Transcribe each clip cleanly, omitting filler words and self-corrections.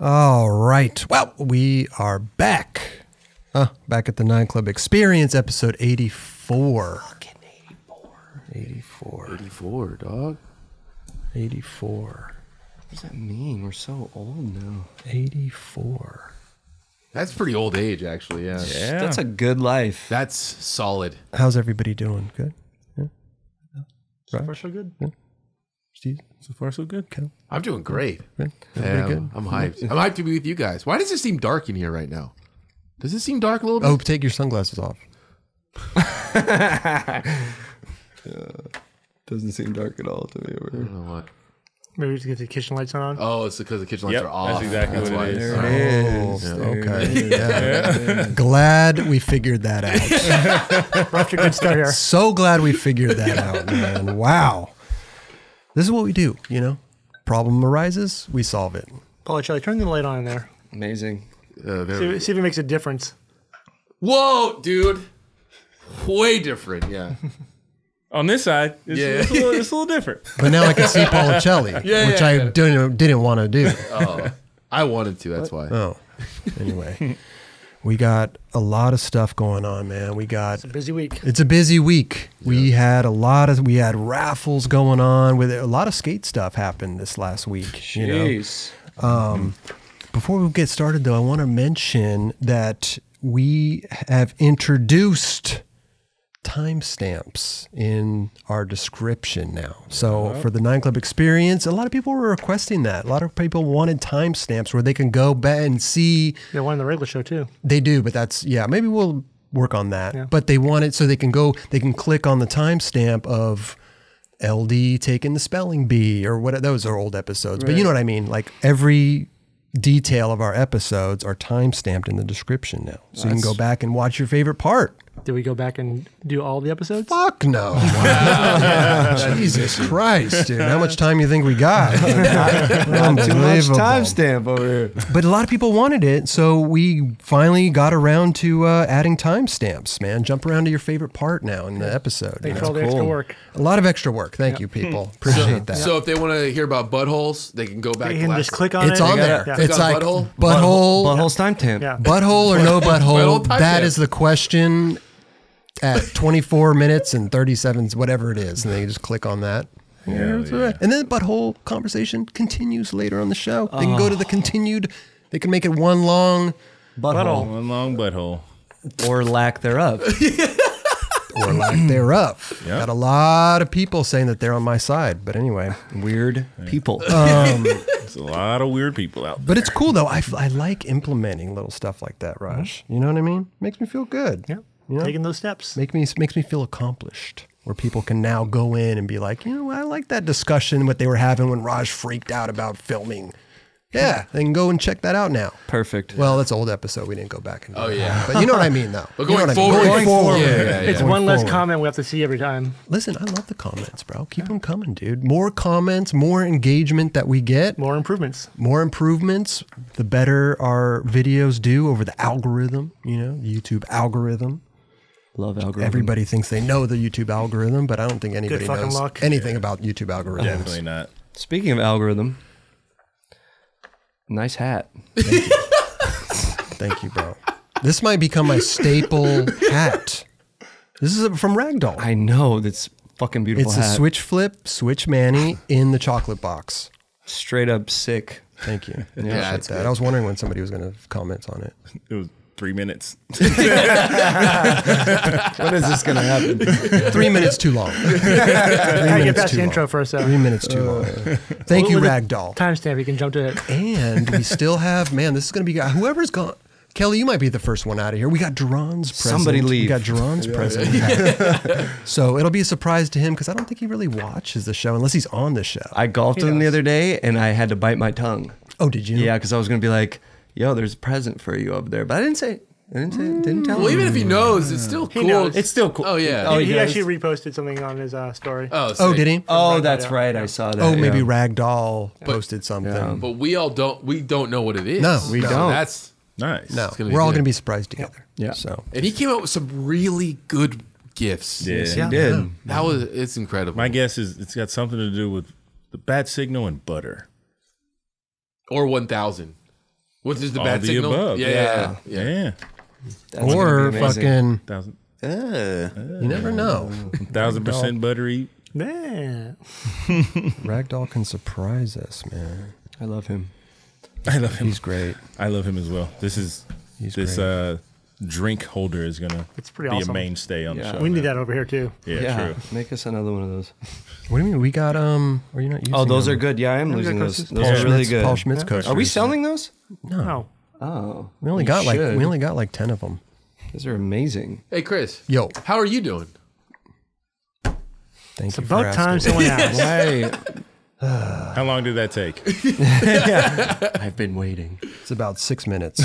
All right. Well, we are back. Back at the 9 Club Experience, episode 84. Fucking 84. 84, dog. 84. What does that mean? We're so old now. 84. That's pretty old age, actually. Yeah. Yeah. That's a good life. That's solid. How's everybody doing? Good? Yeah. So far, so good. Yeah. Steve? So far, so good. Cal? I'm doing great. Yeah. Good? I'm hyped. I'm hyped to be with you guys. Why does it seem dark in here right now? Does it seem dark a little bit? Oh, take your sunglasses off. Doesn't seem dark at all to me. I don't know what. Maybe we just get the kitchen lights on. Oh, it's because the kitchen lights are off. That's exactly what it is. Oh, yeah. Okay. Yeah. Glad we figured that out. We're off to a good start here. So glad we figured that out, man. Wow. This is what we do, you know? Problem arises, we solve it. Policelli, turn the light on in there. Amazing. See if it makes a difference. Whoa, dude. Way different, yeah. On this side, it's a little different. But now I can see Policelli, which I didn't want to do. Oh, I wanted to, that's why. Oh, anyway. We got a lot of stuff going on, man. It's a busy week. It's a busy week. Yeah. We had raffles going on. With a lot of skate stuff happened this last week. Jeez. You know? Before we get started, though, I want to mention that we have introduced timestamps in our description now. So for the 9 Club Experience, a lot of people were requesting that. A lot of people wanted timestamps where they can go back and see. They wanted the regular show too. They do, but that's, yeah, maybe we'll work on that. Yeah. But they want it so they can go, they can click on the timestamp of LD taking the spelling bee or what. Those are old episodes, but you know what I mean? Like every detail of our episodes are timestamped in the description now. So you can go back and watch your favorite part. Did we go back and do all the episodes? Fuck no. Wow. Jesus Christ, dude. How much time you think we got? Not too much timestamp over here. But a lot of people wanted it, so we finally got around to adding timestamps, man. Jump around to your favorite part now in the episode. Thanks for all the extra work. A lot of extra work. Thank you, people. Appreciate that. So if they want to hear about buttholes, they can go back and just click on it. It's on there. It's like butthole. Butthole's timestamp. Butthole or no butthole, that is the question. At 24 minutes and 37, whatever it is, and then you just click on that. Yeah, and then the butthole conversation continues later on the show. They can go to the continued. They can make it one long butthole. One long butthole, or lack thereof. Or lack thereof. Yep. Got a lot of people saying that they're on my side, but anyway, weird people. There's a lot of weird people out there. But it's cool though. I like implementing little stuff like that, Raj. You know what I mean? Makes me feel good. Yeah. You know, taking those steps makes me feel accomplished, where people can now go in and be like, you know, I like that discussion what they were having when Raj freaked out about filming. Yeah, they can go and check that out now. Perfect. Well, that's an old episode. We didn't go back and do that. But you know what I mean, though. But going forward. Yeah. It's one less comment we have to see every time. Listen, I love the comments, bro. Keep them coming, dude. More comments, more engagement that we get. More improvements. More improvements. The better our videos do over the algorithm, you know, YouTube algorithm. Love algorithm. Everybody thinks they know the YouTube algorithm, but I don't think anybody knows anything about YouTube algorithms. Definitely not. Speaking of algorithm... Nice hat. Thank you. Thank you, bro. This might become my staple hat. This is from Ragdoll. I know. That's fucking beautiful hat. It's a switch flip, switch Manny in the chocolate box. Straight up sick. Thank you. Yeah, I was wondering when somebody was going to comment on it. It was 3 minutes. When is this going to happen? 3 minutes too long. I get past the intro for a second. 3 minutes too long. Thank you, Ragdoll. Timestamp, you can jump to it. And we still have, man, this is going to be, whoever's gone. Kelly, you might be the first one out of here. We got Duran's present. Somebody leave. We got Duran's present. Yeah. So it'll be a surprise to him because I don't think he really watches the show unless he's on the show. I golfed him the other day and I had to bite my tongue. Oh, did you? Yeah, because I was going to be like, yo, there's a present for you up there, but I didn't tell him. Well, even if he knows, it's still cool. It's still cool. Oh yeah, he actually reposted something on his story. Oh, did he? Oh, that's right. I saw that. Oh, maybe Ragdoll posted something. Yeah. But we all don't. We don't know what it is. No, we don't. That's nice. No, we're all gonna be surprised together. Yeah. So, and he came up with some really good gifts. Yes, he did. That was. It's incredible. My guess is it's got something to do with the bat signal and butter, or 1,000. Which is the all bad the signal? Above. Yeah. That's or fucking. You never know. 1000% buttery. Yeah. Ragdoll can surprise us, man. I love him. He's great. I love him as well. This drink holder is gonna be awesome. A mainstay on the show. We need that over here too. Yeah, true. Make us another one of those. What do you mean? We got Are you not using? Oh, those are good. Yeah, I am losing those. Those are really good. Paul Schmidt's coaster. Are we selling those? No. Oh, we only got like 10 of them. Those are amazing. Hey Chris. Yo, how are you doing? Thank you for asking. It's about time someone asked. How long did that take? I've been waiting. It's about 6 minutes.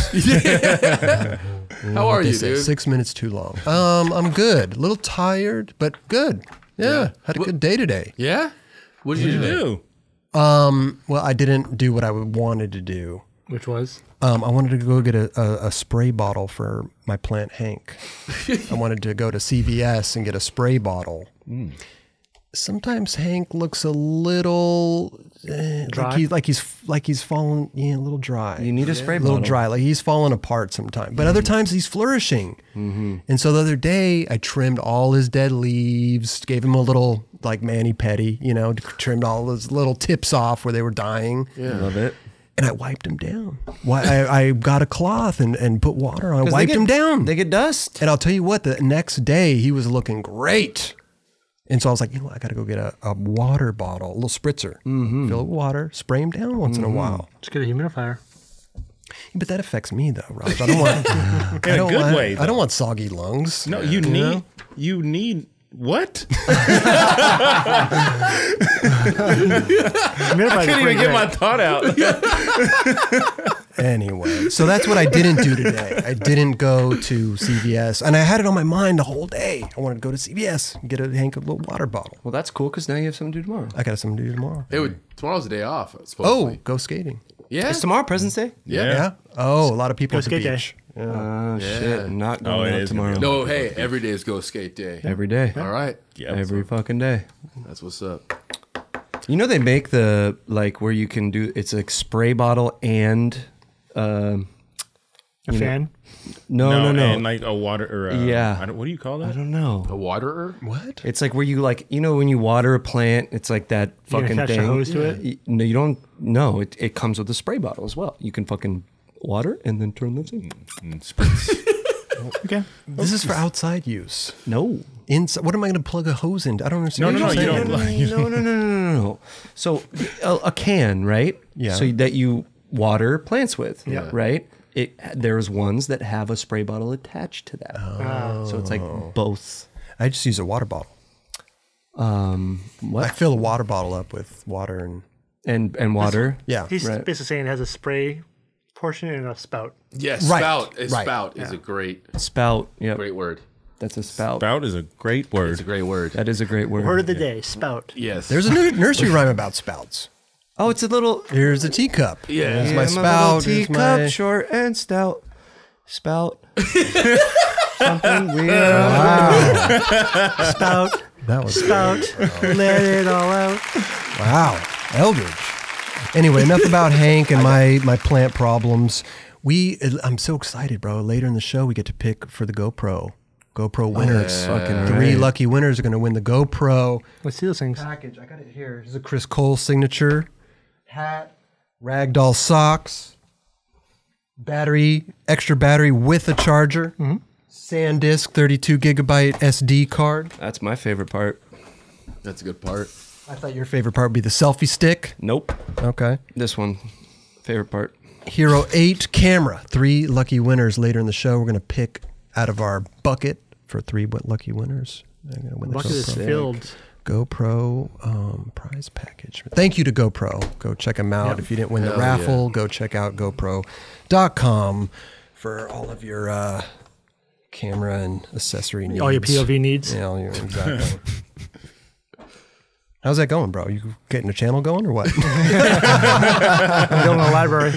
How are you, dude? 6 minutes too long. I'm good. A little tired, but good. Yeah. Had a good day today. Yeah? What did you do? Well, I didn't do what I wanted to do. Which was? I wanted to go get a spray bottle for my plant, Hank. I wanted to go to CVS and get a spray bottle. Mm. Sometimes Hank looks a little dry. Like he's fallen a little dry. You need a spray bottle. A little dry, like he's falling apart sometimes. But other times he's flourishing. And so the other day I trimmed all his dead leaves, gave him a little like mani-pedi, you know, trimmed all those little tips off where they were dying. Yeah, love it. And I wiped him down. I got a cloth and put water on. I wiped him down. They get dust. And I'll tell you what, the next day he was looking great. And so I was like, you know what? I got to go get a water bottle, a little spritzer, fill it with water, spray him down once in a while. Just get a humidifier. But that affects me though, Rob. I don't want in a good way. I don't want soggy lungs. No, you need what? I couldn't even get my thought out. Anyway, so that's what I didn't do today. I didn't go to CVS, and I had it on my mind the whole day. I wanted to go to CVS and get a Hank a little water bottle. Well, that's cool because now you have something to do tomorrow. I got something to do tomorrow. Tomorrow's the day off. Supposedly. Oh, go skating. Yeah, it's tomorrow President's Day. Yeah. Oh, a lot of people go skate beach. Oh shit! Not going out tomorrow. No, hey, every day is go skate day. Every day. All right. Yeah. Every fucking day. That's what's up. You know they make the like where you can do it's like spray bottle and. A fan? No. And like a waterer. What do you call that? I don't know. A waterer? What? It's like where you like, you know, when you water a plant, it's like that fucking thing. You attach a hose to it? No, you don't. No, it comes with a spray bottle as well. You can fucking water and then turn this in. Okay. This is for outside use. No. Inside. What am I going to plug a hose into? I don't understand. No. So a can, right? Yeah. So that you water plants with, right? There's ones that have a spray bottle attached to that. Oh. So it's like both. I just use a water bottle. I fill a water bottle up with water and water. He's basically saying it has a spray portion and a spout. Yes, spout. Spout is a great spout. Yeah, great word. That's a spout. Spout is a great word. It's a great word. That is a great word. Word of the day, spout. Yes. There's a new nursery rhyme about spouts. Oh, it's a little... Here's a teacup. Yeah. Here's my spout. Teacup, short and stout. Spout. Something weird. Wow. Spout. That was spout. Let it all out. Wow. Eldridge. Anyway, enough about Hank and my plant problems. I'm so excited, bro. Later in the show, we get to pick for the GoPro winners. Oh, yeah. Three lucky winners are going to win the GoPro. Let's see those things. Package. I got it here. This is a Chris Cole signature. Hat, Ragdoll socks, battery, extra battery with a charger, SanDisk 32 gigabyte SD card. That's my favorite part. That's a good part. I thought your favorite part would be the selfie stick. Nope. Okay. This one, favorite part. Hero 8 camera. Three lucky winners later in the show. We're going to pick out of our bucket for three lucky winners. I'm going to win the bucket is filled. GoPro prize package. Thank you to GoPro. Go check them out. If you didn't win the raffle, go check out GoPro.com for all of your camera and accessory needs. All your POV needs. Yeah, exactly. How's that going, bro? You getting a channel going or what? I'm building a library.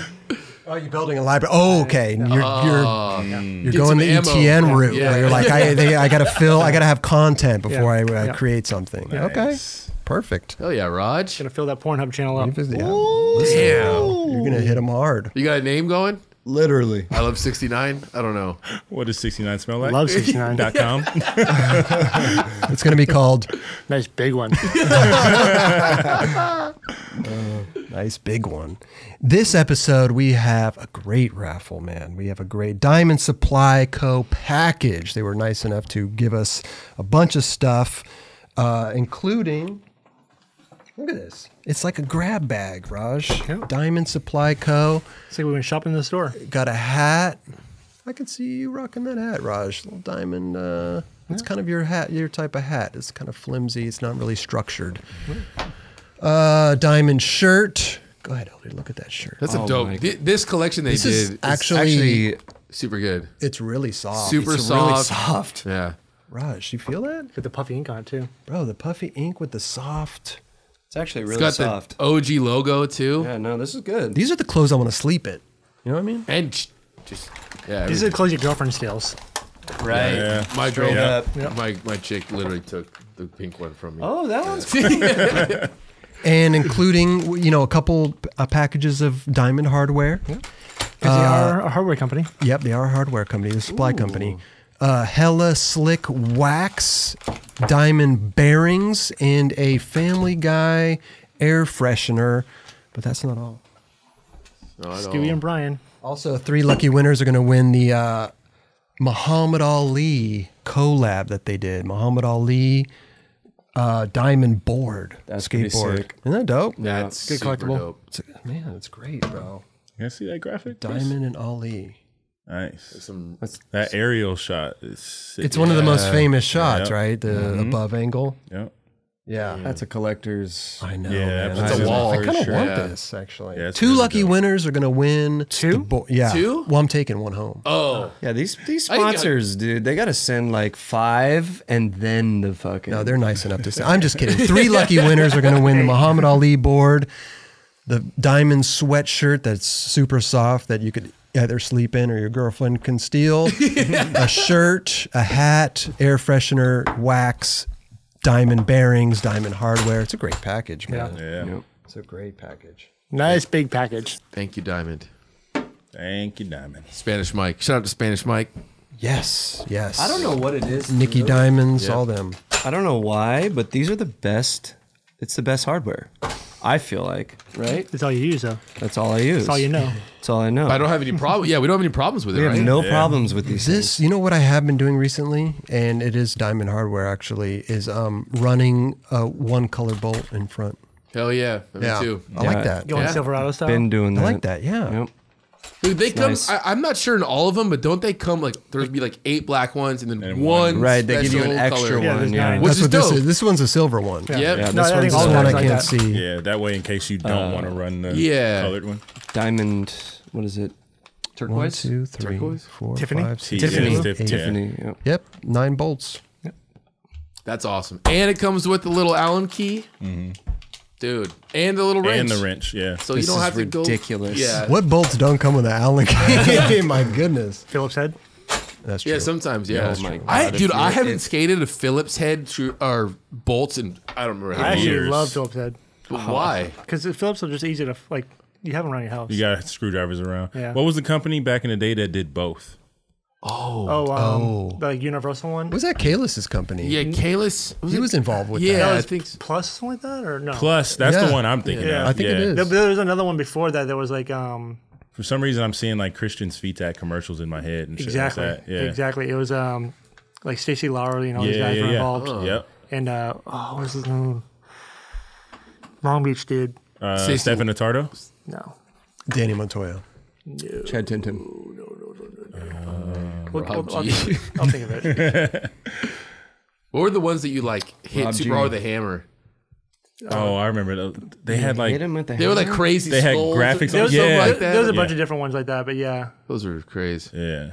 Oh, you're building a library. Oh, okay. You're going the ETN route. Yeah. Where you're like, I got to have content before I create something. Nice. Okay. Perfect. Hell yeah, Raj. Going to fill that Pornhub channel up. Listen, you're going to hit them hard. You got a name going? Literally. I love 69. I don't know. What does 69 smell like? Love 69.com. It's going to be called. Nice big one. Nice big one. This episode, we have a great raffle, man. We have a great Diamond Supply Co. package. They were nice enough to give us a bunch of stuff, including, look at this. It's like a grab bag, Raj. Yeah. Diamond Supply Co. It's like we went shopping in the store. Got a hat. I can see you rocking that hat, Raj. Little diamond. Yeah. It's kind of your hat, your type of hat. It's kind of flimsy. It's not really structured. Diamond shirt. Go ahead, Elder. Look at that shirt. That's a dope. This collection they did is actually super good. It's really soft. Super soft. Yeah. Raj, you feel that? With the puffy ink on it too, bro. The puffy ink with the soft. It's actually really soft. It's got the OG logo, too. Yeah, no, this is good. These are the clothes I want to sleep in. You know what I mean? And just, yeah. These are the clothes your girlfriend steals. Right. Yeah, yeah. My girl, my chick literally took the pink one from me. Oh, that one's cool. And including, you know, a couple packages of Diamond hardware. Yeah. They are a hardware company. Yep, they are a hardware company, a supply company. Hella slick wax, diamond bearings, and a Family Guy air freshener. But that's not all. Stewie and Brian. Also, 3 lucky winners are going to win the Muhammad Ali collab that they did. Muhammad Ali diamond board. That's skateboard. Sick. Isn't that dope? Yeah, it's good collectible. Dope. It's, man, that's great, bro. You guys see that graphic? Diamond and Ali. Nice. That aerial shot is sick. It's one of the most famous shots, right? The above angle. Yep. Yeah. That's a collector's. I know. Yeah, that's a wall. I kind of want this, actually. Yeah, 2 lucky winners are going to win. 2? Yeah. 2? Well, I'm taking 1 home. Oh. Yeah, these sponsors, dude, they got to send like 5 and then the fucking. No, they're nice enough to send. I'm just kidding. 3 lucky winners are going to win the Muhammad Ali board, the diamond sweatshirt that's super soft that you could either sleep in or your girlfriend can steal, a shirt, a hat, air freshener, wax, diamond bearings, diamond hardware. It's a great package, man. Yeah. Yeah. It's a great package. Nice big package. Thank you, Diamond. Thank you, Diamond. Spanish Mike. Shout out to Spanish Mike. Yes, yes. I don't know what it is. Nikki Diamonds, all them. I don't know why, but these are the best. It's the best hardware. I feel like, right? That's all you use, though. That's all I use. That's all you know. That's all I know. But I don't have any problem. Yeah, we don't have any problems with it, right? We have no problems with these things. You know what I have been doing recently, and it is Diamond Hardware, actually, is running a 1-color bolt in front. Hell yeah. Me too. I like that. Going Silverado style? Been doing that. I like that, yeah. Yep. Dude, they come. Nice. I'm not sure in all of them, but don't they come like there'll be like 8 black ones and then one? Right, they give you an extra one. Yeah, which is dope. This one's a silver one. Yeah, yeah. No, this one's the one I can't see. Yeah, that way in case you don't want to run the colored one. Diamond. What is it? Turquoise. 1, 2, 3, 4, Tiffany? 5, 6, Tiffany. Tiffany. Yep. Yep. 9 bolts. Yep. That's awesome. And it comes with a little Allen key. Dude, and the little wrench. And the wrench, yeah. So you don't have to go. This is ridiculous. Yeah. What bolts don't come with an Allen key? My goodness. Phillips head? That's true. Yeah, sometimes, yeah. Oh my God. Dude, I haven't skated a Phillips head or bolts in, I don't remember how many years. I actually love Phillips head. But why? Because the Phillips are just easy to, like, you have them around your house. You got screwdrivers around. Yeah. What was the company back in the day that did both? The Universal one. Was that Kalis' company? Yeah, Kalis. He was involved with that. Yeah, I think Plus, something like that, or no? Plus, that's the one I'm thinking of. I think it is. There was another one before that. There was like... For some reason, I'm seeing like Christian Svitak commercials in my head and shit like that. Yeah. Exactly. It was like Stacey Lowry and all these guys were involved. Oh. Yep. And what was his name? Long Beach dude. Stephen Attardo? No. Danny Montoya. No. Chad Tinton. I'll think of it. What were the ones that you like hit Rob Super Hard with the hammer? Oh, I remember. They had like they were like crazy. They had graphics. There was a bunch of different ones like that, but yeah, those were crazy. Yeah,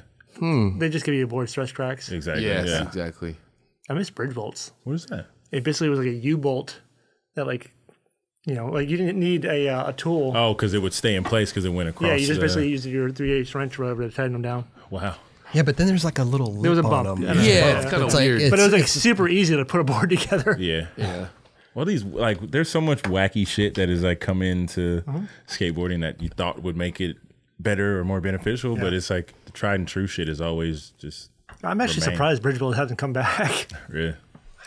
they just give you a board stretch tracks. Exactly. Yes, exactly. I miss bridge bolts. What is that? It basically was like a U bolt that like. You know, like you didn't need a tool. Oh, because it would stay in place because it went across. Yeah, you just basically used your 3/8 wrench or whatever to tighten them down. Wow. Yeah, but then there's like a little loop on them. Yeah, it's kind of weird. But it was like super easy to put a board together. Yeah. Yeah. Well, these like there's so much wacky shit that is like come into skateboarding that you thought would make it better or more beneficial, but it's like the tried and true shit is always just. I'm actually surprised Bridgeville hasn't come back. Yeah.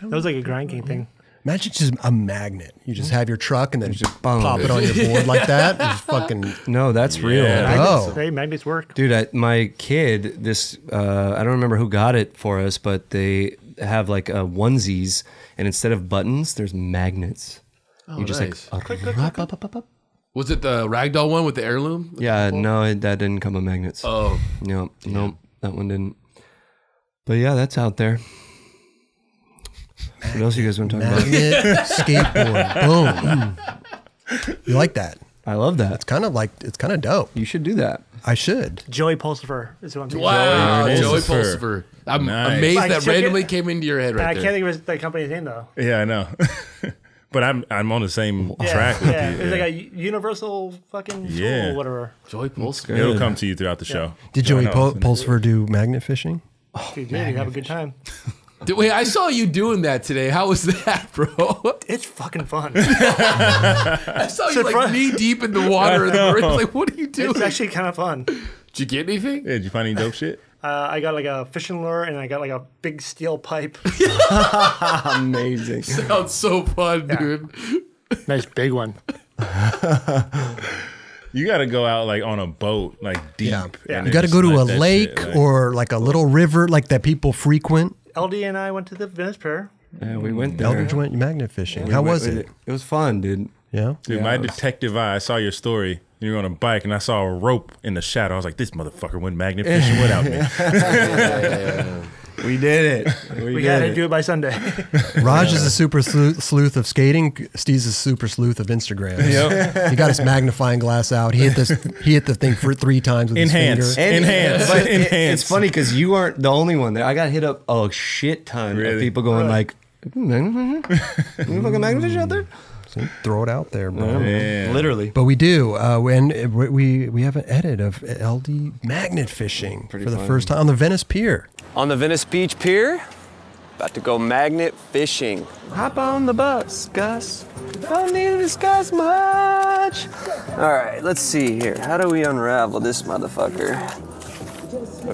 That was like a grind game thing. Imagine just a magnet. You just have your truck and then you just pop it on your board like that. And just fucking no, that's real. Magnets, hey, magnets work, dude. My kid, this I don't remember who got it for us, but they have like onesies, and instead of buttons, there's magnets. Oh, you just like was it the Ragdoll one with the heirloom? Yeah, no, that didn't come with magnets. Oh, no, no, that one didn't. But yeah, that's out there. What else you guys want to talk about? Skateboard, boom. You like that? I love that. It's kind of like dope. You should do that. I should. Joey Pulsifer is who I'm thinking. Wow, Joey Pulsifer. I'm amazed that randomly came into your head right there. I can't think of the company's name though. Yeah, I know. But I'm on the same track with you. It's like a universal fucking tool or whatever. Joey Pulsifer. It'll come to you throughout the show. Did Joey Pulsifer do magnet fishing? Oh, dude, you have a good time. Dude, wait, I saw you doing that today. How was that, bro? It's fucking fun. I saw you like knee deep in the water. Like, what are you doing? It's actually kind of fun. Did you get anything? Yeah, did you find any dope shit? I got like a fishing lure and I got like a big steel pipe. Amazing. Sounds so fun, dude. Nice big one. You got to go out like on a boat, like deep. Yeah. Yeah. You got to go to a lake or like a little river like that people frequent. LD and I went to the Venice Pier. Yeah, we went there. Eldridge went magnet fishing. Yeah, how was it? It was fun, dude. Yeah? Dude, my detective eye, I saw your story. You were on a bike, and I saw a rope in the shadow. I was like, this motherfucker went magnet fishing without me. We did it. We got to do it by Sunday. Raj is a super sleuth of skating. Steve's a super sleuth of Instagram. Yep. He got his magnifying glass out. He hit the thing for 3 times with his finger. It's funny because you aren't the only one there. I got hit up a shit ton of people going like, you fucking magnet fish out there? So throw it out there, bro. Yeah. Literally. But we do. And we have an edit of LD magnet fishing for the first time on the Venice Pier. On the Venice Beach Pier, about to go magnet fishing. Hop on the bus, Gus. Don't need to discuss much. All right, let's see here. How do we unravel this motherfucker?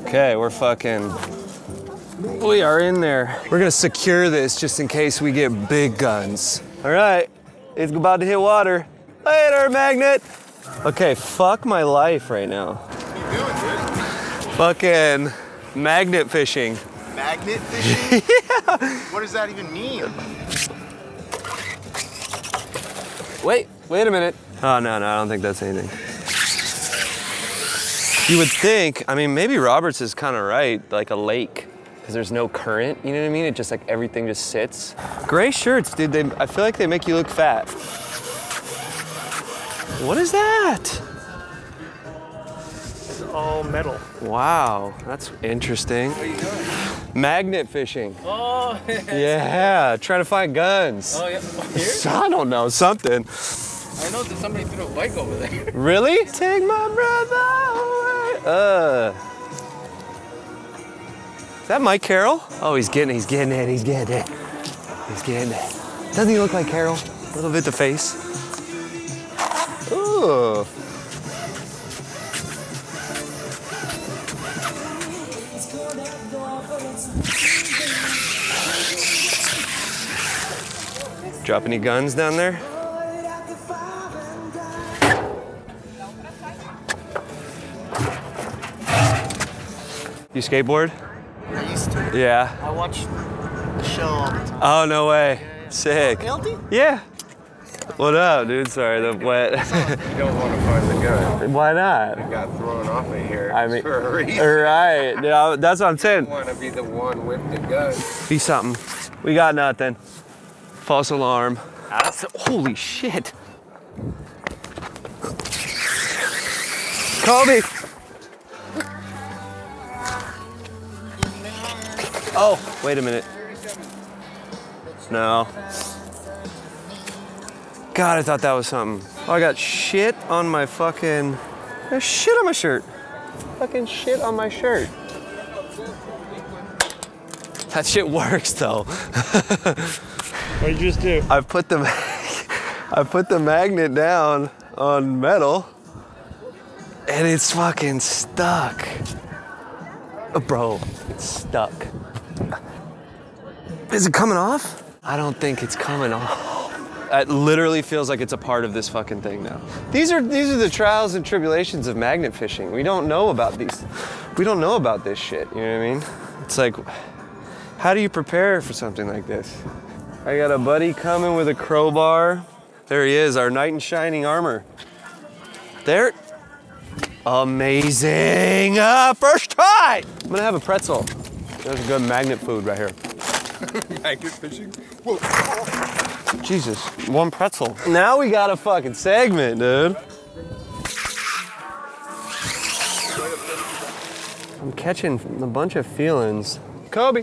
Okay, we're fucking... We are in there. We're gonna secure this just in case we get big guns. All right, it's about to hit water. Later, magnet. Okay, fuck my life right now. What are you doing, dude? Fucking... magnet fishing. Magnet fishing? Yeah. What does that even mean? Wait a minute. Oh, no, I don't think that's anything. You would think, I mean, maybe Roberts is kind of right, like a lake, because there's no current, you know what I mean? It just like everything just sits. Gray shirts, dude, I feel like they make you look fat. What is that? All metal. Wow, that's interesting. What are you doing? Magnet fishing. Oh, yeah, trying to find guns. Oh, yeah. Here? I don't know, something. I know that somebody threw a bike over there. Really? Take my brother away. Is that Mike Carroll? Oh, he's getting it. Doesn't he look like Carroll? A little bit the face. Ooh. Drop any guns down there? You skateboard? I used to. Yeah. I watch the show all the time. Oh, no way. Sick. Guilty? Yeah. What up, dude? Sorry, the wet. You don't want to find the gun. Why not? It got thrown off of here. I mean, for a reason. Right. Yeah, that's what I'm saying. You want to be the one with the gun. Be something. We got nothing. False alarm. Holy shit. Kobe. Oh, wait a minute. No. God, I thought that was something. Oh, I got shit on my fucking... There's shit on my shirt. Fucking shit on my shirt. That shit works, though. What did you just do? I put the magnet down on metal and it's fucking stuck. Bro, it's stuck. Is it coming off? I don't think it's coming off. It literally feels like it's a part of this fucking thing now. These are the trials and tribulations of magnet fishing. We don't know about these. We don't know about this shit, you know what I mean? It's like, how do you prepare for something like this? I got a buddy coming with a crowbar. There he is, our knight in shining armor. There. Amazing! First try! I'm gonna have a pretzel. That's a good magnet food right here. Magnet fishing? Whoa. Jesus, one pretzel. Now we got a fucking segment, dude. I'm catching a bunch of feelings. Kobe!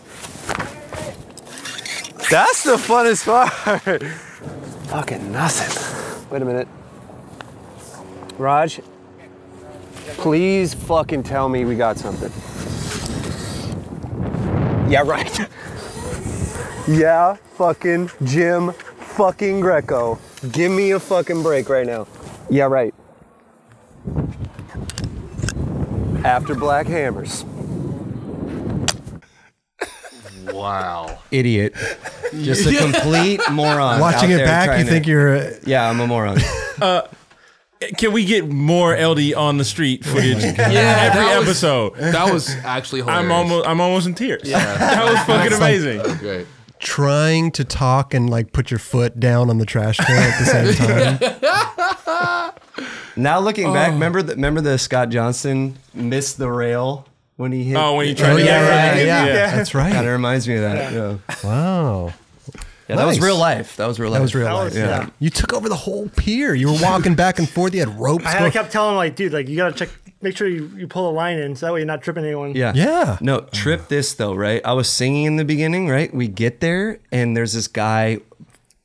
That's the funnest part! Fucking nothing. Wait a minute. Raj, please fucking tell me we got something. Yeah, right. Yeah, fucking Jim fucking Greco. Give me a fucking break right now. Yeah, right. After Black Hammers. Wow. Idiot. Just a complete moron. Watching it back, you think you're a... Yeah, I'm a moron. Can we get more LD on the street footage? Yeah, every episode. That was actually hilarious. I'm almost in tears. Yeah. That was fucking amazing. Like, okay. Trying to talk and like put your foot down on the trash can at the same time. Now looking back, remember the Scott Johnson missed the rail when he hit. Oh, when he tried to yeah, that's right. Kind of reminds me of that. Yeah. Yeah. Wow. Yeah, nice. That was real life. That was real life. That was real life. Yeah. You took over the whole pier. You were walking back and forth. You had ropes. I kept telling him, like, dude, like, you gotta check, make sure you pull a line in, so that way you're not tripping anyone. Yeah. Yeah. No, trip this though, right? I was singing in the beginning, right? We get there, and there's this guy,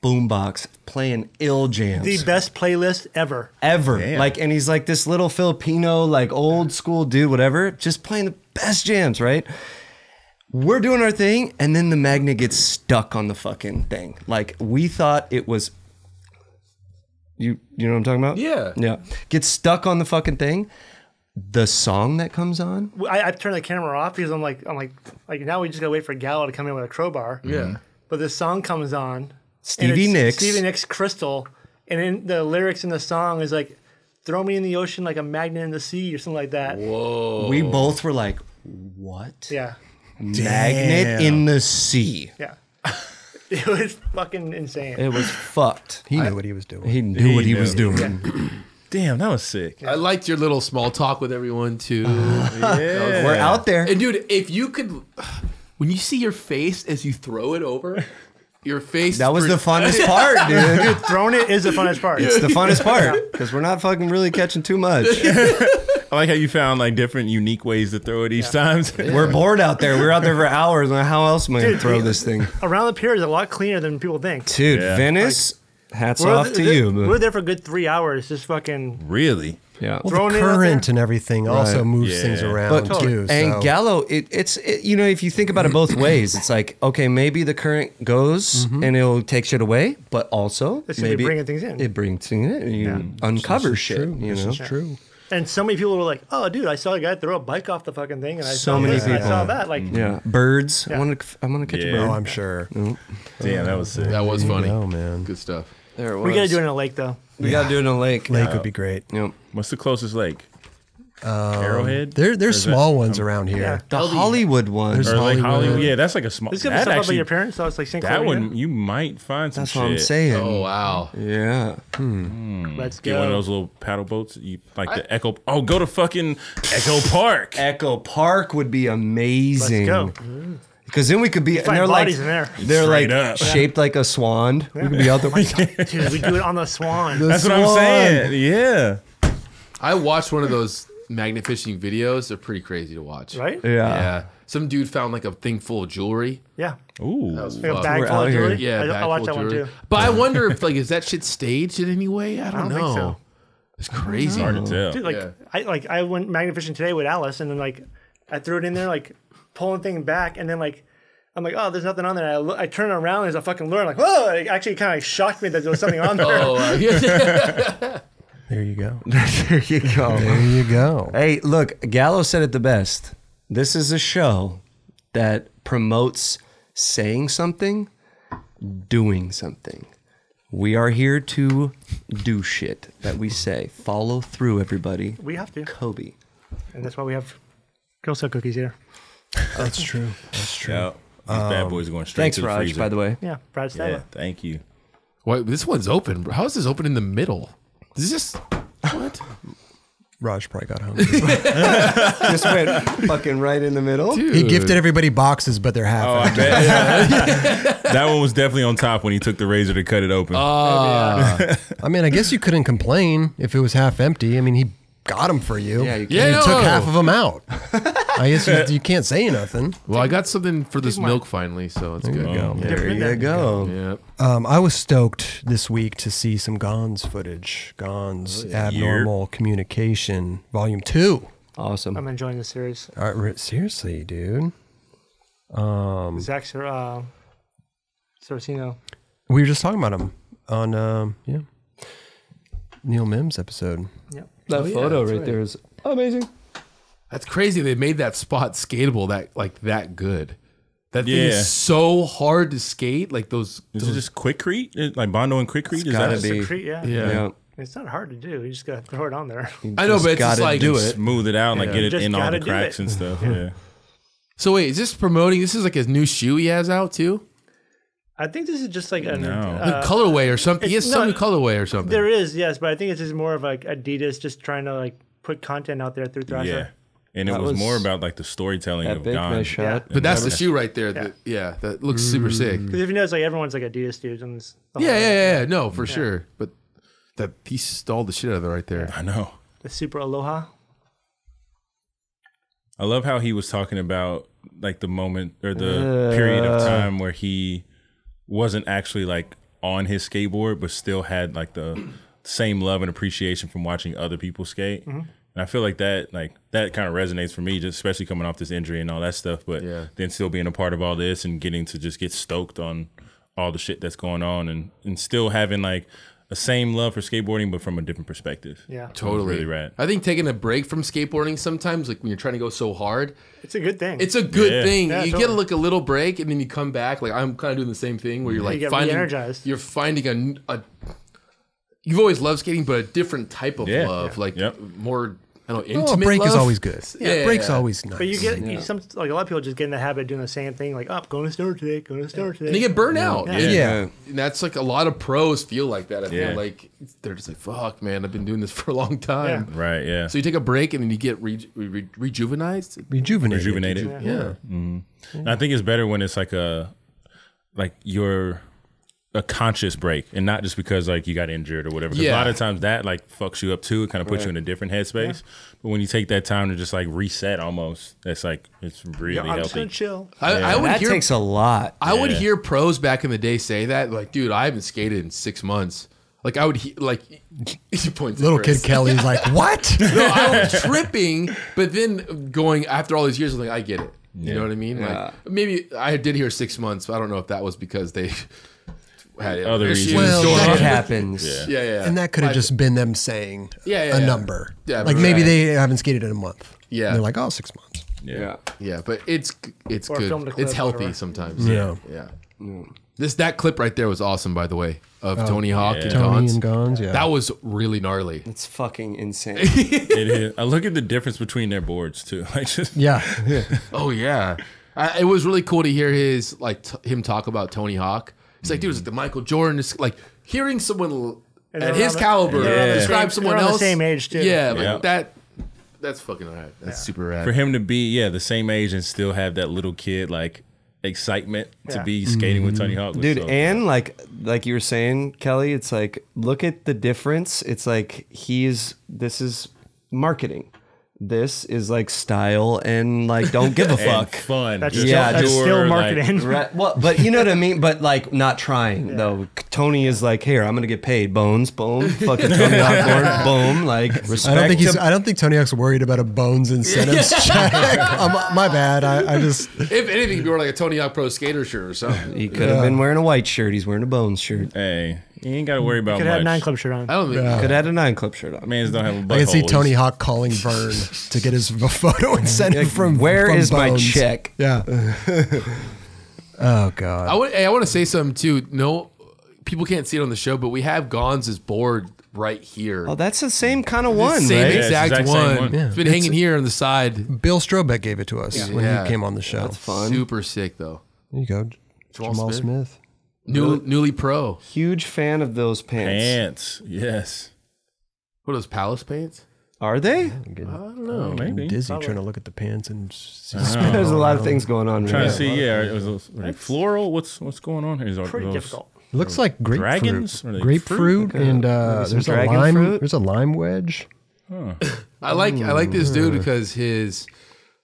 boombox, playing ill jams. The best playlist ever. Ever. Damn. Like, and he's like this little Filipino, like old school dude, whatever, just playing the best jams, right? We're doing our thing, and then the magnet gets stuck on the fucking thing. Like, we thought it was... You know what I'm talking about? Yeah. Yeah. Gets stuck on the fucking thing. The song that comes on... I turned the camera off because I'm like, now we just gotta wait for Gallo to come in with a crowbar. Yeah. Mm-hmm. But this song comes on. Stevie Nicks' Crystal. And then the lyrics in the song is like, throw me in the ocean like a magnet in the sea or something like that. Whoa. We both were like, what? Yeah. Magnet in the sea. Yeah. It was fucking insane. It was fucked. He knew what he was doing. He knew what he was doing. Yeah. Damn, that was sick. I liked your little small talk with everyone, too. Yeah. We're out there. And, dude, if you could... When you see your face as you throw it over... Your face. That was the funnest part, dude. Dude, throwing it is the funnest part. It's the funnest part because we're not fucking really catching too much. I like how you found like different unique ways to throw it each time. Yeah. We're bored out there. We're out there for hours. How else am I gonna throw this thing? Around the pier is a lot cleaner than people think. Dude, yeah. Venice, like, hats off to you. We were there for a good 3 hours, just fucking. Really? Yeah. Well, the current and everything also moves things around too. And Gallo, it's you know, if you think about it both ways, it's like, okay, maybe the current goes and it'll take shit away, but also maybe bringing things in. It brings things in. You uncover shit. True. You know? This is true. And so many people were like, "Oh, dude, I saw a guy throw a bike off the fucking thing," and I saw that. Like, birds. Yeah. I'm gonna catch a bird. Oh, I'm sure. Mm. Damn, that was sick. That was funny. Oh man, good stuff. There it was. We gotta do it in a lake though. We gotta do it in a lake. Lake would be great. Yep. What's the closest lake? Arrowhead. There's small ones around here. Yeah. The Hollywood one. There's Hollywood. Yeah, that's like a small. This could be stuff by your parents. So it's like St. That one you might find some. That's shit. What I'm saying. Oh wow. Yeah. Let's get one of those little paddle boats. You like the Echo? Oh, go to fucking Echo Park. Echo Park would be amazing. Let's go. Because then we could be, and they're like, straight up shaped like a swan. Yeah. We could be out there. Dude, we do it on the swan. That's what I'm saying. Yeah. I watched one of those magnet fishing videos. They're pretty crazy to watch. Right? Yeah. Yeah. Some dude found like a thing full of jewelry. Yeah. Ooh. That was like a bag full of jewelry. Yeah. I watched that one too. But I wonder if like, is that shit staged in any way? I don't know. Think so. It's crazy. Hard to tell. Dude, like, I went magnet fishing today with Alice, and then like I threw it in there like. Pulling thing back, and then like I'm like, oh, there's nothing on there. And I turn around, and there's a fucking lure. I'm like, whoa! It actually kind of shocked me that there was something on there. Oh, There you go. There you go. There you go. Hey, look, Gallo said it the best. This is a show that promotes saying something, doing something. We are here to do shit that we say. Follow through, everybody. We have to. Kobe. And that's why we have Girl Sell Cookies here. That's true. That's true. Yeah, these bad boys are going straight to the freezer. Thanks, Raj, by the way. Yeah, Raj, yeah, thank you. Wait, this one's open. How is this open in the middle? Is this what? Raj probably got home. Just went fucking right in the middle. Dude. He gifted everybody boxes, but they're half. Oh, I bet. Yeah. That one was definitely on top when he took the razor to cut it open. I mean, I guess you couldn't complain if it was half empty. I mean, he got them for you. Yeah, you took half of them out. I guess you can't say nothing. Well, I got something for this milk finally, so it's good. There you go. Yep. I was stoked this week to see some Gon's footage. Gon's Abnormal Communication, Volume 2. Awesome. I'm enjoying the series. All right, seriously, dude. Zach Saracino. We were just talking about him on Neil Mims episode. Yep. That photo right there is amazing. That's crazy. They made that spot skatable that good. That thing is so hard to skate. Like is it just quickcrete? Like Bondo and quickcrete? It's gotta be. Yeah. It's not hard to do. You just got to throw it on there. I know, but it's just like smooth it out and like get it in all the cracks and stuff. Yeah. So wait, is this promoting? This is like his new shoe he has out too. I think this is just like a colorway or something. He has some new colorway or something. There is, yes, but I think it's just more of like Adidas just trying to like put content out there through Thrasher. Yeah. And it was more about like the storytelling of Gon. Yeah. But that's the shoe right there. That looks super sick. Because if you notice, like everyone's like Adidas dudes on this. No, for sure. But that piece stalled the shit out of it right there. I know. The Super Aloha. I love how he was talking about like the moment or the period of time where he wasn't actually like on his skateboard, but still had like the same love and appreciation from watching other people skate. Mm-hmm. And I feel like that kind of resonates for me, just especially coming off this injury and all that stuff. But then still being a part of all this and getting to just get stoked on all the shit that's going on and still having like a same love for skateboarding, but from a different perspective. Yeah, totally. Really rad. I think taking a break from skateboarding sometimes, like when you're trying to go so hard, it's a good thing. It's a good thing. Yeah, you get like a little break and then you come back. Like I'm kind of doing the same thing where you're like re-energized. You're finding you've always loved skating, but a different type of love, like more, I don't know, intimate love. A break is always good. Yeah, break's always nice. But you get like a lot of people just get in the habit of doing the same thing, like, oh, going to the store today, going to the store today. And they get burnt out. Yeah. And that's like a lot of pros feel like that. I feel like they're just like, fuck, man, I've been doing this for a long time. Yeah. Right, yeah. So you take a break and then you get rejuvenated. Yeah. Mm-hmm. And I think it's better when it's like a conscious break and not just because like you got injured or whatever. A lot of times that like fucks you up too. It kind of puts you in a different headspace. Yeah. But when you take that time to just like reset almost, that's like, it's really healthy. I'm just gonna chill. That takes a lot. I would hear pros back in the day say that, like, dude, I haven't skated in 6 months. Like I would little kid Kelly's like, what? No, I was tripping, but then going after all these years, I'm like, I get it. You know what I mean? Yeah. Like maybe I did hear 6 months, but I don't know if that was because they had other reasons. Well, that happens. And that could have just been them saying a number. Yeah, like maybe they haven't skated in a month. Yeah, and they're like, oh, 6 months. Yeah. But it's good. It's healthy sometimes. Yeah. That clip right there was awesome, by the way, of Tony Hawk and Gon's. That was really gnarly. It's fucking insane. It is. I look at the difference between their boards too. Like just oh yeah. It was really cool to hear his him talk about Tony Hawk. It's like, dude, it's like the Michael Jordan. It's like hearing someone at his caliber describe someone else. The same age, too. Yeah, like that's fucking rad. That's super rad. For him to be, the same age and still have that little kid, like, excitement to be skating with Tony Hawk. Dude, and like you were saying, Kelly, it's like, look at the difference. It's like, this is marketing. This is like style and like don't give a fuck. Fun. That's still marketing. Like, right, well, but you know what I mean? But like not trying though. Tony is like, here, I'm gonna get paid. Bones, boom, fucking Tony Hawk, boom. Like respect. I don't think Tony Hawk's worried about a Bones incentives check. My bad. I just if anything, you were like a Tony Hawk pro skater shirt or something. He could have been wearing a white shirt. He's wearing a Bones shirt. Hey. You ain't got to worry about much. Could have a 9 Club shirt on. Could have had a 9 Club shirt on. Man's don't have a butt. I can see Tony Hawk calling Vern to get his photo and send it from where from is Bones. My check? Yeah. Oh, God. I want to say something, too. No, people can't see it on the show, but we have Gon's board right here. Oh, that's the same kind of one, same right? Exact one. Yeah. It's been hanging here on the side. Bill Strobeck gave it to us when he came on the show. That's fun. Super sick, though. There you go. Jamal Smith. Newly pro. Huge fan of those pants. Yes. What are those Palace pants? Are they? I don't know. Maybe. Dizzy trying to look at the pants and see. There's a lot of things going on. I'm trying to see. Yeah. Are they floral? What's going on here? Pretty difficult. It looks like grapefruit. Dragons? Grapefruit and there's a lime. There's a lime wedge. Huh. I like this dude because his.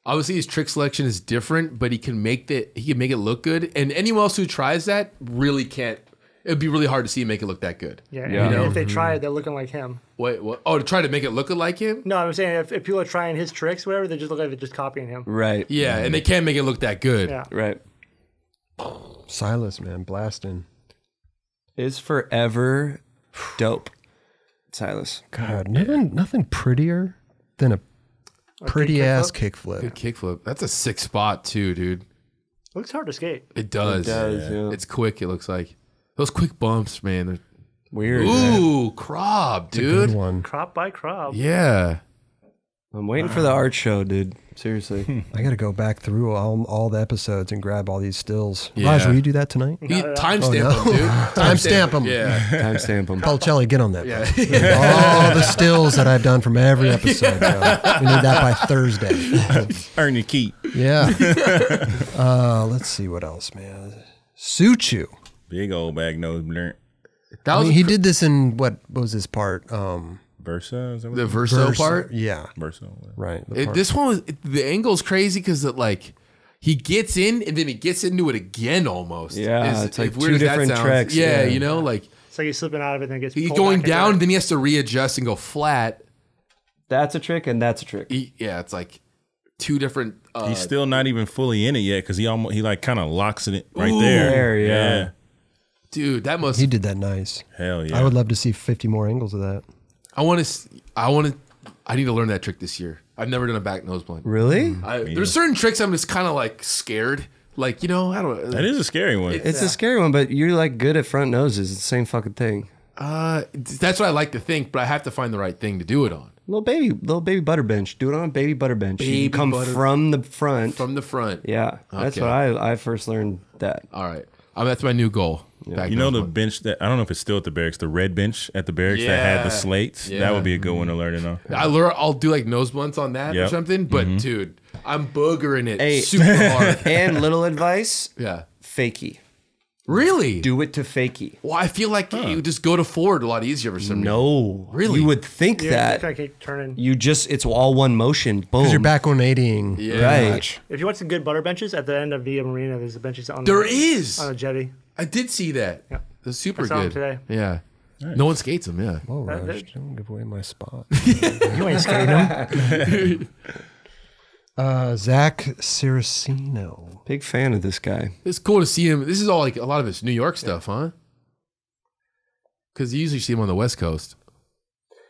Obviously, his trick selection is different, but he can make it look good. And anyone else who tries that really can't. It'd be really hard to see him make it look that good. Yeah, you know? If they try it, they're looking like him. Wait, what? Oh, to try to make it look like him? No, I'm saying if people are trying his tricks, whatever, they just look like they're just copying him. Right. Yeah, and they can't make it look that good. Yeah. Right. Silas, man, blasting is forever dope. Silas, God, nothing prettier than a. Pretty ass kickflip. Good kickflip. That's a sick spot too, dude. It looks hard to skate. It does. It does. Yeah. It's quick. It looks like those quick bumps, man. They're weird. Ooh, crop, dude. Good one. Crop by crop. Yeah. I'm waiting for the art show, dude. Seriously, I got to go back through all the episodes and grab all these stills. Yeah. Raj, will you do that tonight? Timestamp them, dude. Timestamp them. Yeah. Timestamp them. Policelli, get on that. Yeah. All the stills that I've done from every episode. Yeah. We need that by Thursday. Earn your keep. Yeah. Let's see what else, man. Suchu. Big old bag nose. He did this in what was his part? Verso, is that what the Verso part? Yeah. Verso. Right. This one was the angle's crazy because like he gets in and then he gets into it again almost. Yeah. It's like two different tracks. Yeah, you know, like it's like he's slipping out of it and gets pulled back. He's going down and then he has to readjust and go flat. That's a trick and that's a trick. Yeah, it's like two different he's still not even fully in it yet because he like kind of locks it right there. Yeah. Dude, that must he did that nice. Hell yeah. I would love to see 50 more angles of that. I need to learn that trick this year. I've never done a back nose blind. Really? There's certain tricks I'm just kind of like scared. Like, you know, I don't know. That is a scary one. It's a scary one, but you're like good at front noses. It's the same fucking thing. That's what I like to think, but I have to find the right thing to do it on. Little baby butter bench. Do it on baby butter bench. You come from the front. From the front. Yeah. Okay. That's what I first learned that. All right. That's my new goal. Yeah. You know the bench that I don't know if it's still at the barracks, the red bench at the barracks that had the slates. Yeah. That would be a good one to learn to know. I'll do like nose blunts on that or something. But dude, I'm boogering it super hard. And little advice, fakie. Really? Do it to fakie. Well, I feel like you just go to forward a lot easier for some reason. No. Really? You would think that. I keep turning. You just, it's all one motion. Boom. Because you're back 180-ing. Yeah. Right. If you want some good butter benches, at the end of Villa Marina, there's a benches on on a jetty. I did see that. Yeah. They're super good. Today. Yeah. Nice. No one skates them, yeah. Well, Raj, don't give away my spot. You ain't skating them. Zach Saraceno. Big fan of this guy. It's cool to see him. This is all like a lot of his New York stuff, huh? Because you usually see him on the West Coast.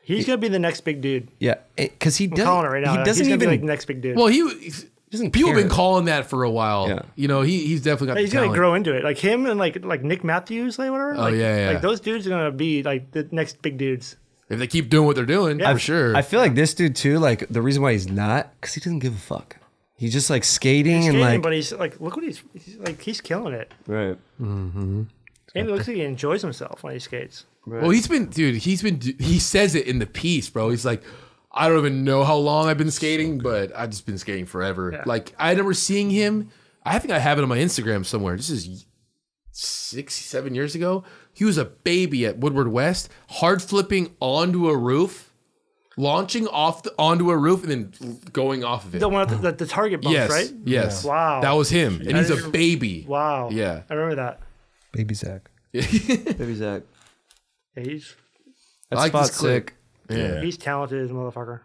He's going to be the next big dude. Yeah. Because he doesn't. Right now, he doesn't even. Be like the next big dude. Well, he's people have been calling that for a while. Yeah. You know, he's definitely got. He's gonna grow into it, like him and like Nick Matthews, like whatever. Like those dudes are gonna be like the next big dudes if they keep doing what they're doing. Yeah. For sure. I feel like this dude too. Like the reason why he's not because he doesn't give a fuck. He's just like skating and like. But he's like, look what he's like. He's killing it. Right. Mm-hmm. And it looks like he enjoys himself when he skates. Right. Well, he says it in the piece, bro. He's like. I don't even know how long I've been skating, but I've just been skating forever. Yeah. Like, I remember seeing him. I think I have it on my Instagram somewhere. This is 6, 7 years ago. He was a baby at Woodward West, hard flipping onto a roof, launching onto a roof, and then going off of it. The one at the target bumps, right? Yes. Yeah. Wow. That was him. And he's a baby. Wow. Yeah. I remember that. Baby Zach. Baby Zach. Yeah, that like spot's sick. Yeah, he's talented as a motherfucker.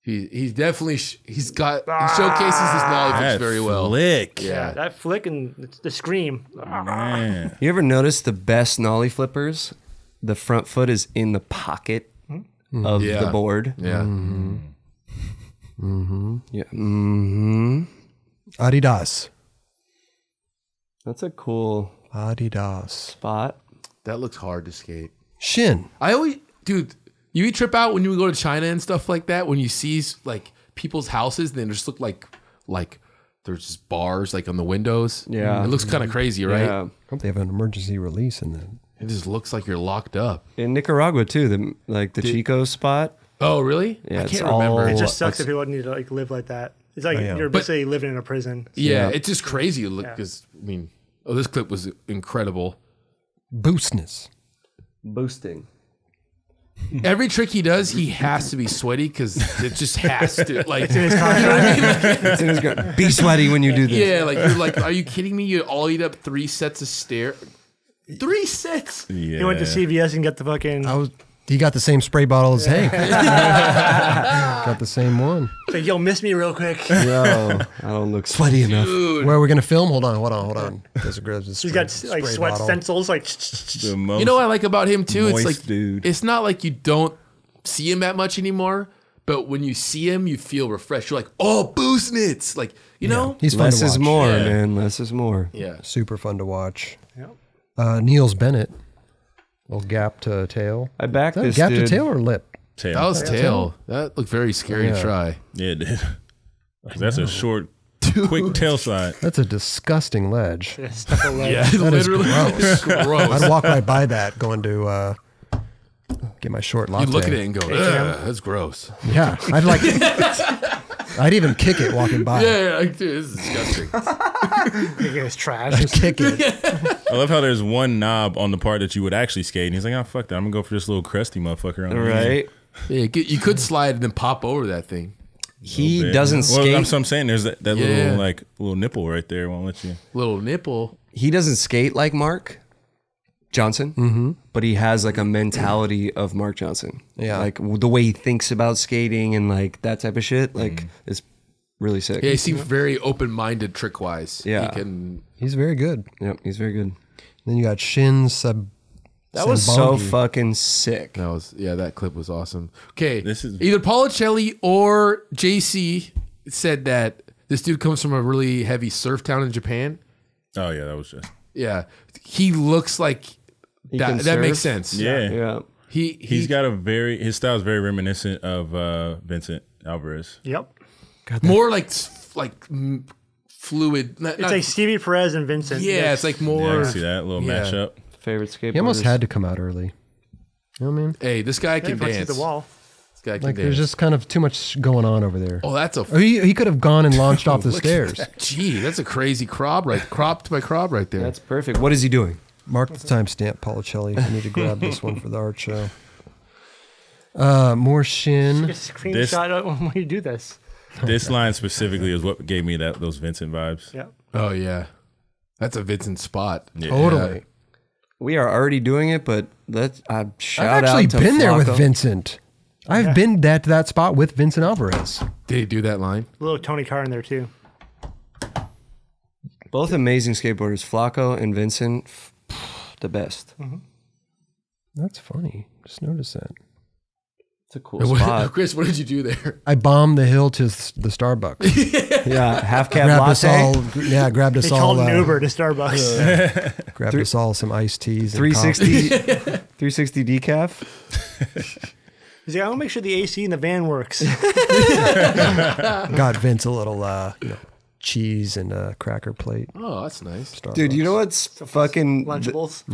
He's definitely he showcases his knowledge very well. Flick, that flick and the scream. Man. You ever notice the best nollie flippers the front foot is in the pocket of the board. Yeah. Mm-hmm. Mm-hmm. Yeah. Mm-hmm. Adidas. That's a cool Adidas spot. That looks hard to skate. Shin. I always, dude, you trip out when you go to China and stuff like that, when you see like people's houses, they just look like there's just bars like on the windows. Yeah. It looks kind of crazy, right? Yeah. I hope they have an emergency release in that. It just looks like you're locked up. In Nicaragua too, the Chico spot. Oh, really? Yeah, I can't remember. It just sucks that people need to like live like that. It's like you're basically living in a prison. So. Yeah, it's just crazy. Because I mean, this clip was incredible. Boosting. Every trick he does, he has to be sweaty because it just has to. Like, it's in his contract. You know what I mean? Like, it's in his contract. Be sweaty when you do this. Yeah, like you're like, are you kidding me? You all eat up 3 sets of stairs. 3 sets. Yeah. He went to CVS and got the fucking. He got the same spray bottle as Hank. Got the same one. So you'll miss me real quick. No, I don't look sweaty enough. Dude. Where are we gonna film? Hold on. He's got like sweat bottle. Stencils. Like the most, you know what I like about him too? It's like dude. It's not like you don't see him that much anymore, but when you see him, you feel refreshed. You're like, oh, Booznitz. Like you know, he's fun to watch. Is more, man. Less is more. Yeah, super fun to watch. Yep. Niels Bennett. Little gap to tail. I backed this gap dude. To tail or lip? Tail. That was tail. That looked very scary to try. Yeah, it did. That's a short, quick tail slide. That's a disgusting ledge. Yeah, that literally is gross. I'd walk right by that going to get my short latte. You'd look at it and go, that's gross. Yeah, I'd like... I'd even kick it walking by. Yeah, like, dude, this is disgusting. It was trash. I'd kick it. I love how there's one knob on the part that you would actually skate, and he's like, oh, fuck that. I'm going to go for this little crusty motherfucker. Right. Yeah, you could slide and then pop over that thing. He doesn't skate. Well, I'm saying there's that little like little nipple right there. Won't let you. Little nipple. He doesn't skate like Mark Johnson, but he has like a mentality of Mark Johnson. Yeah, like the way he thinks about skating and like that type of shit. Like it's really sick. Yeah, he seems very open-minded trick wise. Yeah, he's very good. Yep, he's very good. And then you got Shin Simbongi. That was so fucking sick. That was that clip was awesome. Okay, this is either Policelli or JC said that this dude comes from a really heavy surf town in Japan. Oh yeah, that was just he looks like. That makes sense. Yeah. He's got a very, his style is very reminiscent of Vincent Alvarez. Yep. More like fluid. It's like Stevie Perez and Vincent. Yeah, it's like more. Yeah, I see that little mashup. Favorite skateboarders. He almost had to come out early. You know what I mean? Hey, this guy can dance. The wall. This guy can dance. There's just kind of too much going on over there. Oh, that's a. He could have gone and launched off the stairs. Gee, that's a crazy cropped by crob right there. That's perfect. What is he doing? Mark the timestamp, Policelli. I need to grab this one for the art show. More Shin. Just screenshot when you do this. This line specifically is what gave me those Vincent vibes. Yeah. Oh yeah, that's a Vincent spot. Yeah. Totally. Yeah. We are already doing it, but I've actually been there with Vincent. I've been to that spot with Vincent Alvarez. Did he do that line? A little Tony Carr in there too. Both amazing skateboarders, Flacco and Vincent. The best. That's funny. Just noticed that. It's a cool spot. Chris, what did you do there? I bombed the hill to the Starbucks. Half cab latte. Grabbed us all. He called an Uber to Starbucks. Grabbed us all some iced teas. 360 decaf. He's like, I want to make sure the AC in the van works. Got Vince a little cheese and a cracker plate. Oh, that's nice. Starbucks. Dude, you know what's fucking Lunchables?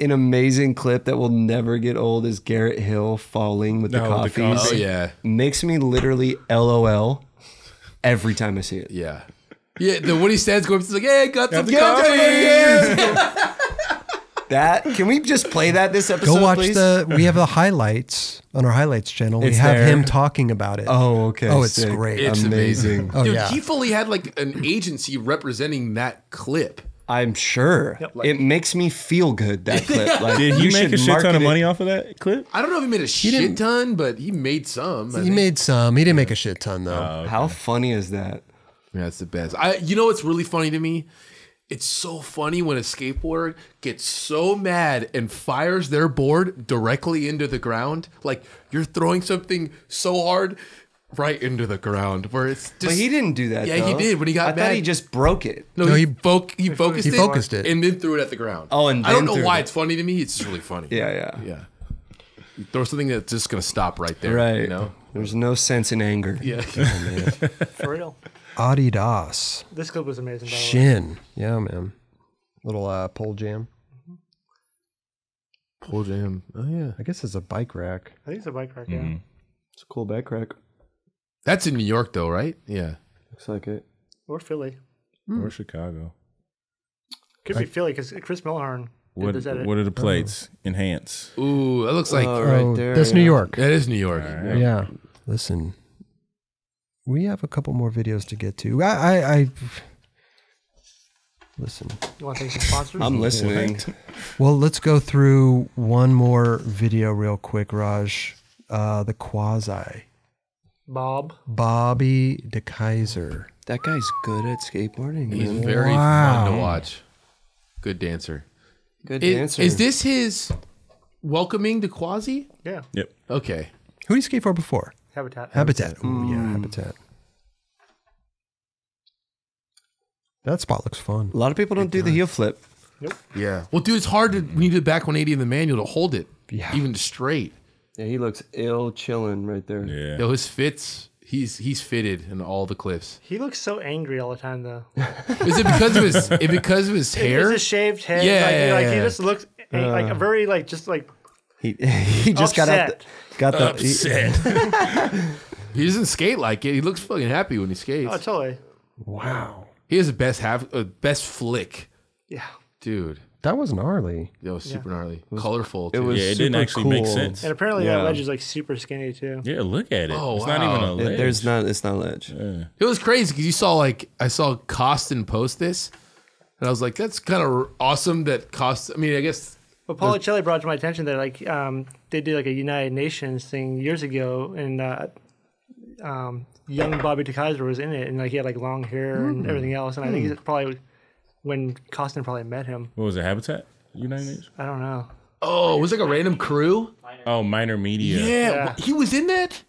An amazing clip that will never get old is Garrett Hill falling with the coffees. Oh, yeah. Makes me literally LOL every time I see it. Yeah. Yeah, when he stands going, he's like, hey, got some coffee. Can we just play that this episode, please? We have the highlights on our highlights channel. We have him talking about it. Oh, okay. Oh, it's great. It's amazing. Oh, dude, he fully had like an agency representing that clip. I'm sure. Yep, it makes me feel good, that clip. Like, did he make a shit ton of money off of that clip? I don't know if he made a shit ton, but he made some. He made some. He didn't make a shit ton, though. Oh, okay. How funny is that? Yeah, it's the best. You know what's really funny to me It's so funny when a skateboarder gets so mad and fires their board directly into the ground. Like, you're throwing something so hard right into the ground where it's just... But he didn't do that, yeah, though. He did. When he got mad... I thought he just broke it. No, he focused it and then threw it at the ground. Oh, and then I don't know why it's funny to me. It's just really funny. Yeah. You throw something that's just going to stop right there. Right. You know? There's no sense in anger. Yeah. Oh, man. For real. Adidas. This clip was amazing, by the way. Shin. Yeah, man. Little pole jam. Pole jam. Oh, yeah. I guess it's a bike rack. I think it's a bike rack, yeah. It's a cool bike rack. That's in New York, though, right? Yeah. Looks like it. Or Philly. Or Chicago. Could be Philly, because Chris Milhern. What are the plates? Enhance. Ooh, that looks like... Oh, right there. That's New York. That is New York. Right. Yeah. Listen... We have a couple more videos to get to. I listen. You want to take some sponsors? I'm listening. Well, let's go through one more video real quick, Raj. The Quasi. Bobby De Keyzer. That guy's good at skateboarding. He's very fun to watch. Good dancer. Is this his welcoming to Quasi? Yeah. Yep. Okay. Who did he skate for before? Habitat. Ooh, yeah, Habitat. That spot looks fun. A lot of people don't do the heel flip. Yep. Yeah. Well, dude, it's hard to, when you do the back 180 in the manual, to hold it. Yeah. Even straight. Yeah, he looks ill chilling right there. Yeah. Yo, his fits, he's fitted in all the clips. He looks so angry all the time, though. Is it because of his hair? It's his shaved head. Yeah. He just looks like a very He just got upset. He doesn't skate like it. He looks fucking happy when he skates. Oh, totally. Wow. He has the best flick. Yeah, dude, that was gnarly. That was super gnarly. Colorful. Too. It was. Yeah, it didn't actually make sense. And apparently that ledge is like super skinny too. Yeah, look at it. Oh, it's not even a ledge. It's not a ledge. Yeah. It was crazy because you saw I saw Koston post this, and I was like, that's kind of awesome. That Koston. I mean, I guess. Well, Policelli brought to my attention that they did a United Nations thing years ago, and young Bobby De Keyzer was in it, and he had long hair and everything else, and I think it's probably when Koston met him. What was it, Habitat? United Nations? I don't know. Oh, it was a random crew. Minor Media. Yeah, he was in that.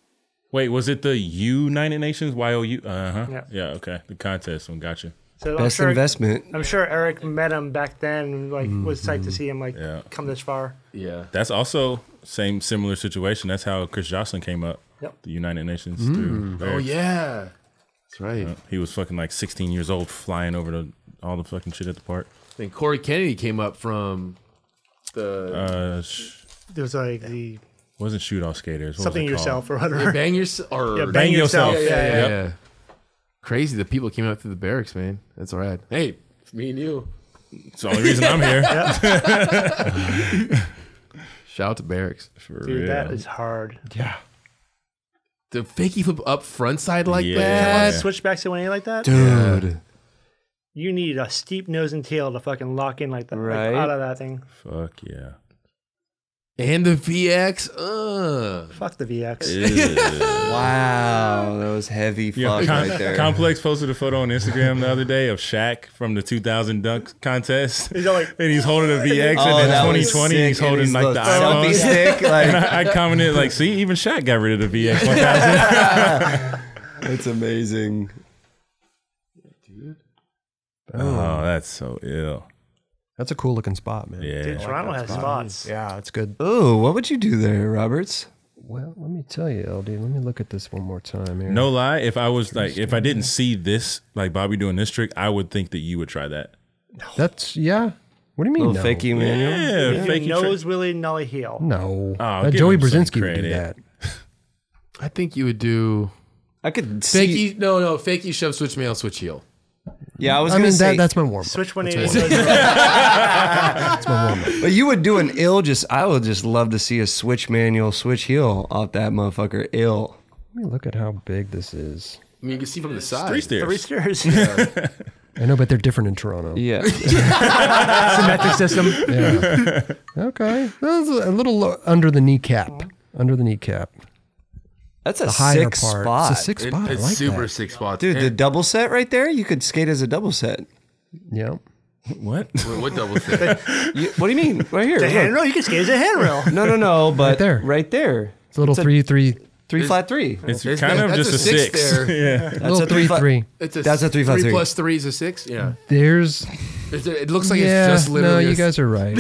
Wait, was it the United Nations? YOU? Yeah. Okay, the contest one. Gotcha. So best investment. I'm sure Eric met him back then and was psyched to see him come this far. Yeah. That's also similar situation. That's how Chris Jocelyn came up. Yep. The United Nations through. Oh yeah. That's right. He was fucking 16 years old flying over to all the fucking shit at the park. Then Corey Kennedy came up from the wasn't shoot off skaters. What something yourself called? Or whatever. Yeah, bang yourself. Yeah. Crazy the people came out through the barracks, man. That's all right. Hey, it's me and you. It's the only reason I'm here. Shout out to barracks. For dude, real. That is hard. Yeah. The fakie flip up front side that? Switchbacks to 180 like that? Dude. Yeah. You need a steep nose and tail to fucking lock in like that. Right. Out of that thing. Fuck yeah. And the VX, fuck the VX. Wow, that was heavy fuck right there. Complex posted a photo on Instagram the other day of Shaq from the 2000 dunk contest. He's and he's holding a VX, and in 2020 he's holding the selfie stick. And I commented see, even Shaq got rid of the VX 1000. It's amazing, dude. Oh, that's so ill. That's a cool looking spot, man. Yeah. Dude, Toronto has spots. Yeah, it's good. Oh, what would you do there, Roberts? Well, let me tell you, LD. Let me look at this one more time here. No lie, if I was if I didn't see this, Bobby doing this trick, I would think that you would try that. That's What do you mean? Fakie manual. Yeah, fakie nose Willie nollie heel. No, Joey Brzezinski would do that. I think you would do. I could see. Fakie, no, fakie shove switch mail switch heel. Yeah, I mean, that's my warm-up. Switch 180. That's my warm-up. But you would do an ill I would just love to see a switch manual, switch heel off that motherfucker ill. Let me look at how big this is. I mean, you can see from the side. 3 stairs. 3 stairs. Yeah. I know, but they're different in Toronto. Yeah. Symmetric system. Yeah. Okay. That's a little under the kneecap. Under the kneecap. That's a sick spot. It's a sick spot. It's super sick spot. Dude, the double set right there, you could skate as a double set. Yeah. What? What double stick? What do you mean? Right here. It's a handrail. You can skate as a handrail. No. But right there. Right there. It's a little three, flat three. It's kind of just a six. Yeah. That's a 3-3. That's a 3-5-3. 3 plus 3 is a 6. Yeah. There's. It looks like it's just literally. No, you guys are right.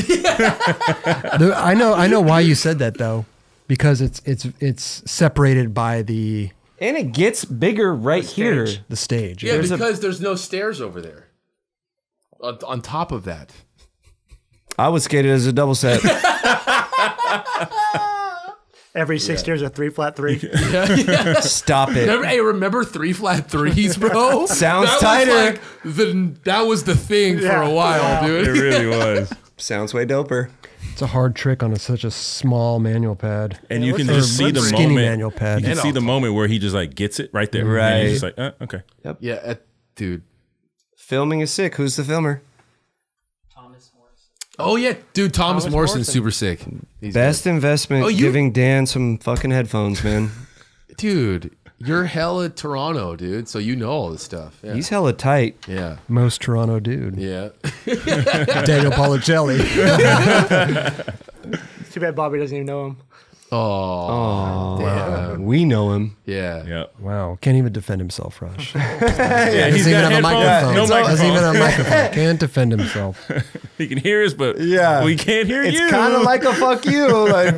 I know why you said that though, because it's separated by the. And it gets bigger right here. The stage. Yeah, because there's no stairs over there. On top of that. I would skate it as a double set. Every 6 years a 3-flat 3. Yeah. Stop it. Remember 3-flat 3s, bro? Sounds tighter. That was the thing for a while, dude. It really was. Sounds way doper. It's a hard trick on such a small manual pad. And you can just see the moment. You can see the moment where he just like gets it right there. Right. And he's just like, okay. Yep. Yeah, dude. Filming is sick. Who's the filmer? Oh, yeah. Dude, Thomas Morrison's super sick. He's Best investment giving Dan some fucking headphones, man. Dude, you're hella Toronto, dude. So you know all this stuff. Yeah. He's hella tight. Yeah. Most Toronto dude. Yeah. Daniel Policelli. Too bad Bobby doesn't even know him. Oh, wow. We know him. Yeah. Wow. Can't even defend himself, Rush. He's got a microphone. Doesn't even have a microphone. Can't defend himself. He can hear us, but we can't hear you. It's kind of like a fuck you. Like,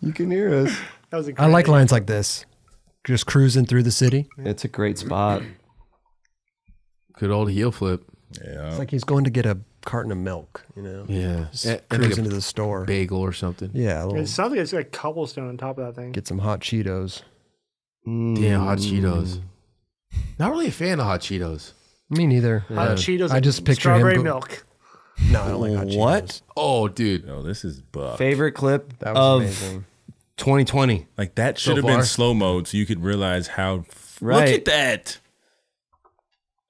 you can hear us. That was I like lines like this. Just cruising through the city. It's a great spot. Good old heel flip. Yeah. It's like he's going to get a carton of milk, you know? Yeah. Cruise into the store. Bagel or something. Yeah. It sounds like it's like cobblestone on top of that thing. Get some hot Cheetos. Damn, hot Cheetos. Not really a fan of hot Cheetos. Me neither. Yeah. Hot Cheetos I just picture strawberry milk. No, I don't like hot Cheetos. What? Oh, dude. Oh, this is buff. Favorite clip that was amazing. 2020. Like, that should have been slow mode so you could realize how... Right. Look at that.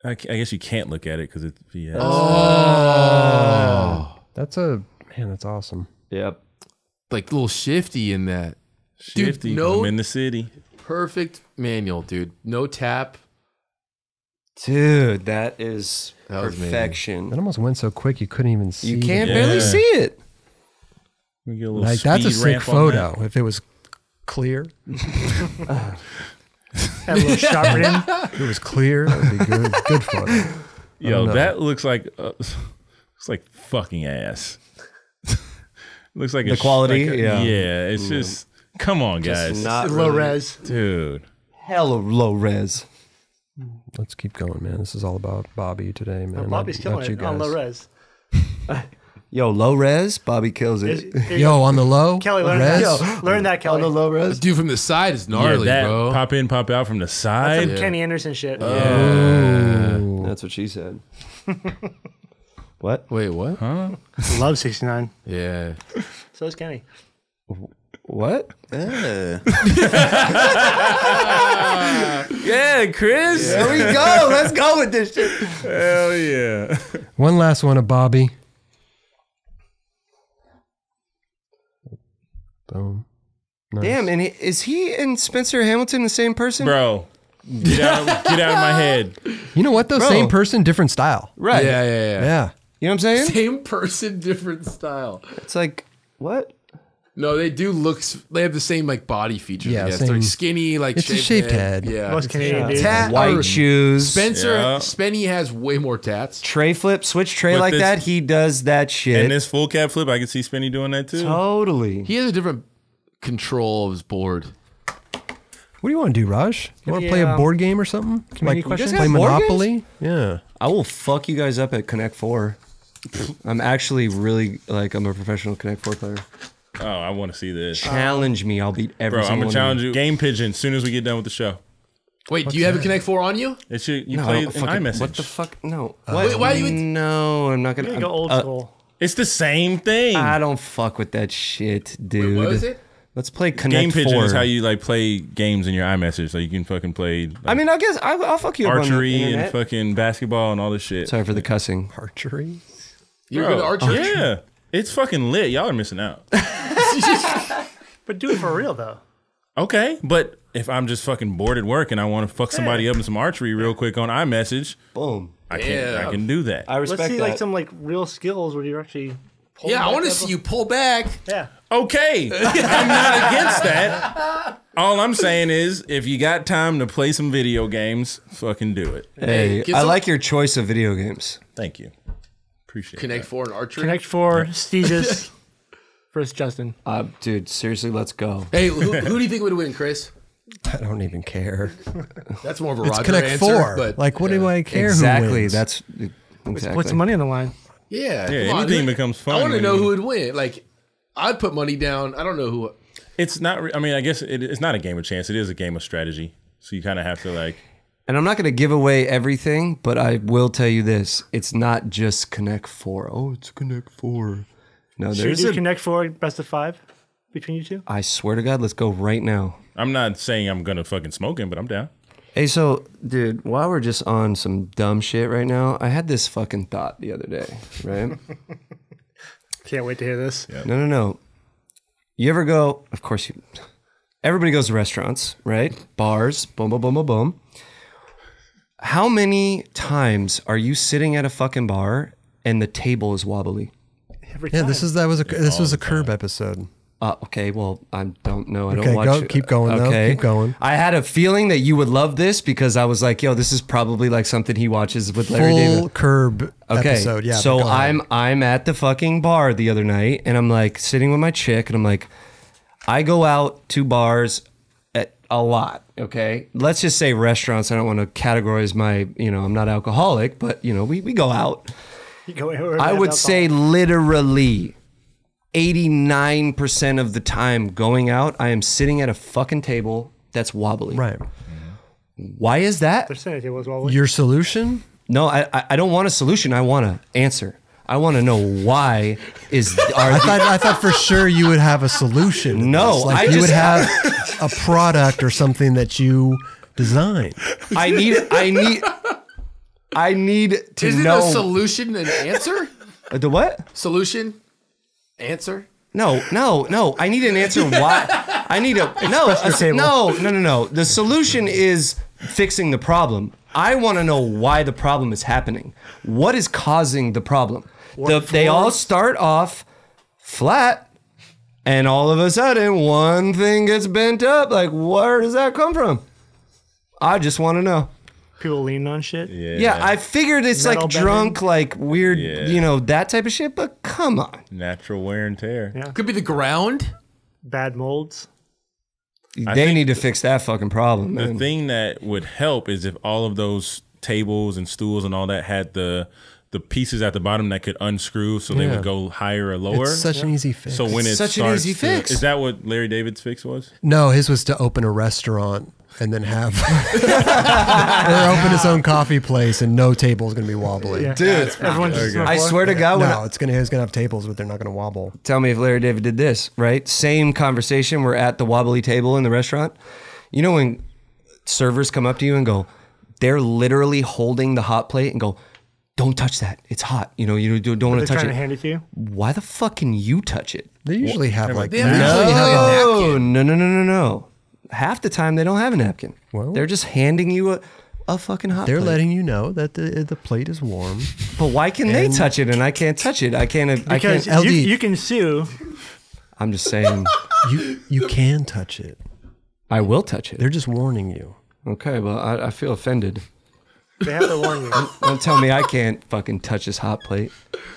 I guess you can't look at it because it's BS. Oh, that's that's awesome. Yep, like a little shifty in that. Shifty, dude, I'm in the city. Perfect manual, dude. No tap, dude. That is perfection. That almost went so quick you couldn't even see. You can't barely see it. We get a little like that's a sick photo. If it was clear. Had a little shot for him. It was clear. That would be good. Good photo. Yo, that looks like it's like fucking ass. Looks like the quality. Like yeah. It's just come on, guys. Just not low res, dude. Hella low res. Let's keep going, man. This is all about Bobby today, man. Bobby's killing it on low res. Yo, low res, Bobby kills it. Yo, on the low, Kelly, learn that, Kelly. On the low res, dude, from the side is gnarly, bro. Pop in, pop out from the side. That's some Kenny Anderson shit. Oh. That's what she said. What? Wait, what? Huh? Love 69. Yeah. So is Kenny. What? Yeah, Chris. Yeah. Here we go. Let's go with this shit. Hell yeah. One last one of Bobby. Nice. Damn, and is he and Spencer Hamilton the same person? Bro, get out of my head. You know what though? Bro. Same person, different style. Right. Yeah. You know what I'm saying? Same person, different style. It's like, what? No, they do look, they have the same like body features. Yeah, same. They're like skinny, like it's shaped head. Yeah. Most Canadian dude. White shoes. Spencer, Spenny has way more tats. Tray flip, switch tray with like this, that, he does that shit. And this full cab flip, I can see Spenny doing that too. Totally. He has a different control of his board. What do you want to do, Raj? You want to play a board game or something? Like play Monopoly? Yeah. I will fuck you guys up at Connect 4. I'm actually really like, I'm a professional Connect 4 player. Oh, I want to see this. Challenge me. I'll beat every single one. Bro, I'm going to challenge you. Game Pigeon as soon as we get done with the show. Wait, do you have a Connect 4 on you? It's you play an iMessage. What the fuck? No. Wait, why do you... No, I'm not going to... go old school. It's the same thing. I don't fuck with that shit, dude. Wait, what is it? Let's play Connect 4. Game Pigeon is how you like play games in your iMessage. So you can fucking play... Like, I mean, I guess I'll fuck you up on the internet. Archery and fucking basketball and all this shit. Sorry for the cussing. Archery? You're good at archery? Yeah. It's fucking lit. Y'all are missing out. But do it for real, though. Okay, but if I'm just fucking bored at work and I want to fuck somebody up in some archery real quick on iMessage, boom. I can do that. I respect that. Let's see like some like real skills where you're actually pulling back. Yeah, I want to see you pull back. Yeah. Okay. I'm not against that. All I'm saying is if you got time to play some video games, fucking do it. Hey, I like your choice of video games. Thank you. Appreciate Connect that. Four and archery. Connect Four, Steezus. First, Justin. Dude, seriously, let's go. Hey, who do you think would win, Chris? I don't even care. That's more of a Roger Connect answer. Four. But, like, what do I care who wins? That's exactly. What's money on the line? Yeah. Yeah, anything becomes fun. I want to know who would win. Like, I'd put money down. I don't know who. It's not, I mean, I guess it's not a game of chance. It is a game of strategy. So you kind of have to, like. And I'm not going to give away everything, but I will tell you this. It's not just Connect Four. Oh, it's Connect Four. No, there's a Connect Four best of five between you two? I swear to God, let's go right now. I'm not saying I'm going to fucking smoke him, but I'm down. Hey, so, dude, while we're just on some dumb shit right now, I had this fucking thought the other day, right? Can't wait to hear this. Yep. No, no, no. You ever go, of course, everybody goes to restaurants, right? Bars, boom, boom, boom, boom, boom. How many times are you sitting at a fucking bar and the table is wobbly? Every time. Yeah, this was a Curb episode. Okay, well, I don't know. I don't watch it. Keep going, okay. Though. Keep going. I had a feeling that you would love this because I was like, yo, this is probably like something he watches with Larry David. Full Curb episode, yeah. So I'm at the fucking bar the other night, and I'm like sitting with my chick, and I'm like, I go out to bars a lot, okay? Let's just say restaurants. I don't want to categorize my, you know, I'm not alcoholic, but, you know, we go out. You go I would say literally 89% of the time going out, I am sitting at a fucking table that's wobbly. Right. Yeah. Why is that? They're saying it was wobbly. Your solution? No, I don't want a solution. I want an answer. I want to know why is. I thought for sure you would have a solution. No, like you would have a product or something that you design. I need to Isn't know. Isn't a solution an answer? The what? Solution. Answer? No, no, no. I need an answer. Why? I need a no. The solution is fixing the problem. I want to know why the problem is happening. What is causing the problem? They all start off flat, and all of a sudden, one thing gets bent up. Like, where does that come from? I just want to know. People lean on shit. Yeah, yeah, I figured it's like drunk, like weird, yeah, you know, that type of shit. But come on, natural wear and tear. Yeah, could be the ground, bad molds. They need to fix that fucking problem. The thing that would help is if all of those tables and stools and all that had the pieces at the bottom that could unscrew, so they would go higher or lower. It's such an easy fix. So when it's such an easy fix, is that what Larry David's fix was? No, his was to open a restaurant. And then have or open his own coffee place, and no table is going to be wobbly. Yeah. Dude, I swear to God, no, it's going to have tables, but they're not going to wobble. Tell me if Larry David did this, right? Same conversation. We're at the wobbly table in the restaurant. You know when servers come up to you and go, they're literally holding the hot plate and go, don't touch that. It's hot. You know, you don't want to touch it. They're trying to hand it to you. Why the fuck can you touch it? They usually have like no. Half the time they don't have a napkin. Well, they're just handing you a fucking hot plate. They're letting you know that the plate is warm. But why can they touch it and I can't touch it? I can't. Because I can't, you can sue. I'm just saying. you can touch it. I will touch it. They're just warning you. Okay, well, I feel offended. They have to warn you. Don't tell me I can't fucking touch this hot plate.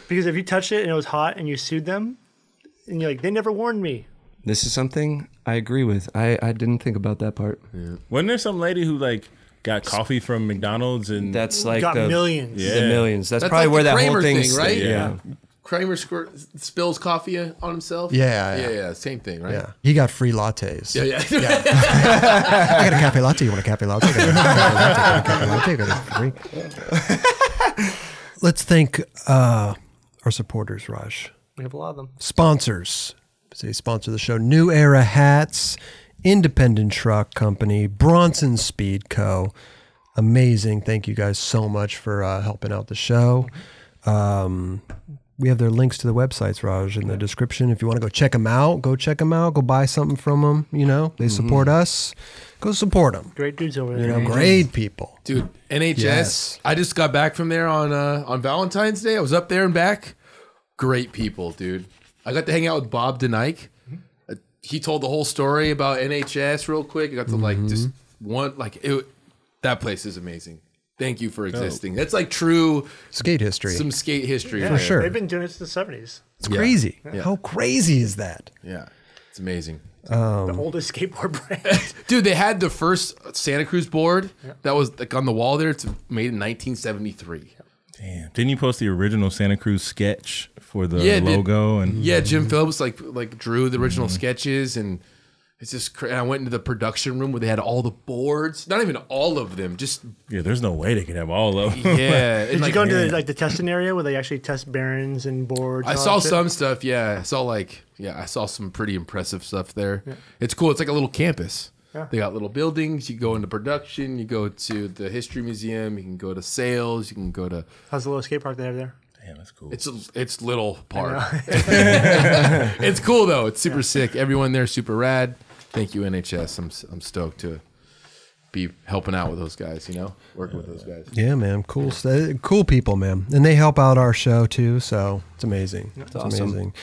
Because if you touched it and it was hot and you sued them, and you're like, they never warned me. This is something I agree with. I didn't think about that part. Yeah. Wasn't there some lady who like got coffee from McDonald's and that's like got millions? Yeah, the millions. That's probably like where that whole thing right? Yeah. Kramer spills coffee on himself. Yeah, yeah, yeah. Same thing, right? Yeah. He got free lattes. Yeah, yeah. Yeah. I got a cafe latte. You want a cafe latte? Let's thank our supporters, Raj. We have a lot of them. Sponsors. They sponsor the show. New Era Hats, Independent Truck Company, Bronson Speed Co. Amazing. Thank you guys so much for helping out the show. we have their links to the websites, Raj, in the description. If you want to go check them out, go check them out. Go buy something from them. You know, they support us. Go support them. Great dudes over there. You know, great people. Dude, NHS. Yes. I just got back from there on Valentine's Day. I was up there and back. Great people, dude. I got to hang out with Bob De Keyzer. He told the whole story about NHS real quick. I got to like just want like it. That place is amazing. Thank you for existing. That's like true skate history. Some skate history. Yeah, for sure. They've been doing it since the 70s. It's crazy. Yeah. How crazy is that? Yeah. It's amazing. The oldest skateboard brand. Dude, they had the first Santa Cruz board that was like on the wall there. It's made in 1973. Damn. Didn't you post the original Santa Cruz sketch for the logo? And yeah, Jim Phillips like drew the original sketches and... It's just crazy. I went into the production room where they had all the boards. Not even all of them. Just there's no way they could have all of them. Yeah. Did you go into like the testing area where they actually test bearings and boards? I saw some stuff. Yeah, I saw I saw some pretty impressive stuff there. Yeah. It's cool. It's like a little campus. Yeah. They got little buildings. You go into production. You go to the history museum. You can go to sales. You can go to. How's the little skate park they have there? Damn, that's cool. It's little park. It's cool though. It's super sick. Everyone there, super rad. Thank you, NHS. I'm stoked to be helping out with those guys, you know, working with those guys. Yeah, man. Cool. Cool people, man. And they help out our show, too. So it's amazing. That's awesome. Amazing.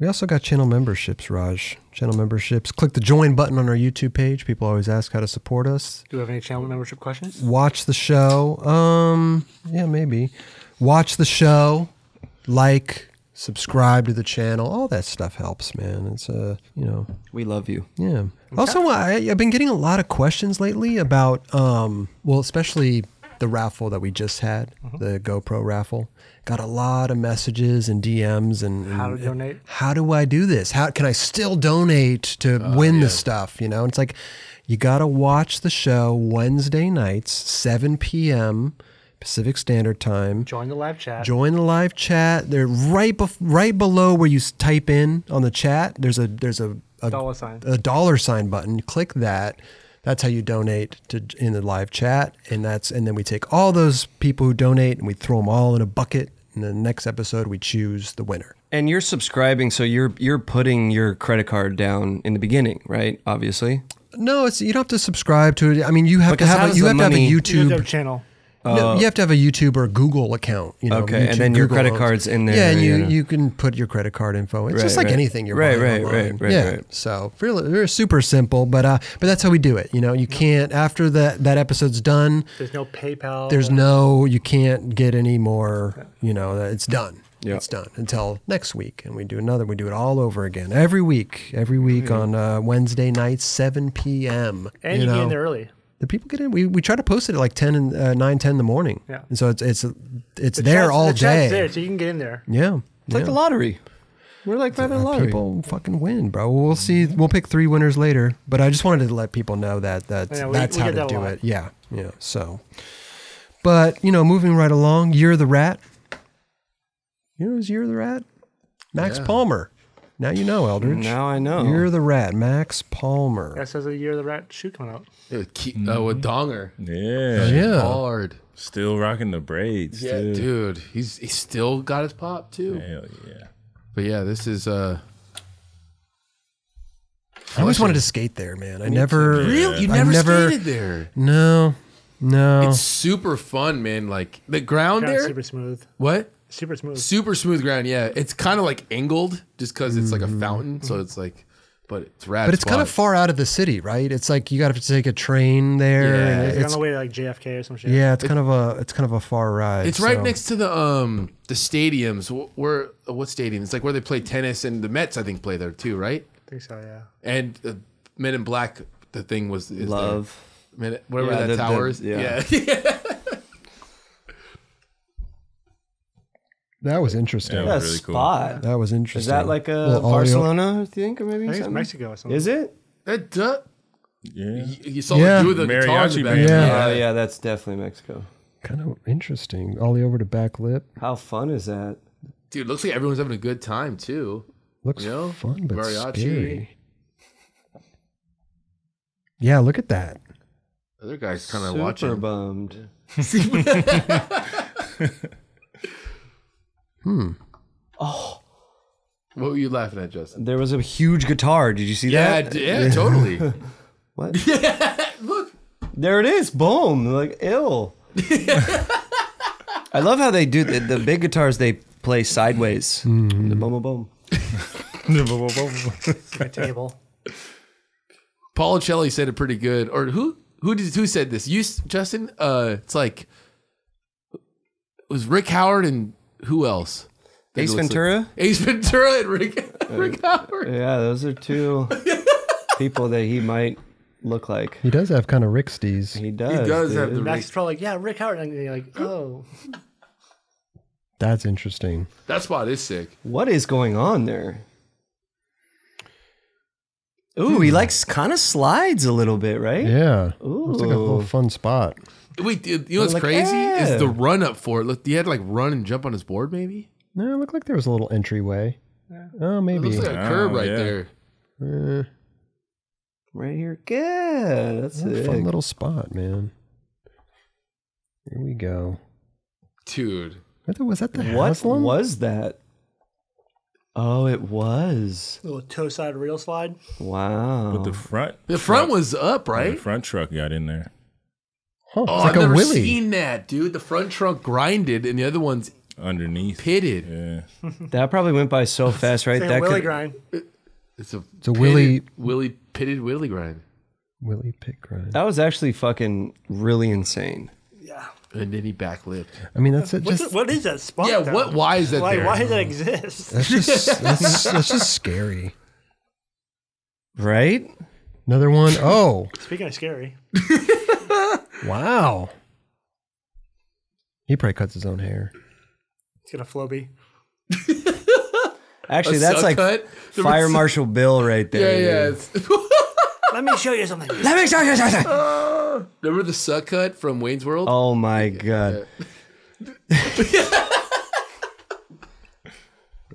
We also got channel memberships, Raj. Channel memberships. Click the join button on our YouTube page. People always ask how to support us. Do we have any channel membership questions? Watch the show. Yeah, maybe. Watch the show. Like... Subscribe to the channel. All that stuff helps, man. It's you know, we love you. Yeah. Also, I've been getting a lot of questions lately about, well, especially the raffle that we just had, the GoPro raffle. Got a lot of messages and DMs and how to donate. How do I do this? How can I still donate to win the stuff? You know, it's like you gotta watch the show Wednesday nights, 7 p.m. Pacific Standard Time. Join the live chat. Join the live chat. They're right below where you type in on the chat. There's a $. Button. Click that. That's how you donate to in the live chat. And then we take all those people who donate and we throw them all in a bucket. And the next episode we choose the winner. And you're subscribing, so you're putting your credit card down in the beginning, right? Obviously. No, it's you don't have to subscribe to it. I mean, you have to have a YouTube channel. No, you have to have a YouTube or Google account. You know, okay, YouTube, and then your Google credit card's in there. Yeah, and you can put your credit card info. It's just like anything you're buying online. Right. So really super simple, but that's how we do it. You know, you can't after that episode's done. There's no PayPal. There's no you can't get any more. You know, it's done. Yep. It's done until next week, and we do another. We do it all over again every week on Wednesday night, 7 p.m. And you get in there early. The people get in. We try to post it at like 9, 10 in the morning. Yeah. And so it's there all day. It's there, so you can get in there. Yeah. It's like the lottery. We're like by the lottery. People fucking win, bro. We'll see. We'll pick 3 winners later. But I just wanted to let people know that's how to do it. Yeah. Yeah. So, but you know, moving right along, Year of the Rat. You know who's Year of the Rat? Max Palmer. Now you know, Eldridge. Now I know. Year of the Rat, Max Palmer. That says a Year of the Rat shoe coming out. With Donger. Yeah. Yeah. Hard. Still rocking the braids. Yeah, dude. He's still got his pop, too. Hell yeah. But yeah, this is... I always wanted to skate there, man. I never... Really? You never skated there? No. No. It's super fun, man. Like, the ground there... super smooth. What? Super smooth. Super smooth ground, yeah. It's kind of like angled just because it's like a fountain. So it's like, but it's rad. But it's kind of far out of the city, right? It's like you got to take a train there. Yeah, it's on the way to like JFK or some shit. Yeah, it's kind of a far ride. It's right next to the stadiums. Where what stadium? It's like where they play tennis and the Mets, I think, play there too, right? I think so, yeah. And Men in Black, the thing was Love. There. Whatever that tower is. Yeah. That was interesting. Yeah, that was really cool. That was interesting. Is that like a Barcelona thing, or maybe? I think it's Mexico or something. Is it? It does. Yeah. You saw the dude with the mariachi band. Yeah. Oh, yeah, that's definitely Mexico. Kind of interesting. Ollie over to back lip. How fun is that? Dude, looks like everyone's having a good time, too. Looks fun, but mariachi. Scary. Yeah, look at that. The other guy's kind of watching. Super bummed. Oh. What were you laughing at, Justin? There was a huge guitar. Did you see that? Yeah, totally. What? Yeah, look. There it is. Boom. Like, ill. I love how they do the big guitars, they play sideways. The boom, boom, boom. My table. Policelli said it pretty good. Or who said this? You, Justin? It's like, it was Rick Howard and who else? Ace Ventura? Like, Ace Ventura and Rick Howard. Yeah, those are two people that he might look like. He does have kind of Ricksties. He does. He does have the Max probably like, yeah, Rick Howard. And you're like, oh. That's interesting. That spot is sick. What is going on there? Ooh, he likes kind of slides a little bit, right? Yeah. Ooh. It's like a little fun spot. Wait, you know what's like, crazy? Yeah. Is the run up for it. Look, he had to like run and jump on his board maybe? No, it looked like there was a little entryway. Yeah. Oh, maybe. It looks like a curb right there. Right here. Good. That's a fun little spot, man. Here we go. Dude. Was that the Haslam? What was that? Oh, it was. A little toe-side rail slide. Wow. But the front was up, right? The front truck got in there. Huh. Oh, like I've never seen that, dude. The front trunk grinded and the other one's underneath, pitted. Yeah. That probably went by so fast, right? That Willie grind. It's a Willie grind. Willie pit grind. That was actually fucking really insane. Yeah. And then he backlipped. I mean, that's it. What is that spot? Yeah. What? Why is that there? Why does that exist? That's just that's just scary, right? Another one. Oh. Speaking of scary. Wow. He probably cuts his own hair. Gonna flobby. Actually, that's like cut. Fire Marshal Bill right there. Yeah, yeah. Let me show you something. Let me show you something. Remember the suck cut from Wayne's World? Oh my god.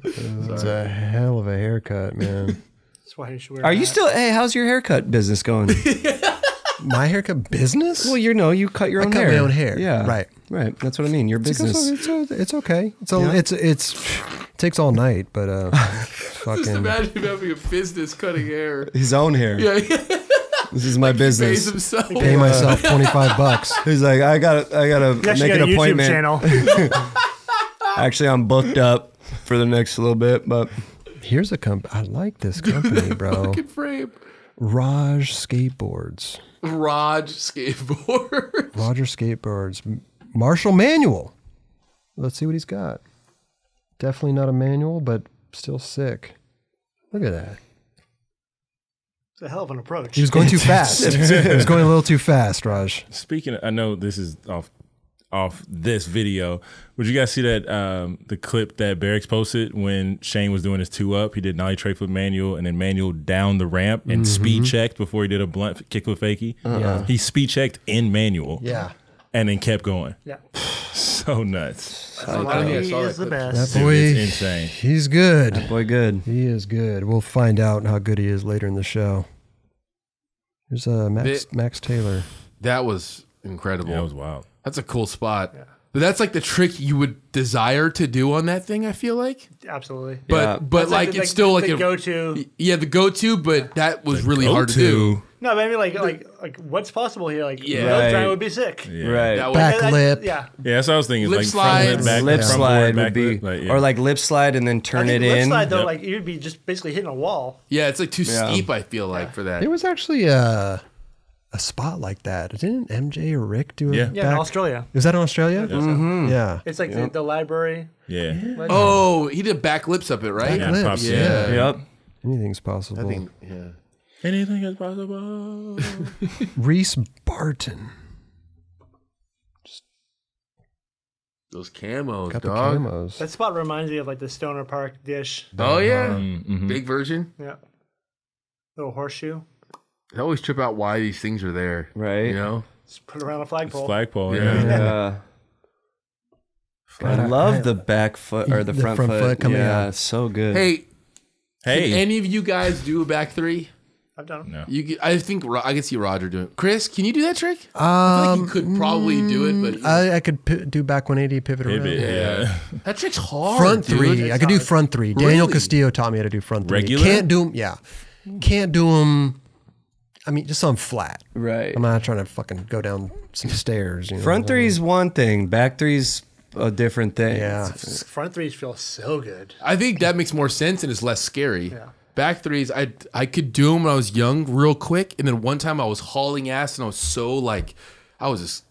That's a hell of a haircut, man. That's why you should wear. Are you still? Hey, how's your haircut business going? My haircut business? Well, you know, you cut your own hair. I cut my own hair. Yeah. Right. Right. That's what I mean. Your business. It's okay. So it takes all night, but fucking. Just imagine having a business cutting hair. His own hair. Yeah. This is my business. Pays himself. I pay myself $25. He's like, I gotta make an appointment. YouTube channel. Actually, I'm booked up for the next little bit, but here's a company. I like this company, bro. Fucking frame. Roger Skateboards. Marshall manual. Let's see what he's got. Definitely not a manual, but still sick. Look at that. It's a hell of an approach. He was going too fast. He was going a little too fast, Raj. Speaking of, I know this is off this video. Would you guys see that the clip that Barracks posted when Shane was doing his 2-up? He did nollie tray flip manual and then manual down the ramp and speed checked before he did a blunt kickflip fakie. He speed checked in manual. Yeah. And then kept going. Yeah. So nuts. He is the best. That boy is insane. He's good. That boy good. He is good. We'll find out how good he is later in the show. There's Max Taylor. That was incredible. Yeah, that was wild. That's a cool spot. Yeah. But that's like the trick you would desire to do on that thing, I feel like. Absolutely. But yeah. But like it's still like a go-to. Yeah, the go-to, but that was really hard to do. No, I mean like what's possible here? Like rail drive would be sick. Yeah. Right. Back lip. Yeah. Yeah, that's what I was thinking. Lip like slide. Lip slide would be or like lip slide and then turn it in. Lip slide though, like you'd be just basically hitting a wall. Yeah, it's like too steep, I feel like, for that. There was actually a spot like that. Didn't MJ or Rick do it? Yeah, in Australia. Is that in Australia? Yeah. It's like the library. Yeah. Oh, he did back lips up it, right? Back lips. Yeah. Yep. Anything's possible. I think, yeah. Anything is possible. Reese Barton. Those camos, got dog. The camos. That spot reminds me of like the Stoner Park dish. Oh, yeah. Big version. Yeah. Little horseshoe. I always trip out why these things are there. Right. You know? Just put it around a flagpole. Flagpole, yeah. God, I love the back foot or the front foot. Coming out. So good. Hey. Hey. Can any of you guys do a back three? I've done them. No. I think I could see Roger doing it. Chris, can you do that trick? I feel like you could probably do it, but I could do back 180 pivot around. Yeah. That trick's hard. Front three. Dude. I could do front three. Really? Daniel Castillo taught me how to do front three. Regular? Can't do them. Yeah. Can't do them. I mean, just on flat. Right. I'm not trying to fucking go down some stairs. You know? Front three's one thing. Back three's a different thing. Yeah. Front threes feel so good. I think that makes more sense and it's less scary. Yeah. Back threes, I could do them when I was young real quick. And then one time I was hauling ass and I was so like, I was just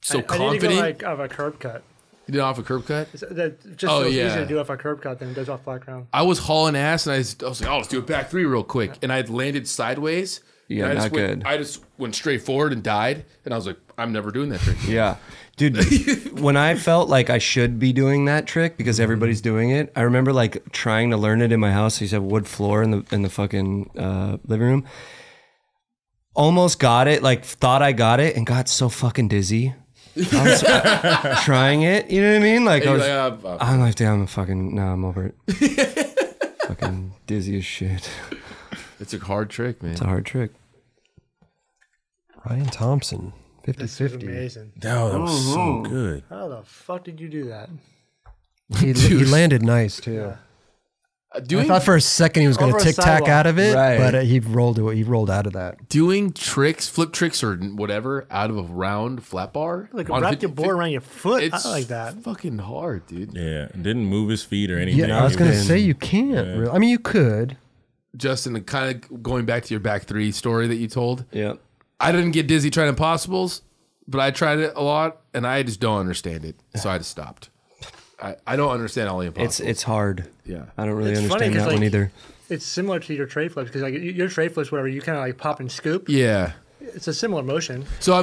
so confident. I need to go like of a curb cut. You did it off a curb cut? That just easier to do off a curb cut than it does off flat ground. I was hauling ass and I was like, oh, let's do a back three real quick. Yeah. And I had landed sideways. Yeah, not good. I just went straight forward and died. And I was like, I'm never doing that trick. Yeah. Dude, when I felt like I should be doing that trick because everybody's doing it, I remember like trying to learn it in my house. I used to have wood floor in the fucking living room. Almost got it, like thought I got it and got so fucking dizzy. I was trying it, you know what I mean? Like, I'm like, damn, I'm over it. Fucking dizzy as shit. It's a hard trick, man. It's a hard trick. Ryan Thompson, 50-50. This is amazing. That was so good. How the fuck did you do that? He landed nice, too. Yeah. I thought for a second he was going to tic-tac out of it, but he rolled out of that. Doing tricks, flip tricks or whatever, out of a round flat bar. Like wrap your board around your foot. It's like that. Fucking hard, dude. Yeah, didn't move his feet or anything. Yeah, I was going to say you can't. Yeah. Really. I mean, you could. Justin, kind of going back to your back three story that you told. Yeah. I didn't get dizzy trying impossibles, but I tried it a lot, and I just don't understand it, so I just stopped. I don't understand all the impossibles. It's hard. Yeah. I don't really understand that one either. It's similar to your tray flips, because like your tray flips, whatever, you kind of like pop and scoop. Yeah. It's a similar motion. So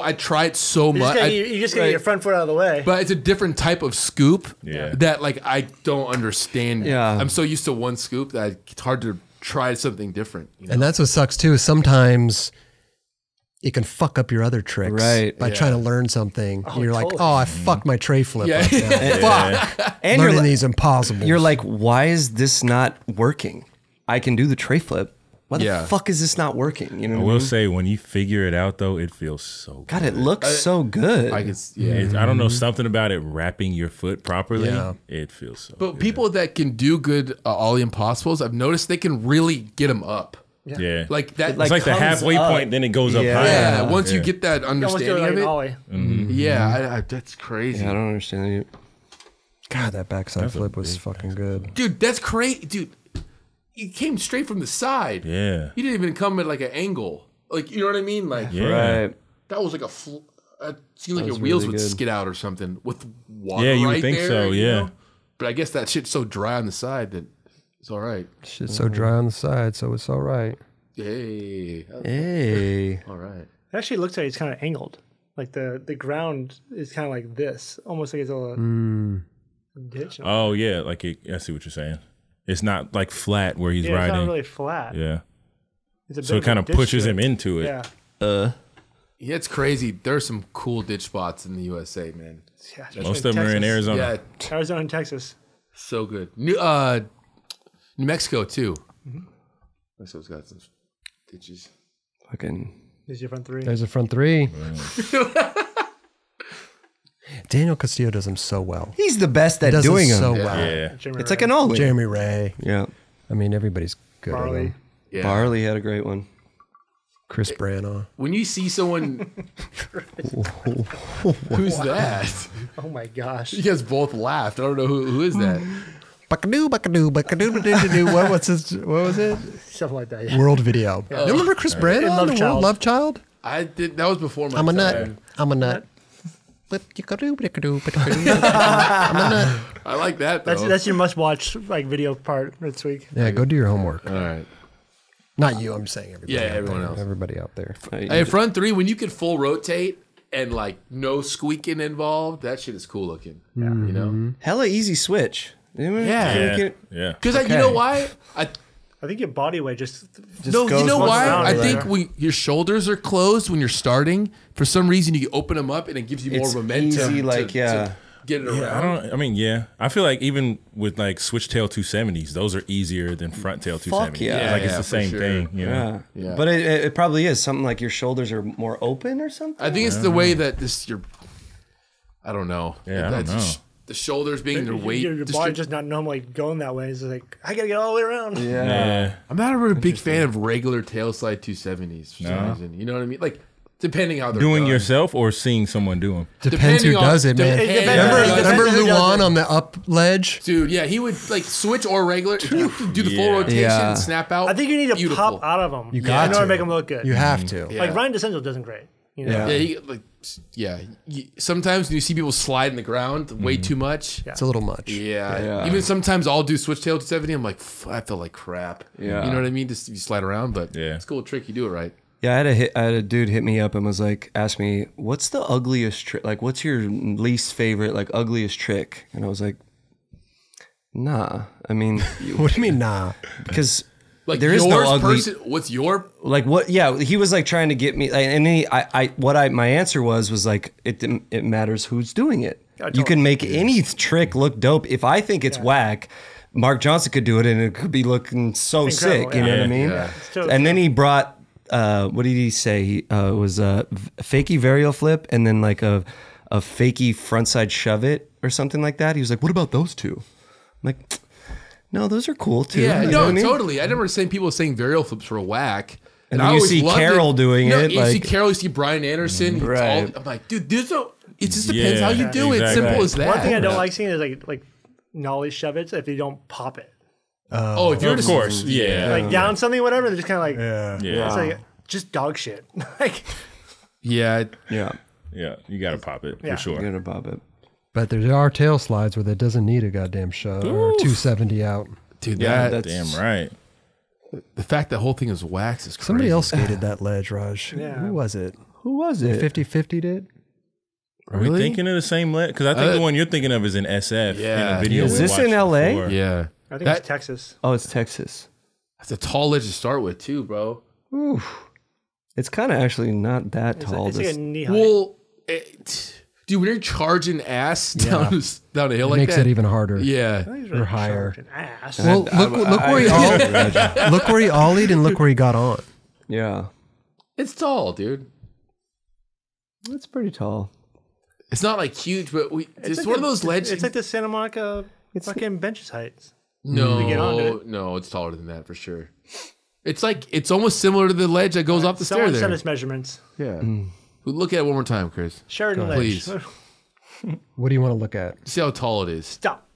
I try it so much. You just gotta get your front foot out of the way. But it's a different type of scoop that like I don't understand. Yeah. I'm so used to one scoop that it's hard to try something different. You know? And that's what sucks too, is sometimes it can fuck up your other tricks by trying to learn something. Oh, and you're like, oh, I fucked my tray flip. Yeah. Right now. Fuck. And learning you're like, these impossibles. You're like, why is this not working? I can do the tray flip. Why the fuck is this not working? You know what I will say, when you figure it out, though, it feels so good. God, it looks so good. I can, I don't know, something about it wrapping your foot properly. Yeah. It feels so good. But people that can do good ollie impossibles, I've noticed they can really get them up. Yeah. Like that. It's like the halfway point, then it goes up higher. Yeah, once you get that understanding of it. That's crazy. Yeah, I don't understand it. God, that backside flip was fucking good. Dude, that's crazy. Dude. You came straight from the side. Yeah. You didn't even come at like an angle. Like, you know what I mean? Like, right. That was like it seemed like your wheels would skid out or something with water. Yeah, you would think so. Yeah. But I guess that shit's so dry on the side that it's all right. Shit's so dry on the side, so it's all right. Hey. All right. It actually looks like it's kind of angled. Like the ground is kind of like this, almost like it's a ditch. Oh yeah, like I see what you're saying. It's not like flat where he's riding. It's not really flat. Yeah. So it kind of pushes him into it. Yeah. Yeah, it's crazy. There's some cool ditch spots in the USA, man. Yeah, most of them are in Arizona. Yeah. Arizona and Texas. So good. New Mexico, too. Mexico's got some ditches. Fucking. There's your front three. There's a front three. Right. Daniel Castillo does them so well. He's the best at doing them. So well. Yeah. It's like an ollie. Jeremy Ray. Yeah. I mean, everybody's good at them. Yeah. Barley had a great one. Chris Branagh. When you see someone... Who's that? Oh, my gosh. You guys both laughed. I don't know who is that. Buckadoo, buckadoo, buckadoo, buckadoo. What was it? Something like that. Yeah. World Video. Yeah. You remember Chris Branagh? Love Child? I did. That was before my time. I'm a nut. I like that, though. That's your must-watch like video part this week. Yeah, go do your homework. All right. Not you, I'm saying everybody. Yeah, everyone else. Everybody out there. Hey, front three, when you can full rotate and like no squeaking involved, that shit is cool looking. Yeah. You know? Hella easy switch. Yeah. Yeah. Because you know why? I think your body weight just no, goes you know why? I think when your shoulders are closed when you're starting, for some reason you open them up and it gives you more momentum. Easy, to, like, yeah. get it around. Yeah, I feel like even with like switch tail 270s, those are easier than front tail 270s. It's the same thing. You know? Yeah. But it probably is something like your shoulders are more open or something. I think it's the way that I don't know. Yeah, I don't know. The shoulders being their weight. Your body just not normally going that way. It's like, I got to get all the way around. Yeah. I'm not a big fan of regular tail slide 270s for some reason. You know what I mean? Like, depending how they're doing yourself or seeing someone do them. Depends who does it, man. Remember Luan on the up ledge? Dude, yeah, he would like switch or regular. If you do the full rotation and snap out. I think you need to pop out of them. You got to. In order to make them look good. You have to. Yeah. Like Ryan DeCenzo doesn't great. You know? Sometimes you see people slide in the ground way too much. Yeah. It's a little much. Yeah. Even sometimes I'll do switch tail 270. I'm like, I feel like crap. Yeah. You know what I mean? Just you slide around, but it's a cool trick. You do it right. Yeah, I had a dude hit me up and was like, asked me, what's the ugliest trick? Like, what's your least favorite, like, ugliest trick? And I was like, nah. I mean, what do you mean, nah? Because like there is no ugly. What's your like? What? Yeah, he was like trying to get me, like, and my answer was like, it matters who's doing it. You can make any trick look dope if I think it's whack. Mark Johnson could do it, and it could be looking so sick. You know what I mean? Yeah. And then he brought. What did he say? It was a fakie varial flip and then like a fakie frontside shove it or something like that. He was like, what about those two? I'm like, no, those are cool too. Yeah, totally. I remember seeing people saying varial flips were whack. And I always you see Carol doing it. You see Carol, you see Brian Anderson. Right. I'm like, dude, it just depends how you do it. Simple as that. One thing I don't like seeing is like nollie shove it if you don't pop it. If you're like down something, whatever, they're just kind of like, it's like just dog shit. Like, you gotta pop it for sure. You gotta pop it. But there are tail slides where that doesn't need a goddamn shove or 270 out. Dude, that's damn right. The fact that whole thing is wax is crazy. Somebody else skated that ledge, Raj. Yeah. Who was it? 50-50 did. Are we thinking of the same ledge? Because I think the one you're thinking of is in SF. Yeah. In a video is this in LA? Before. Yeah. I think it's Texas. Oh, it's Texas. That's a tall ledge to start with, too, bro. Oof. It's kind of actually not that tall. It's like a knee high. Well, dude, when you're charging ass down a hill like that, makes it even harder. Yeah. Or higher. Ass. Well, look where he ollied and look where he got on. Yeah. It's tall, dude. It's pretty tall. It's not like huge, but it's like one of those ledges. It's like the Santa Monica fucking benches heights. No, it's taller than that for sure. It's like it's almost similar to the ledge that goes off the stair there. Someone sent us measurements. Yeah. Look at it one more time, Chris. Sheridan ledge. Please. What do you want to look at? See how tall it is. Stop.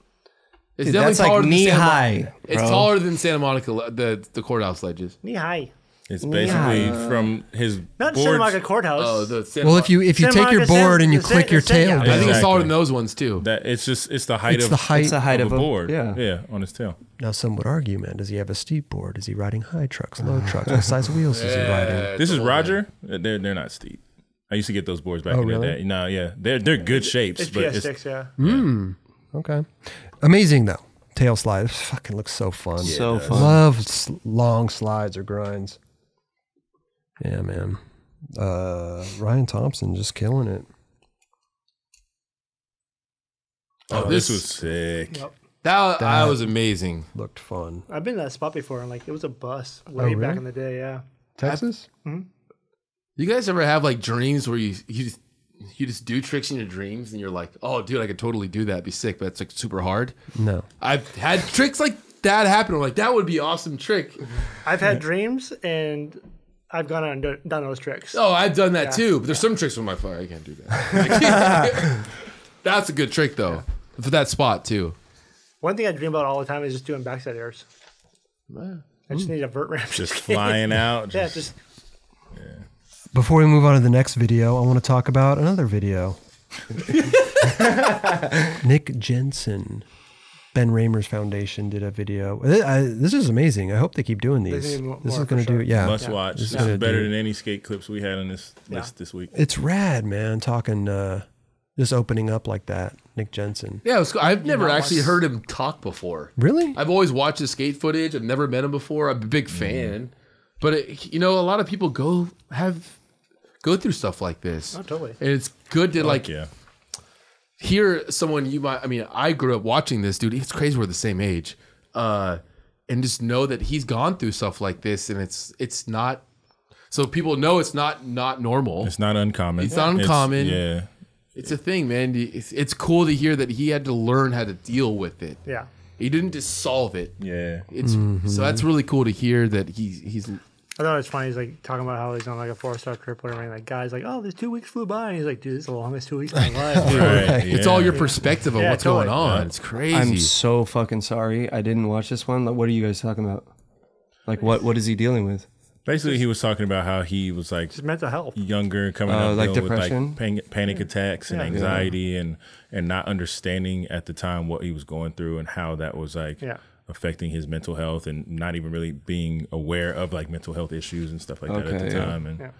It's definitely taller than knee high. It's taller than Santa Monica, the courthouse ledges. Knee high. It's basically from his not boards. Santa Monica courthouse. Oh, the Santa Monica. Well, if you take your board and you click your tail, I think it's taller than those ones too. It's the height of a board. Yeah, on his tail. Now some would argue, man, does he have a steep board? Is he riding high trucks, low trucks? What size wheels is he riding? This is Roger. They're not steep. I used to get those boards back in the day. No, they're good shapes. It's PS6, okay, amazing though. Tail slides fucking looks so fun. So fun. Love long slides or grinds. Yeah, man. Ryan Thompson just killing it. Oh, this was sick. Yep. That was amazing. Looked fun. I've been to that spot before, and like it was a bus way back in the day. Yeah, Texas. You guys ever have like dreams where you just do tricks in your dreams, and you're like, oh, dude, I could totally do that. It'd be sick, but it's like super hard. No, I've had tricks like that happen. I'm like, that would be an awesome trick. I've had dreams and. I've gone out and done those tricks. Oh, I've done that too. But there's some tricks with my fire. I can't do that. That's a good trick though for that spot too. One thing I dream about all the time is just doing backside airs. I just need a vert ramp. Just flying out. Before we move on to the next video, I want to talk about another video. Nick Jensen. Ben Raemers Foundation did a video. This is amazing. I hope they keep doing these. This is going to do, must watch. This is better than any skate clips we had on this list this week. It's rad, man. Talking, just opening up like that. Nick Jensen. Yeah, I've never actually heard him talk before. Really? I've always watched his skate footage. I've never met him before. I'm a big fan, but a lot of people go through stuff like this. Oh, totally. And it's good to Here, someone you might, I mean, I grew up watching this dude. It's crazy we're the same age. And just know that he's gone through stuff like this, and it's not, so people know it's not normal. It's not uncommon. It's not uncommon. It's, yeah. It's a thing, man. It's cool to hear that he had to learn how to deal with it. Yeah. He didn't just solve it. Yeah. It's so that's really cool to hear that he's I thought it was funny. He's like talking about how he's on like a 4-star trip or anything. Like, guys, like, oh, this 2 weeks flew by, and he's like, dude, this is the longest 2 weeks of my life. Right. Yeah. It's all your perspective of what's going on. Yeah. It's crazy. I'm so fucking sorry. I didn't watch this one. Like, what are you guys talking about? Like, what is he dealing with? Basically, he was talking about how he was like just mental health, younger, coming up like depression, with like panic attacks and anxiety, and not understanding at the time what he was going through and how that was like. Yeah. Affecting his mental health, and not even really being aware of like mental health issues and stuff like that at the time. And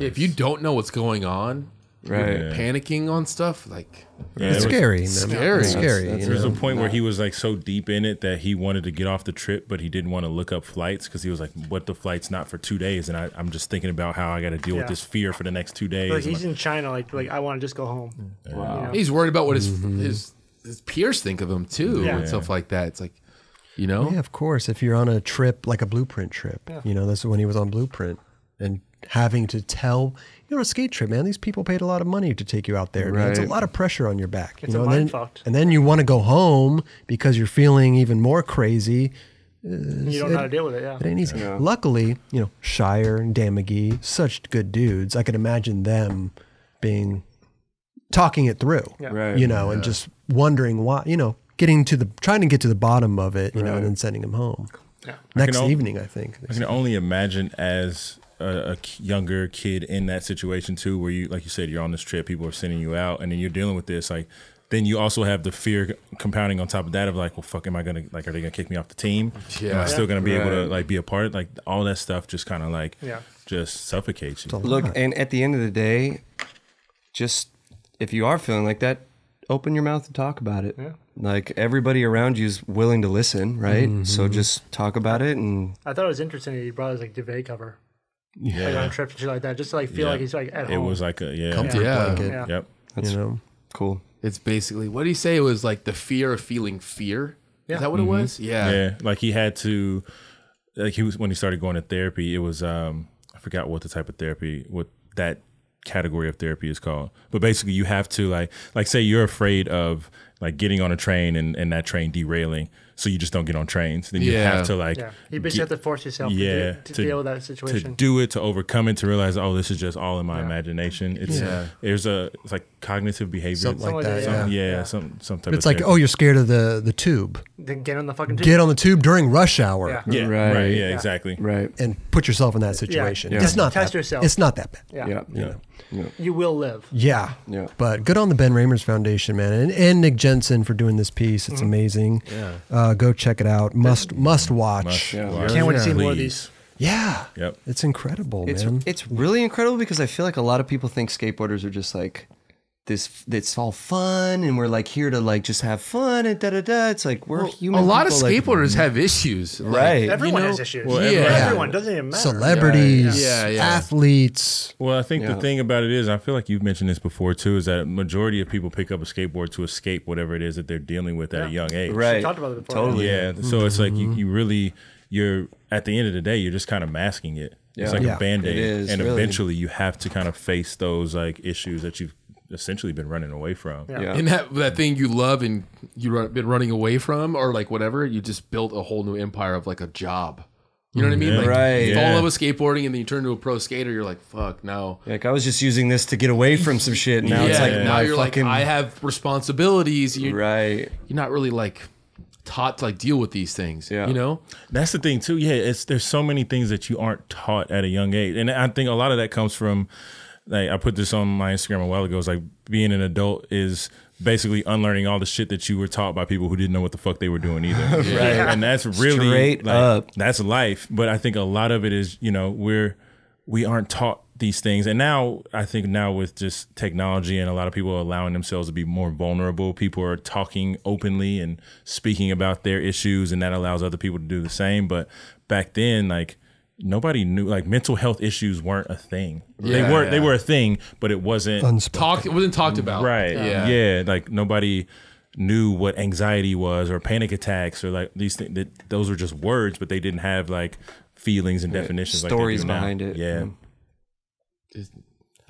if you don't know what's going on, panicking on stuff, like it's scary. It's scary. There was a point where he was like so deep in it that he wanted to get off the trip, but he didn't want to look up flights because he was like, "What, the flight's not for 2 days?" And I'm just thinking about how I got to deal with this fear for the next 2 days. Like, he's like, in China, like I want to just go home. Yeah. Wow. You know? He's worried about what his peers think of him too, and stuff like that. It's like. You know? Yeah, of course. If you're on a trip, like a Blueprint trip, you know, that's when he was on Blueprint and having to tell, you know, a skate trip, man, these people paid a lot of money to take you out there. Right. It's a lot of pressure on your back. It's a mind fucked. And then you want to go home because you're feeling even more crazy. You don't know how to deal with it, It ain't easy. Yeah. Luckily, you know, Shire and Dan McGee, such good dudes. I could imagine them being, talking it through, you know, and just wondering why, you know, trying to get to the bottom of it, you know, and then sending him home. Yeah. Next evening, I think. I can only imagine as a younger kid in that situation too, where you, like you said, you're on this trip, people are sending you out, and then you're dealing with this. Like, then you also have the fear compounding on top of that of like, well, fuck, am I gonna, like, are they gonna kick me off the team? Yeah. Am I still gonna be able to like be a part of, like, all that stuff? Just kind of like, just suffocates you. Look, and at the end of the day, just if you are feeling like that, open your mouth and talk about it. Yeah. Like, everybody around you is willing to listen, right? So just talk about it. And I thought it was interesting that he brought his like duvet cover, like, on trips and shit like that, just to like feel like he's like at home. It was like a comfy blanket. Yep, that's cool. It's basically, what did he say? It was like the fear of feeling fear. Is that what it was? Yeah. Like, he had to, like, he was, when he started going to therapy, it was I forgot what the type of therapy, what that category of therapy is called, but basically you have to like say you're afraid of like getting on a train and that train derailing, so you just don't get on trains. Then you have to like, you basically have to force yourself to deal with that situation, to do it, to overcome it, to realize, oh, this is just all in my imagination. It's there's a, it's like cognitive behavior, something like that. Some type. It's of like therapy. Oh, you're scared of the tube. Then get on the fucking tube. Get on the tube during rush hour. Exactly. Right, and put yourself in that situation. It's not test yourself. It's not that bad. You know. You will live. Yeah. But good on the Ben Raemers Foundation, man, and Nick Jensen for doing this piece. It's amazing. Yeah. Go check it out. Must watch. Can't wait to see more of these. Yeah. Yep. It's incredible, man. It's really incredible, because I feel like a lot of people think skateboarders are just like this, it's all fun and we're like here to like just have fun and da-da-da. It's like we're human. A lot of skateboarders have issues. Right. Everyone has issues. Everyone. Doesn't even matter. Celebrities, athletes. Well, I think the thing about it is, I feel like you've mentioned this before too, is that a majority of people pick up a skateboard to escape whatever it is that they're dealing with at a young age. Right. We talked about it before. Totally. Yeah. So it's like you really, you're at the end of the day, you're just kind of masking it. It's like a Band-Aid. And eventually you have to kind of face those like issues that you've essentially been running away from. And that thing you love and you've been running away from, or like whatever, you just built a whole new empire of like a job. You know what I mean? Like, you fall in love with skateboarding and then you turn into a pro skater, you're like, fuck, no. Like, I was just using this to get away from some shit. Now it's like, now you're fucking... like, I have responsibilities. You're, you're not really like taught to like deal with these things, you know? That's the thing too. Yeah, it's, there's so many things that you aren't taught at a young age. And I think a lot of that comes from, like, I put this on my Instagram a while ago. It's like, being an adult is basically unlearning all the shit that you were taught by people who didn't know what the fuck they were doing either. And that's really straight up. That's life. But I think a lot of it is, you know, we aren't taught these things. And now I think now with just technology and a lot of people allowing themselves to be more vulnerable, people are talking openly and speaking about their issues, and that allows other people to do the same. But back then, like, nobody knew, like, mental health issues weren't a thing. Yeah, they were a thing, but it wasn't unspoken. It wasn't talked about. Right. Yeah. Yeah. Like, nobody knew what anxiety was or panic attacks or like these things. Those were just words, but they didn't have like feelings and definitions. Stories like behind it. Yeah.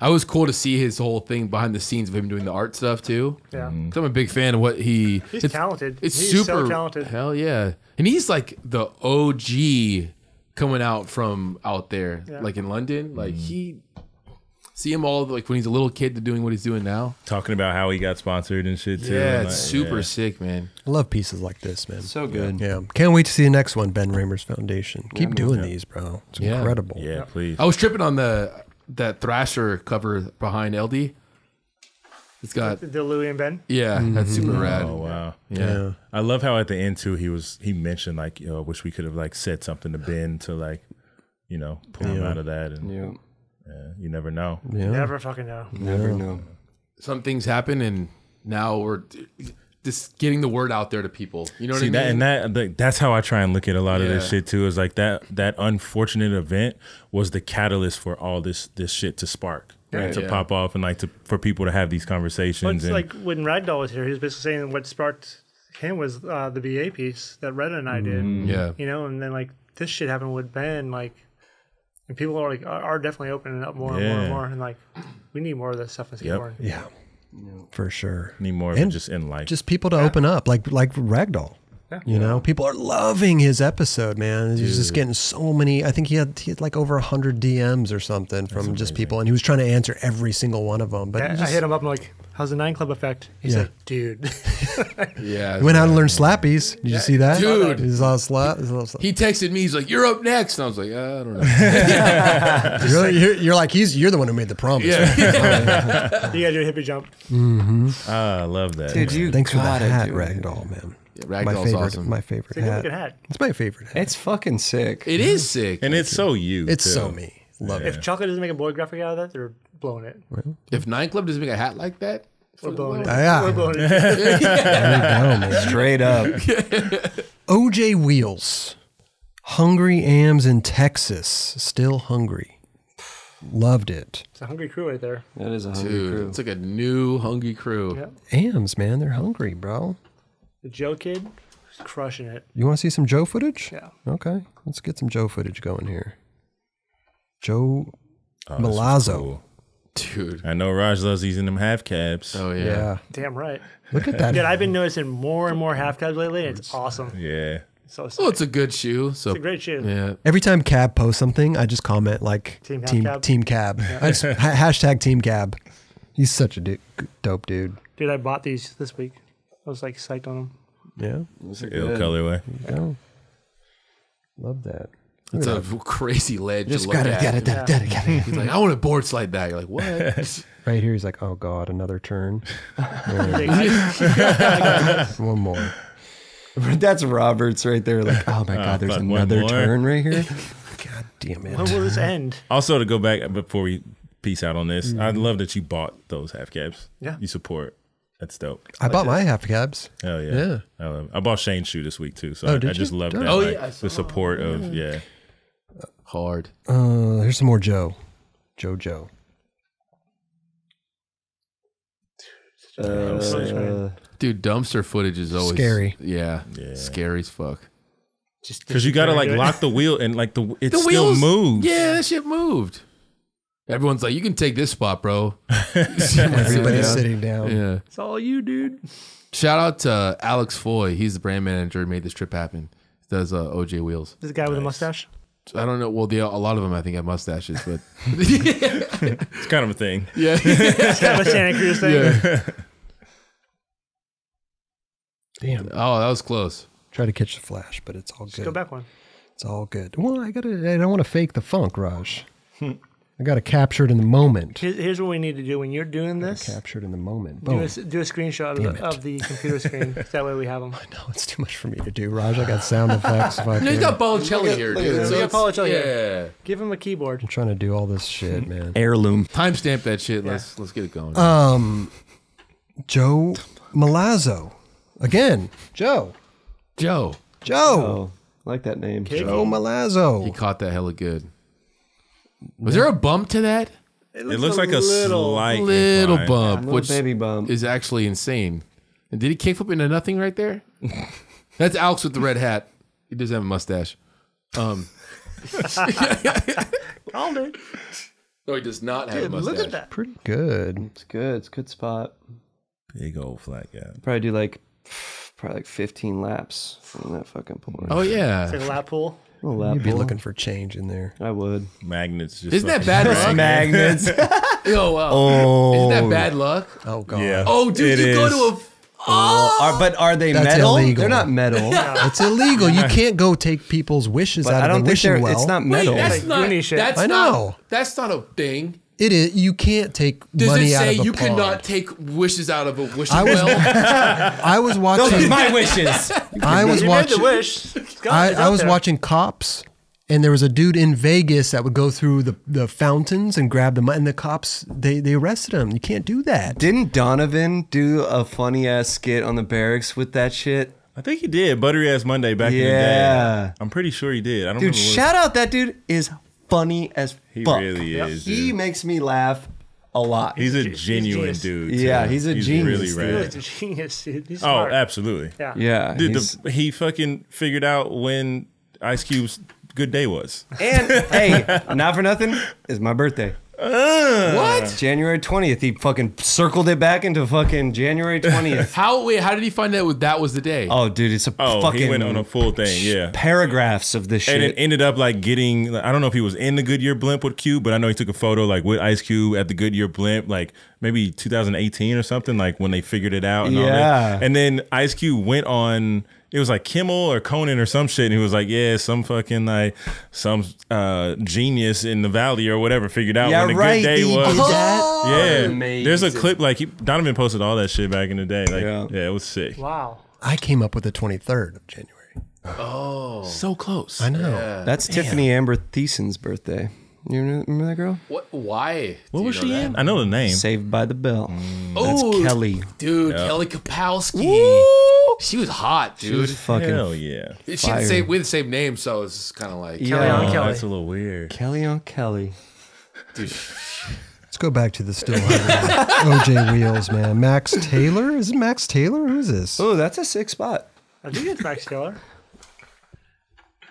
I was cool to see his whole thing behind the scenes of him doing the art stuff too. Yeah, because I'm a big fan of what he. He's talented. He's super so talented. Hell yeah, and he's like the OG coming out from out there, yeah. Like in London. Like he, see him all like when he's a little kid to doing what he's doing now. Talking about how he got sponsored and shit too. Yeah, it's like, super sick, man. I love pieces like this, man. So good. Yeah, can't wait to see the next one. Ben Raemers Foundation. Keep doing these, bro. It's incredible. Yeah, please. I was tripping on that Thrasher cover behind LD. It's got the Louie and Ben. Yeah, that's super rad. Oh wow. Yeah. I love how at the end too he mentioned like, you know, I wish we could have like said something to Ben to like, you know, pull him out of that. And you never know. Yeah. Never fucking know. Never know. Some things happen, and now we're just getting the word out there to people. You know what I mean? That's how I try and look at a lot of this shit too. Is like that unfortunate event was the catalyst for all this shit to spark, right? To pop off and like for people to have these conversations. Well, it's like when Ragdoll was here, he was basically saying what sparked him was the BA piece that Red and I did. Yeah, you know, and then like this shit happened with Ben, like. And people are like definitely opening up more and more and more, and like we need more of this stuff in skateboarding. Yeah, for sure. Need more than just in life. Just people to open up, like Ragdoll. Yeah. You know, people are loving his episode, man. He's just getting so many. I think he had like over 100 DMs or something from just people, and he was trying to answer every single one of them. But I hit him up and like, how's the 9 Club effect? He's like, dude. He went out and learned slappies. Did you see that? Dude. He's all slap. He texted me. He's like, you're up next. And I was like, I don't know. You're like, you're the one who made the promise. Yeah. You got to do a hippie jump. I love that. Dude, thanks for that hat, Ragdoll, man. Yeah, Ragdoll's awesome. My favorite hat. It's my favorite hat. It's fucking sick. It is sick. And it's so you. It's so me. Love it. If Chocolate doesn't make a boy graphic out of that, they're blowing it. If 9 Club doesn't make a hat like that, we're blowing it. We're blowing it. Straight up. OJ Wheels. Hungry Ams in Texas. Still hungry. Loved it. It's a hungry crew right there. That is a hungry crew. It's like a new hungry crew. Yep. Ams, man. They're hungry, bro. The Joe kid is crushing it. You want to see some Joe footage? Yeah. Okay. Let's get some Joe footage going here. Joe Milazzo. Cool. Dude. I know Raj loves these in them half cabs. Oh, yeah. Damn right. Look at that. Dude, I've been noticing more and more half cabs lately. It's awesome. Yeah. So sick. Well, it's a good shoe. So it's a great shoe. Yeah. Every time Cab posts something, I just comment like team cab. Yeah. I just, hashtag Team Cab. He's such a dope dude. Dude, I bought these this week. I was like psyched on them. Yeah. Ill colorway. Yeah. Love that. It's a crazy ledge. Just gotta get it. He's like, I want to board slide that. You're like, what? Right here, he's like, oh God, another turn. One more. That's Roberts right there. Like, oh my God, there's another turn right here. God damn it. When will this end? Also, to go back before we peace out on this, I love that you bought those half cabs. Yeah. You support. That's dope. I bought my half cabs. Oh yeah, yeah. I love it. I bought Shane's shoe this week too, so I just love that. Oh yeah, the support of hard. Here's some more Joe. Dude, dumpster footage is always scary. Yeah, scary as fuck. Just because you gotta like lock the wheel and like it still moves. Yeah, that shit moved. Everyone's like, you can take this spot, bro. Everybody's sitting down. Yeah, it's all you, dude. Shout out to Alex Foy. He's the brand manager who made this trip happen. He does OJ Wheels. This guy with a mustache? I don't know. Well, a lot of them, I think, have mustaches, but it's kind of a thing. Yeah. It's kind of a Santa Cruz thing. Yeah. Damn. Oh, that was close. Try to catch the flash, but it's all good. Just go back one. It's all good. Well, I don't want to fake the funk, Raj. I got to capture it in the moment. Here's what we need to do when you're doing this. Capture it in the moment. Do a screenshot of the computer screen. That way we have them. I know. It's too much for me to do, Raj. I got sound effects. He's got Policelli here, dude. So Policelli here. Give him a keyboard. I'm trying to do all this shit, man. Heirloom. Timestamp that shit. Yeah. Let's get it going. Joe Milazzo. Again. Joe. I like that name. Joe Malazzo. He caught that hella good. Was there a bump to that? It looks like a little slight bump, yeah, which baby bump. Is actually insane. And did he kickflip into nothing right there? That's Alex with the red hat. He does have a mustache. Called it. No, he does not have a mustache. Look at that. Pretty good. It's good. It's a good spot. Big old flat guy. Probably do like 15 laps in that fucking pool. Oh yeah. It's like a lap pool. You'd be looking for change in there. I would. Magnets. Just isn't that bad luck? Magnets. Yo, wow. Oh, isn't that bad luck? Oh god. Yeah. Oh, dude, you go to a. Oh, but are they metal? Illegal. They're not metal. It's illegal. You can't go take people's wishes out of the wishing well. It's not metal. Wait, that's not. That's I know. Not, that's not a thing. It is. You can't take money out of a pond. Does it say you cannot take wishes out of a wishing well? I was watching. Those are my wishes. I was watching Cops, and there was a dude in Vegas that would go through the fountains and grab the money. And the cops, they arrested him. You can't do that. Didn't Donovan do a funny ass skit on the barracks with that shit? I think he did. Buttery Ass Monday back in the day. Yeah, I'm pretty sure he did. I don't. Dude, shout out that dude is. Funny as fuck. He really is. He makes me laugh a lot. He's a genuine dude. Yeah, he's a genius. He's really rad. He's a genius, dude. He's smart. Oh, absolutely. Yeah. Yeah. Dude, he fucking figured out when Ice Cube's good day was. And hey, not for nothing, it's my birthday. What? January 20th. He fucking circled it back into fucking January 20th. Wait, how did he find out that was the day? Oh, dude, it's a fucking... he went on a full thing, yeah. Paragraphs of this shit. And it ended up like getting... Like, I don't know if he was in the Goodyear blimp with Cube, but I know he took a photo like with Ice Cube at the Goodyear blimp, like maybe 2018 or something, like when they figured it out and all that. And then Ice Cube went on... It was like Kimmel or Conan or some shit. And he was like, yeah, some fucking genius in the valley or whatever figured out when the good day was. Yeah. Amazing. There's a clip like Donovan posted all that shit back in the day. Like, yeah, it was sick. Wow. I came up with the 23rd of January. Oh. So close. I know. Yeah. That's Tiffany Amber Thiessen's birthday. You remember that girl? What? Why? What was she in? I know the name. Saved by the Bell. That's Kelly. Dude, yep. Kelly Kapowski. Woo! She was hot, dude. She was fucking hell yeah. She didn't with the same name, so it's kind of like Kelly on Kelly. That's a little weird. Kelly on Kelly. Dude. Let's go back to the still OJ Wheels, man. Max Taylor? Is it Max Taylor? Who is this? Oh, that's a sick spot. I think it's Max Taylor.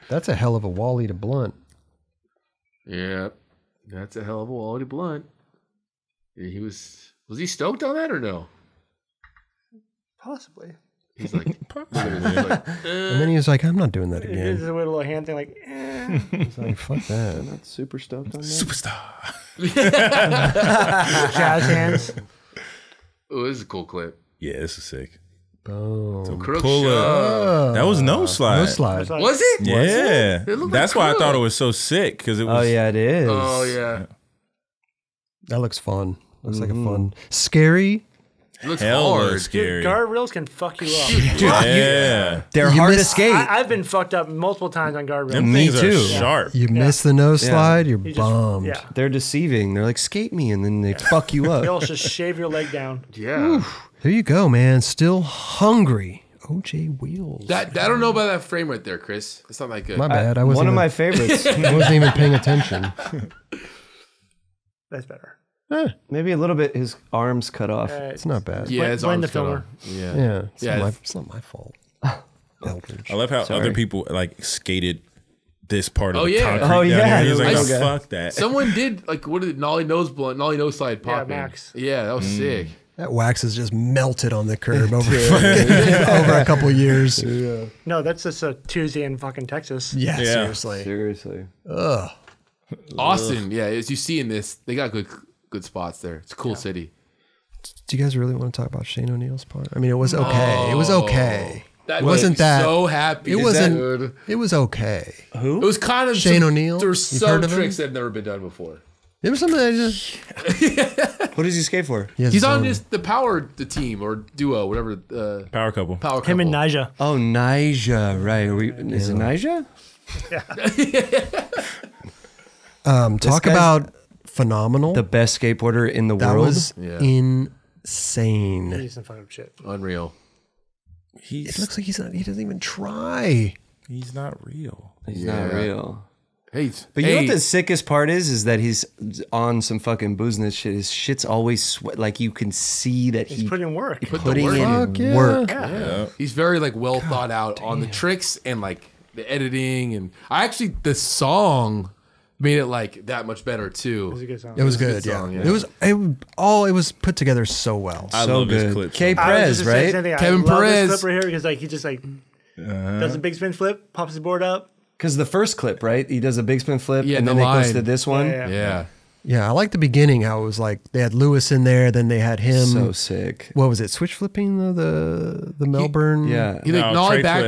That's a hell of a Wally to Blunt. Yeah, that's a hell of a Wally Blunt. He was he stoked on that or no? Possibly. He's like, possibly. And then he was like, I'm not doing that again. He did a little hand thing like, eh. He's like, fuck that. I'm not super stoked on that. Superstar. Jazz hands. Oh, this is a cool clip. Yeah, this is sick. Boom. So pull up. That was no slide. No slide. Was it? Yeah. It that's why I thought it was so sick because it was. Oh yeah, it is. Oh yeah. That looks fun. Looks like a fun, scary. It looks hard. Scary. Dude, guardrails can fuck you up. Dude, yeah. They're hard to skate. I've been fucked up multiple times on guardrails. Me too. Sharp. You miss the no slide, you're bummed. Yeah. They're deceiving. They're like, skate me, and then they fuck you up. They'll just shave your leg down. Yeah. Oof. There you go, man. Still hungry. OJ Wheels. I don't know about that frame right there, Chris. It's not that good. My bad. I wasn't one of my favorites. I wasn't even paying attention. That's better. Maybe a little bit. His arms cut off. It's not bad. Yeah, his arms cut off. Yeah, yeah. It's not my fault. I love how other people like skated this part of the concrete. Oh yeah. He was like, oh, fuck that. Someone did like what did Nollie Nose Blunt? Nollie Nose Slide pop. Yeah, Max. Yeah, that was sick. That wax has just melted on the curb over a couple of years. Yeah. No, that's just a Tuesday in fucking Texas. Yeah, yeah. Seriously. Seriously. Ugh. Austin, yeah, as you see in this, they got good spots there. It's a cool city. Do you guys really want to talk about Shane O'Neill's part? I mean, it was okay. It was okay. That it wasn't that so happy. It wasn't. Good. It was okay. Who? It was kind of Shane O'Neill. There were some tricks that have never been done before. There was something that just. What does he skate for? He He's on the power team or duo, whatever. Power couple. Power couple. Him and Nyjah. Oh, Nyjah, right? Is it Nyjah? Yeah. Talk about phenomenal. The best skateboarder in the world. That was insane. He's some fucking shit. Unreal. It looks like he doesn't even try. He's not real. He's not real. But you know what the sickest part is that he's on some fucking business shit. His shit's always sweat. Like you can see that he's putting work. Putting in work. Yeah. He's very like well thought out on the tricks and like the editing, and I actually the song made it like that much better too. It was a good song. It was good. Yeah. It was put together so well. I love his clip. Kevin Perez. This clip right here because like he just like does a big spin flip, pops his board up. Because the first clip, right? He does a big spin flip, and then it goes to this one. Yeah, I like the beginning, how it was like they had Lewis in there, then they had him. So sick. What was it? Switch flipping the Melbourne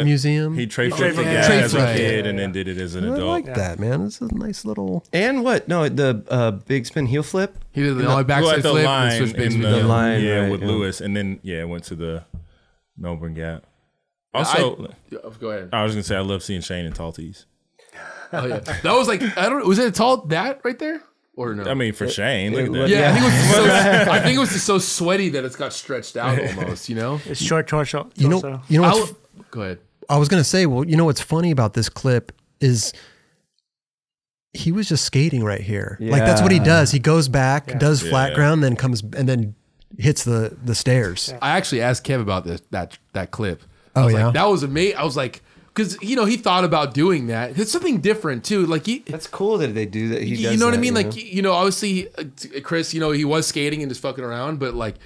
Museum? He trade flipped as a kid and then did it as an adult. I like that, man. This is a nice little... And what? No, the big spin heel flip? He did the backside flip and switch in the line. Yeah, with Lewis. And then, yeah, went to the Melbourne Gap. Also, go ahead. I was gonna say I love seeing Shane in tall tees. Oh yeah, that was like was it a tall that right there or no? I mean for Shane, look at that. Yeah, I think it was just so sweaty that it's got stretched out almost. You know, it's short torso. You know. Go ahead. I was gonna say, well, you know what's funny about this clip is he was just skating right here. Yeah. Like that's what he does. He goes back, does flat ground, then comes and then hits the stairs. Yeah. I actually asked Kev about this that clip. Oh yeah, like, that was amazing. I was like, because you know he thought about doing that. It's something different too. Like that's cool that they do that. You know what I mean? Like obviously Chris, he was skating and just fucking around, but like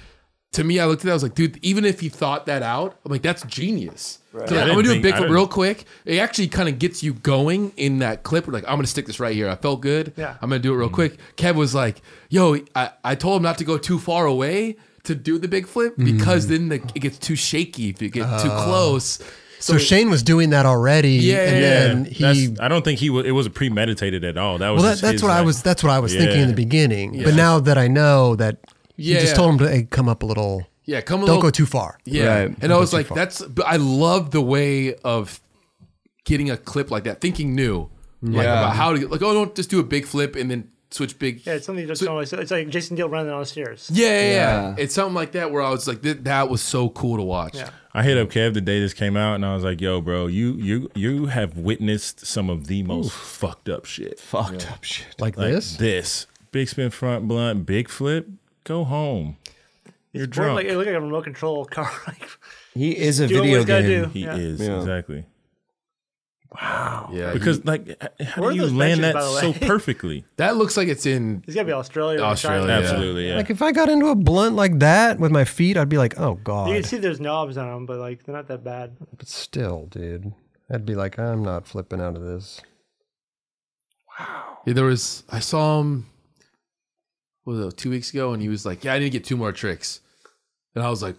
to me, I looked at that. I was like, dude, even if he thought that out, I'm like, that's genius. Right. So, like, I'm gonna do a big flip real quick. It actually kind of gets you going in that clip. We're like, I'm gonna stick this right here. I felt good. Yeah. I'm gonna do it real quick. Kev was like, yo, I told him not to go too far away to do the big flip because then it gets too shaky if you get too close. So Shane was doing that already. I don't think it wasn't premeditated at all. That was that's what I was thinking in the beginning. Yeah. But now that I know that you just told him to come up a little. Yeah, don't go too far. Yeah. Right. And I was like, but I love the way of getting a clip like that, thinking new. Yeah. Like about how to don't just do a big flip and then switch big. Yeah, it's something you just always. It's like Jason Deal running on the stairs. Yeah. It's something like that where I was like, that was so cool to watch. Yeah. I hit up Kev the day this came out, and I was like, yo, bro, you have witnessed some of the most fucked up shit. Fucked up shit. Like this? This. Big spin front blunt, big flip, go home. You're drunk. It looked like a remote control car. He is a video game. He is, exactly. Wow. Yeah. Because how do you land that so perfectly? That looks like it's in. It's gotta be Australia. Australia, absolutely. Yeah. Like if I got into a blunt like that with my feet, I'd be like, oh god. You can see there's knobs on them, but like they're not that bad. But still, dude, I'd be like, I'm not flipping out of this. Wow. Yeah, I saw him. What was it, 2 weeks ago, and he was like, yeah, I need to get 2 more tricks, and I was like,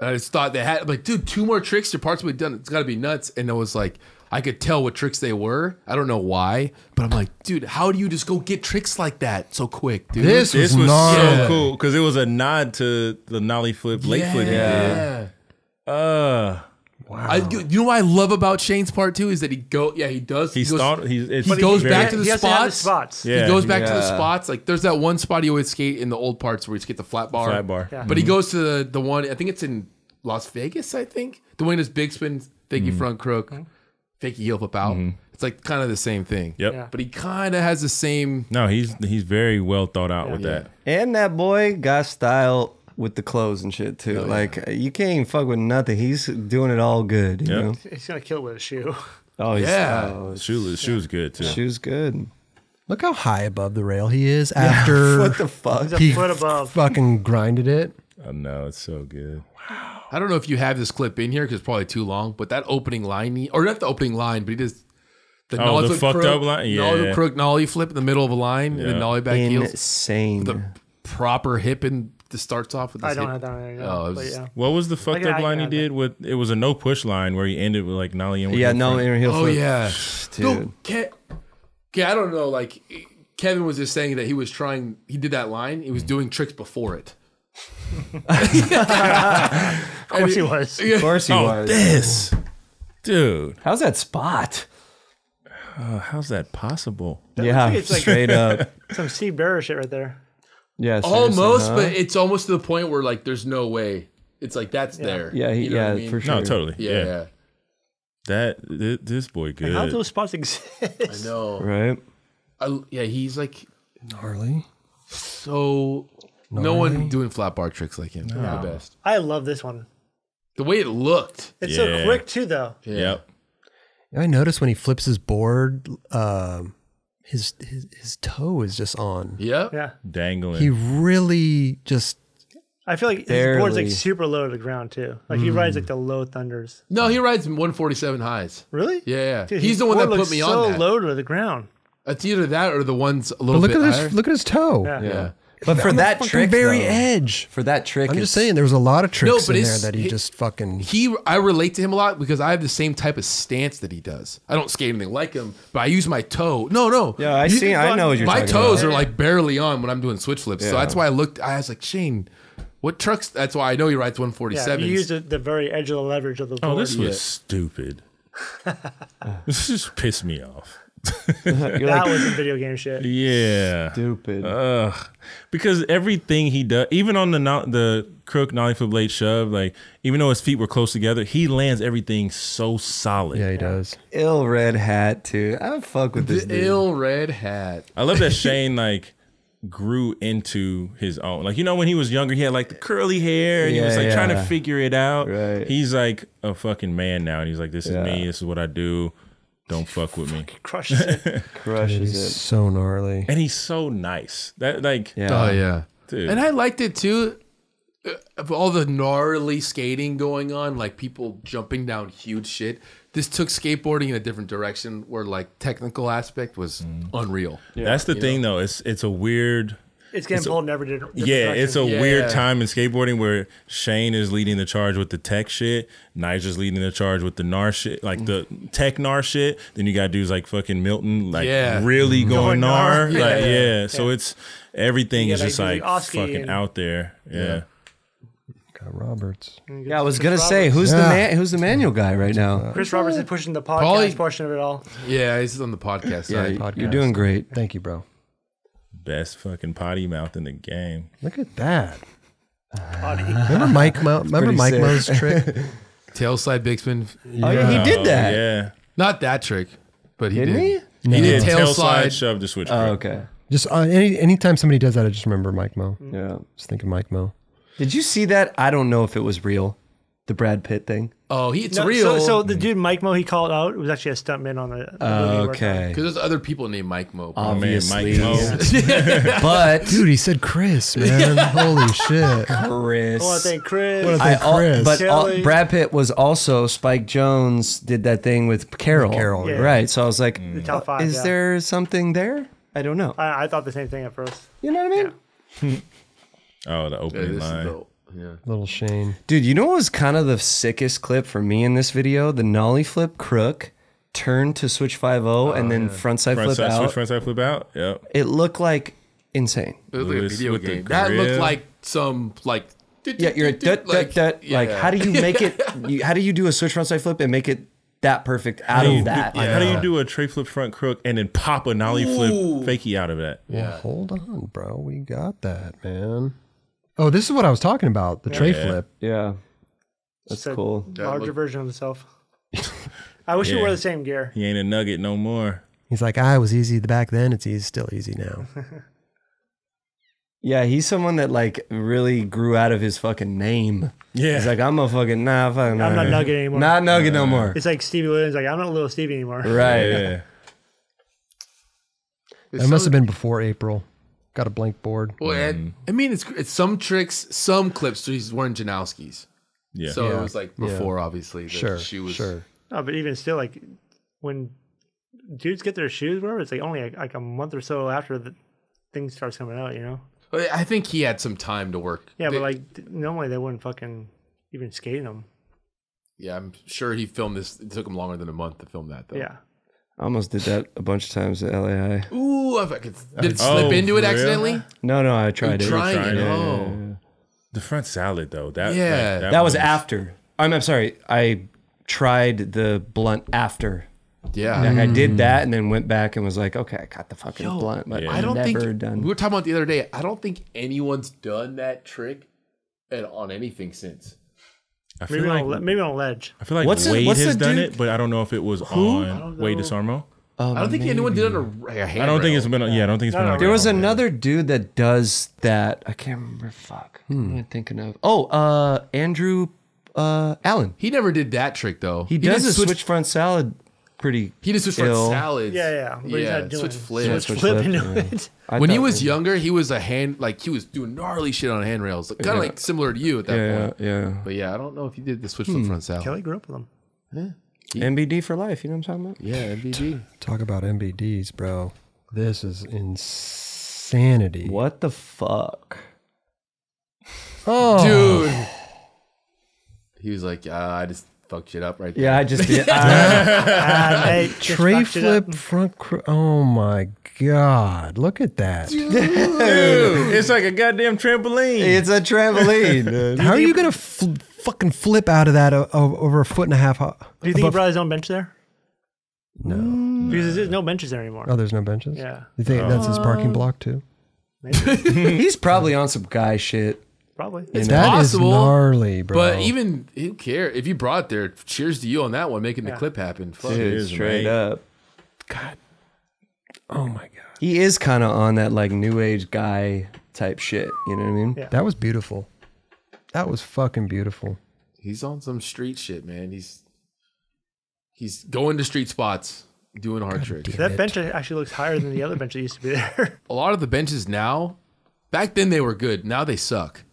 I just thought they had like, dude, 2 more tricks, your part's been done. It's gotta be nuts, and I was like. I could tell what tricks they were. I don't know why, but I'm like, dude, how do you just go get tricks like that so quick, dude? This was so cool because it was a nod to the nollie flip, late flip. Yeah. Wow. You know what I love about Shane's part too is that he goes back to the spots. Yeah. He goes back to the spots. Like there's that one spot he always skate in the old parts where he just get the flat bar. Yeah. But he goes to the one, I think it's in Las Vegas. I think the one is big spin, fakey front crook. Okay. Fakey heel flip out. It's like kind of the same thing. Yep. Yeah. But he kind of has the same. No, he's very well thought out with that. And that boy got style with the clothes and shit too. You can't even fuck with nothing. He's doing it all good. You know? He's gonna kill with a shoe. Oh yeah. Shoe's good too. Shoe's good. Look how high above the rail he is after. What the fuck? He's a foot above. Fucking grinded it. I know, it's so good. Wow. I don't know if you have this clip in here because it's probably too long, but that opening line, or not the opening line, but he does the nollie flip, fucked up line, nollie crook, nollie flip in the middle of a line, and the nollie back heels. Insane. The proper hip and this starts off with. I don't have that one. What was the fucked up line he did with? It was a no push line where he ended with like nollie and nollie and heel flip. Oh yeah, dude. I don't know. Like Kevin was just saying that he was trying. He did that line. He was doing tricks before it. Of course he was. Of course he was. This dude. How's that spot? How's that possible? It's like straight up some Steve Barrett shit right there. Yeah, almost, but it's almost to the point where like there's no way. It's like that's there. Yeah, you know what I mean? For sure. No, totally. Yeah. This boy good. How do those spots exist? I know, right? Yeah, he's like gnarly. So gnarly. No one doing flat bar tricks like him. No. They're the best. I love this one. The way it looked. It's so quick too, though. Yeah. Yep. I noticed when he flips his board, his toe is just on. Yep. Yeah. Dangling. He really just. I feel like barely. His board's like super low to the ground too. Like he rides like the low thunders. No, he rides 147 highs. Really? Yeah. Dude, he's the one that put me on that. So low to the ground. It's either that or the one's a little bit higher. Look at his toe. Yeah. But for that trick, very edge. For that trick, I'm just saying there was a lot of tricks in there that he just fucking. I relate to him a lot because I have the same type of stance that he does. I don't skate anything like him, but I use my toe. No. Yeah, I know what you're talking about. My toes are like barely on when I'm doing switch flips, so that's why I looked. I was like, Shane, what trucks? That's why I know he rides 147. You use the very edge of the leverage of the board. Oh, this was stupid. This just pissed me off. That was some video game shit. Yeah, stupid. Because everything he does, even on the crook nollie flip late shove, like even though his feet were close together, he lands everything so solid. Yeah, he does. Ill red hat too. I don't fuck with this. Ill red hat. I love that Shane like grew into his own. Like, you know, when he was younger, he had like the curly hair and he was like trying to figure it out. Right. He's like a fucking man now, and he's like, "This is me. This is what I do. Don't fuck with me." Crushes it. Crushes it. So gnarly. And he's so nice. That like. Yeah. Oh yeah. Dude. And I liked it too. Of all the gnarly skating going on, like people jumping down huge shit. This took skateboarding in a different direction, where like technical aspect was unreal. Yeah. That's the thing though. It's a weird. It's getting pulled in every different direction. It's a weird time in skateboarding where Shane is leading the charge with the tech shit. Nyjah's leading the charge with the gnar shit, like the tech gnar shit. Then you got dudes like fucking Milton, like really going gnar. Like, so it's everything is just like fucking out there. Yeah. Got Roberts. Yeah, I was gonna say who's the manual guy right now? Chris Roberts is pushing the podcast portion of it all. Yeah, he's on the podcast side. Yeah, you're doing great. Thank you, bro. Best fucking potty mouth in the game. Look at that. Remember Mike Mo? Remember Mike Mo's trick? Tail slide big spin. Yeah. Oh yeah, he did that. Yeah, not that trick, but he did. He? No. He did tail slide shove to switch. Oh, okay. Just anytime somebody does that, I just remember Mike Mo. Yeah, just thinking Mike Mo. Did you see that? I don't know if it was real. The Brad Pitt thing. Oh, it's real. So the dude Mike Mo he called out was actually a stuntman on the movie. Okay. Because there's other people named Mike Mo. Obviously. Mike Mo. But dude, he said Chris, man. Holy shit. Chris. I want to thank Chris. But Brad Pitt was also Spike Jones did that thing with Carol. Carol, right? So I was like, the top five, is there something there? I don't know. I thought the same thing at first. You know what I mean? Oh, the opening line. Yeah. Little Shane. Dude, you know what was kind of the sickest clip for me in this video? The nollie flip crook, turn to switch 5-0, and then front side flip out. Yep. It looked like insane. It looked like a video game. That looked like some, like... Yeah, you're a dut. Like, how do you make it... How do you do a switch front side flip and make it that perfect out of that? How do you do a tray flip front crook and then pop a nollie flip fakie out of that? Yeah. Well, hold on, bro. We got that, man. Oh, this is what I was talking about, the tray flip. Yeah. That's cool. Larger version of himself. I wish he wore the same gear. He ain't a nugget no more. He's like, I was easy back then. It's still easy now. Yeah, he's someone that like really grew out of his fucking name. Yeah. He's like, I'm a fucking, I'm not nugget anymore. Not nugget no more. It's like Stevie Williams, like, I'm not little Stevie anymore. Right. Yeah. That must have been before April. Got a blank board. Well, and, I mean, it's some tricks, some clips. So he's wearing Janowski's. Yeah. So it was like before, obviously. Sure. No, but even still, like when dudes get their shoes, whatever, it's like only like a month or so after the thing starts coming out, you know? I think he had some time to work. Yeah, but like normally they wouldn't fucking even skate them. Yeah, I'm sure he filmed this. It took him longer than a month to film that, though. Yeah. I almost did that a bunch of times at LAI. Ooh, if I could, did it slip into it accidentally? No, I tried it. Yeah. The front salad though. That was after. I'm sorry. I tried the blunt after. Yeah, like I did that and then went back and was like, okay, I got the fucking blunt. But I don't think done. We were talking about the other day. I don't think anyone's done that trick on anything since. Maybe on ledge. I feel like Wade has done it, but I don't know if it was on Wade DeSarmo. Oh, I don't think anyone did it on a hand. I don't think it's been. Yeah, I don't think it's been. No, there was another dude that does that. I can't remember. Fuck. Who am I thinking of? Oh, Andrew Allen. He never did that trick though. He does a switch front salad. Pretty. He just switched front salads. Yeah, yeah. Switch flip into it. When he was younger, he was a hand he was doing gnarly shit on handrails, kind of like similar to you at that point. Yeah. But yeah, I don't know if he did the switch flip front salad. Kelly grew up with him. Yeah. MBD for life, you know what I'm talking about? Yeah, MBD. Talk about MBDs, bro. This is insanity. What the fuck? Oh. Dude. He was like, I just fucked shit up right there. Yeah, I just did. Tray flip front. Oh my God. Look at that. Dude. It's like a goddamn trampoline. It's a trampoline. How are you going to fucking flip out of that over a foot and a half? Do you think he brought his own bench there? No. Because there's no benches there anymore. Oh, there's no benches? Yeah. You think that's his parking block too? Maybe. He's probably on some guy shit. Probably. It's possible. That is gnarly, bro. But even, who cares? If you brought it there, cheers to you on that one, making the clip happen. Fuck. Dude, straight up. God. Oh my God. He is kind of on that like new age guy type shit. You know what I mean? Yeah. That was beautiful. That was fucking beautiful. He's on some street shit, man. He's going to street spots, doing hard tricks. That bench actually looks higher than the other bench that used to be there. A lot of the benches now, back then they were good. Now they suck.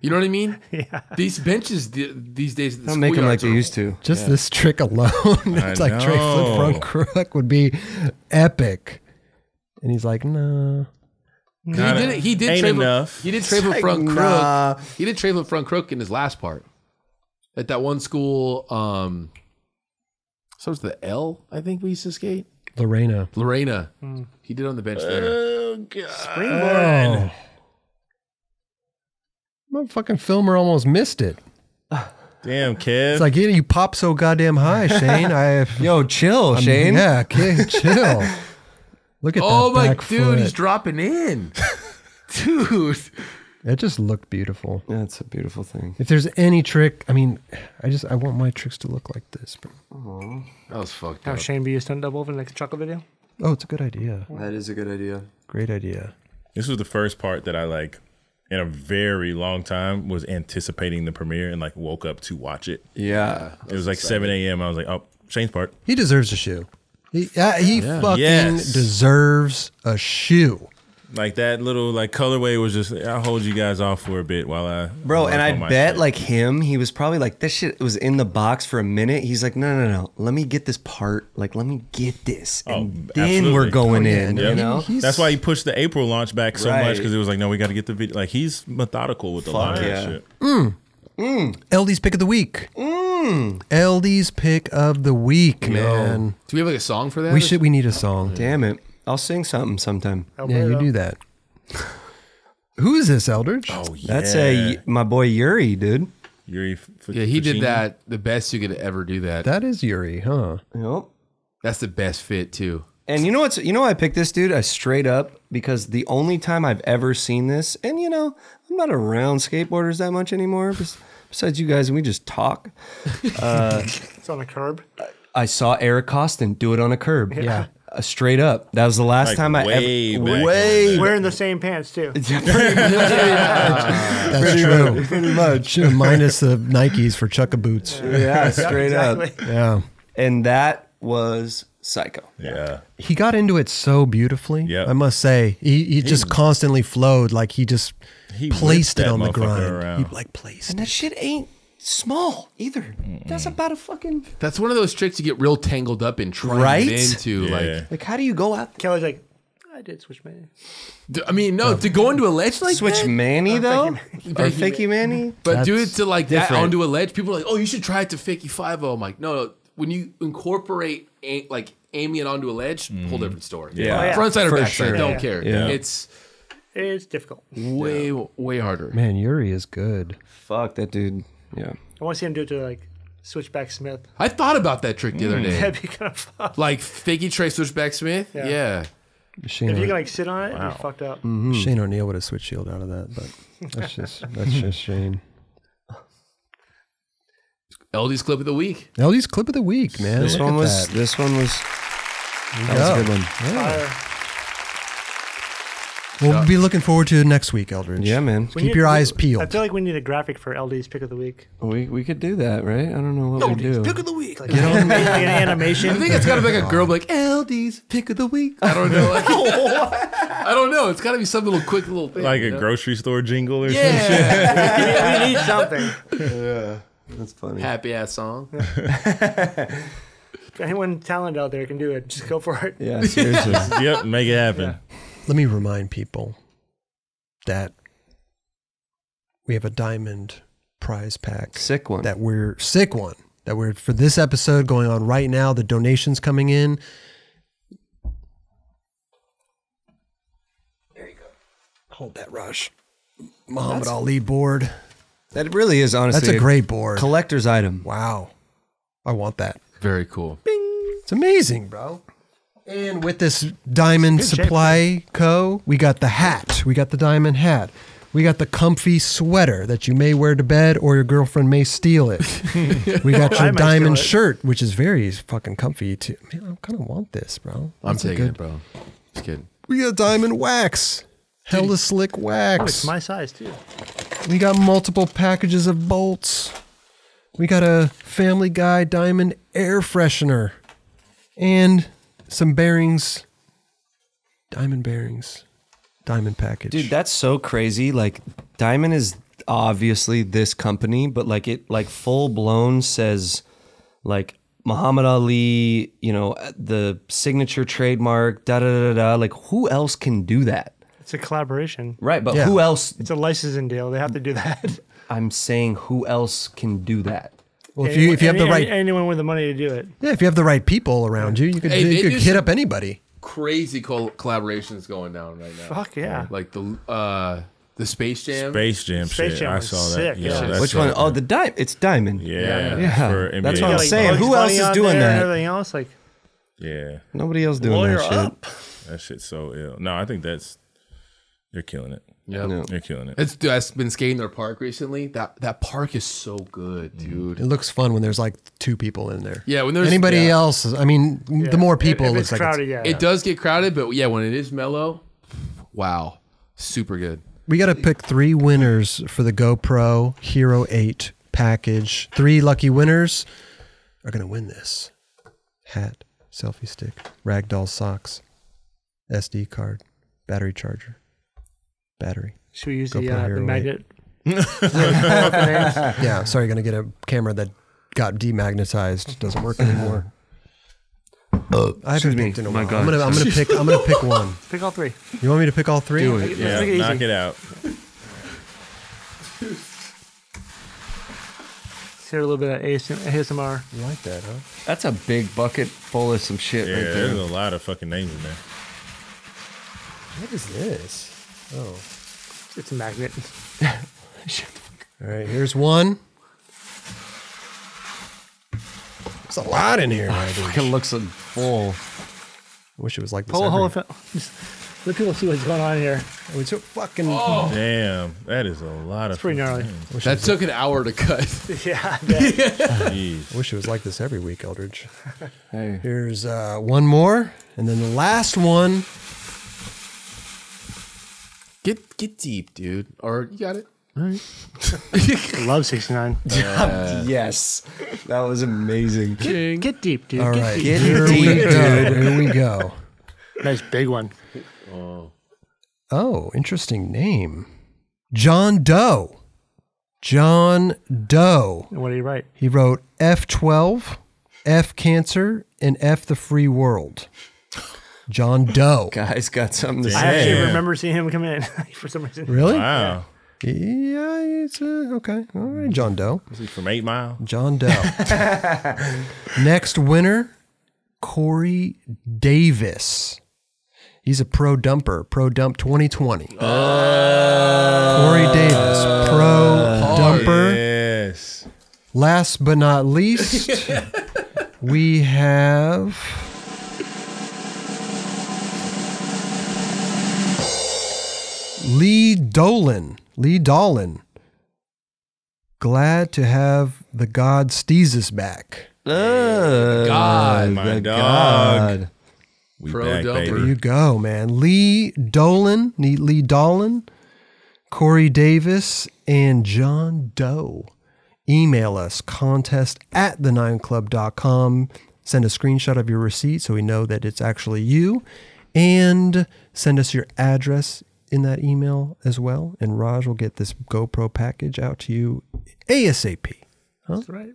You know what I mean? Yeah. These benches these days don't make them like they used to. Just this trick alone, it's like tray flip front crook would be epic. And he's like, no. Nah. He did tray flip front crook in his last part at that one school. So it's the L. I think we used to skate. Lorena. Mm. He did on the bench there. Oh God. Springboard. Oh. My fucking filmer almost missed it. Damn, kid. It's like, you pop so goddamn high, Shane. Yo, chill, Shane. Yeah, kid, chill. Look at that back foot. Oh, my dude, he's dropping in. Dude. That just looked beautiful. That's a beautiful thing. If there's any trick, I want my tricks to look like this. But that was fucked up. Have Shane be a stunt double for the next chocolate video? Oh, it's a good idea. That is a good idea. Great idea. This was the first part that I in a very long time was anticipating the premiere and woke up to watch it. Yeah. It was like exciting. 7 a.m. I was like, oh, Shane's part. He deserves a shoe. He fucking deserves a shoe. Like that little colorway was just, I'll hold you guys off for a bit while I. Bro, and I bet he was probably this shit was in the box for a minute. He's like, no. Let me get this part. Let me get this. And then we're going in, you know? That's why he pushed the April launch back so much because it was like, no, we got to get the video. He's methodical with the launch shit. LD's pick of the week. LD's pick of the week, man. Do we have a song for that? We need a song. Yeah. Damn it. I'll sing something sometime. Yeah, you do that. Who is this, Eldridge? Oh, yeah. That's my boy Yuri, dude. Yuri Fugini. Yeah, he did that the best you could ever do that. That is Yuri, huh? Yep. That's the best fit, too. And you know why I picked this, dude? I straight up, because the only time I've ever seen this, and I'm not around skateboarders that much anymore, besides you guys, and we just talk. It's on a curb. I saw Eric Koston do it on a curb. Yeah. Straight up. That was the last time I ever... Wearing the same pants, too. Pretty much. Minus the Nikes for Chukka boots. Yeah, straight up. Yeah. And that was psycho. Yeah. He got into it so beautifully. Yeah. I must say. He just constantly flowed. He placed it on the grind. Around. He placed it. And that shit ain't small either. That's about a fucking. That's one of those tricks you get real tangled up in trying into how do you go out? Kelly's like, I did switch manny. To go into a ledge like switch that? Manny though, or fakie manny. But that's do it to like different. That onto a ledge. People are like, oh, you should try it to fakie 5-0. I'm like, no. When you incorporate aiming it onto a ledge, whole different story. Yeah, frontside or backside, sure. Don't care. Yeah. It's difficult. Way harder. Man, Yuri is good. Fuck that dude. Yeah, I want to see him do it to switchback Smith. I thought about that trick the other day. That'd be kind of fun. Fakie tray switchback Smith. Yeah. If you can sit on it, you're fucked up. Shane O'Neill would have switch shield out of that, but that's just Shane. LD's clip of the week. LD's clip of the week, man. This one was. That. This one was. That was a good one. Yeah. Fire. We'll be looking forward to next week, Eldridge. Yeah, man. So keep your eyes peeled. I feel like we need a graphic for LD's pick of the week. We could do that, right? I don't know what we do. LD's pick of the week, like, you know, like an animation. I think it's got to be like a girl, like LD's pick of the week. I don't know. Like, I don't know. It's got to be some little quick little thing, like a grocery store jingle or something. Yeah, we need something. Yeah. That's funny. Happy ass song. Yeah. Anyone talented out there can do it. Just go for it. Yeah, seriously. Yep, make it happen. Yeah. Let me remind people that we have a diamond prize pack. Sick one. That we're for this episode going on right now. The donations coming in. There you go. Hold that, Raj. Muhammad Ali board. That really is, honestly. That's a great board. Collector's item. Wow. I want that. Very cool. Bing. It's amazing, bro. And with this Diamond Supply Co, we got the hat. We got the diamond hat. We got the comfy sweater that you may wear to bed or your girlfriend may steal it. We got your diamond shirt, which is very fucking comfy, too. Man, I kind of want this, bro. That's I'm taking it, bro. Just kidding. We got diamond wax. Hella slick wax. Oh, it's my size, too. We got multiple packages of bolts. We got a Family Guy diamond air freshener. And some bearings. Diamond bearings. Diamond package. Dude, that's so crazy. Like, Diamond is obviously this company, but like it like full blown says like Muhammad Ali, you know, the signature trademark, da-da-da-da. Like, who else can do that? It's a collaboration. Right, but who else? It's a licensing deal. They have to do that. I'm saying who else can do that? Well, if you have anyone with the money to do it. Yeah, if you have the right people around you, you could hit up anybody. Crazy collaborations going down right now. Fuck yeah. Like the Space Jam. Space Jam shit. I saw that. Yeah, yeah. Which one? Oh, the Diamond. It's Diamond. Yeah. Yeah. That's what I'm saying. Who else is doing that? Everything else, like. Yeah. Nobody else doing that shit. That shit's so ill. No, I think that's. You're killing it. Yeah, you're killing it. It's, dude, I've been skating their park recently. That park is so good, dude. It looks fun when there's like two people in there. Yeah, when there's anybody else. I mean, the more people, it looks like crowded, it does get crowded, but yeah, when it is mellow, wow, super good. We got to pick 3 winners for the GoPro Hero 8 package. 3 lucky winners are gonna win this hat, selfie stick, Ragdoll socks, SD card, battery charger. Should we use the magnet? Yeah, sorry, gonna get a camera that got demagnetized. Doesn't work anymore. I haven't picked in a while. I'm gonna pick one. Pick all 3. You want me to pick all 3? Do it. Yeah, knock it out. Let's hear a little bit of ASMR. You like that, huh? That's a big bucket full of some shit right there. There's a lot of fucking names in there. What is this? Oh, it's a magnet. All right, here's one. There's a lot in here. It fucking looks full. I wish it was like this. Let people see what's going on here. It's so fucking. Oh. Damn, that is a lot of. It's pretty gnarly. That took an hour to cut. Yeah. I wish it was like this every week, Eldridge. Hey. Here's one more, and then the last one. Get deep, dude. Or you got it. All right. Love 69. Yes, that was amazing. Get deep, dude. All right, get deep, dude. Here we go. Nice big one. Oh. Oh, interesting name. John Doe. John Doe. What did he write? He wrote F12, F cancer, and F the free world. John Doe. Guy's got something to say. I actually remember seeing him come in for some reason. Really? Wow. Yeah, it's okay. All right, John Doe. Is he from 8 Mile? John Doe. Next winner, Corey Davis. He's a pro dumper. Pro dump 2020. Corey Davis, pro dumper. Yes. Last but not least, we have... Lee Dolan. glad to have the god Steezus back. My dog. We Pro back, baby. There you go, man. Lee Dolan, Corey Davis, and John Doe. Email us, contest@the9club.com. Send a screenshot of your receipt so we know that it's actually you. And send us your address in that email as well. And Raj will get this GoPro package out to you ASAP. Huh? That's right.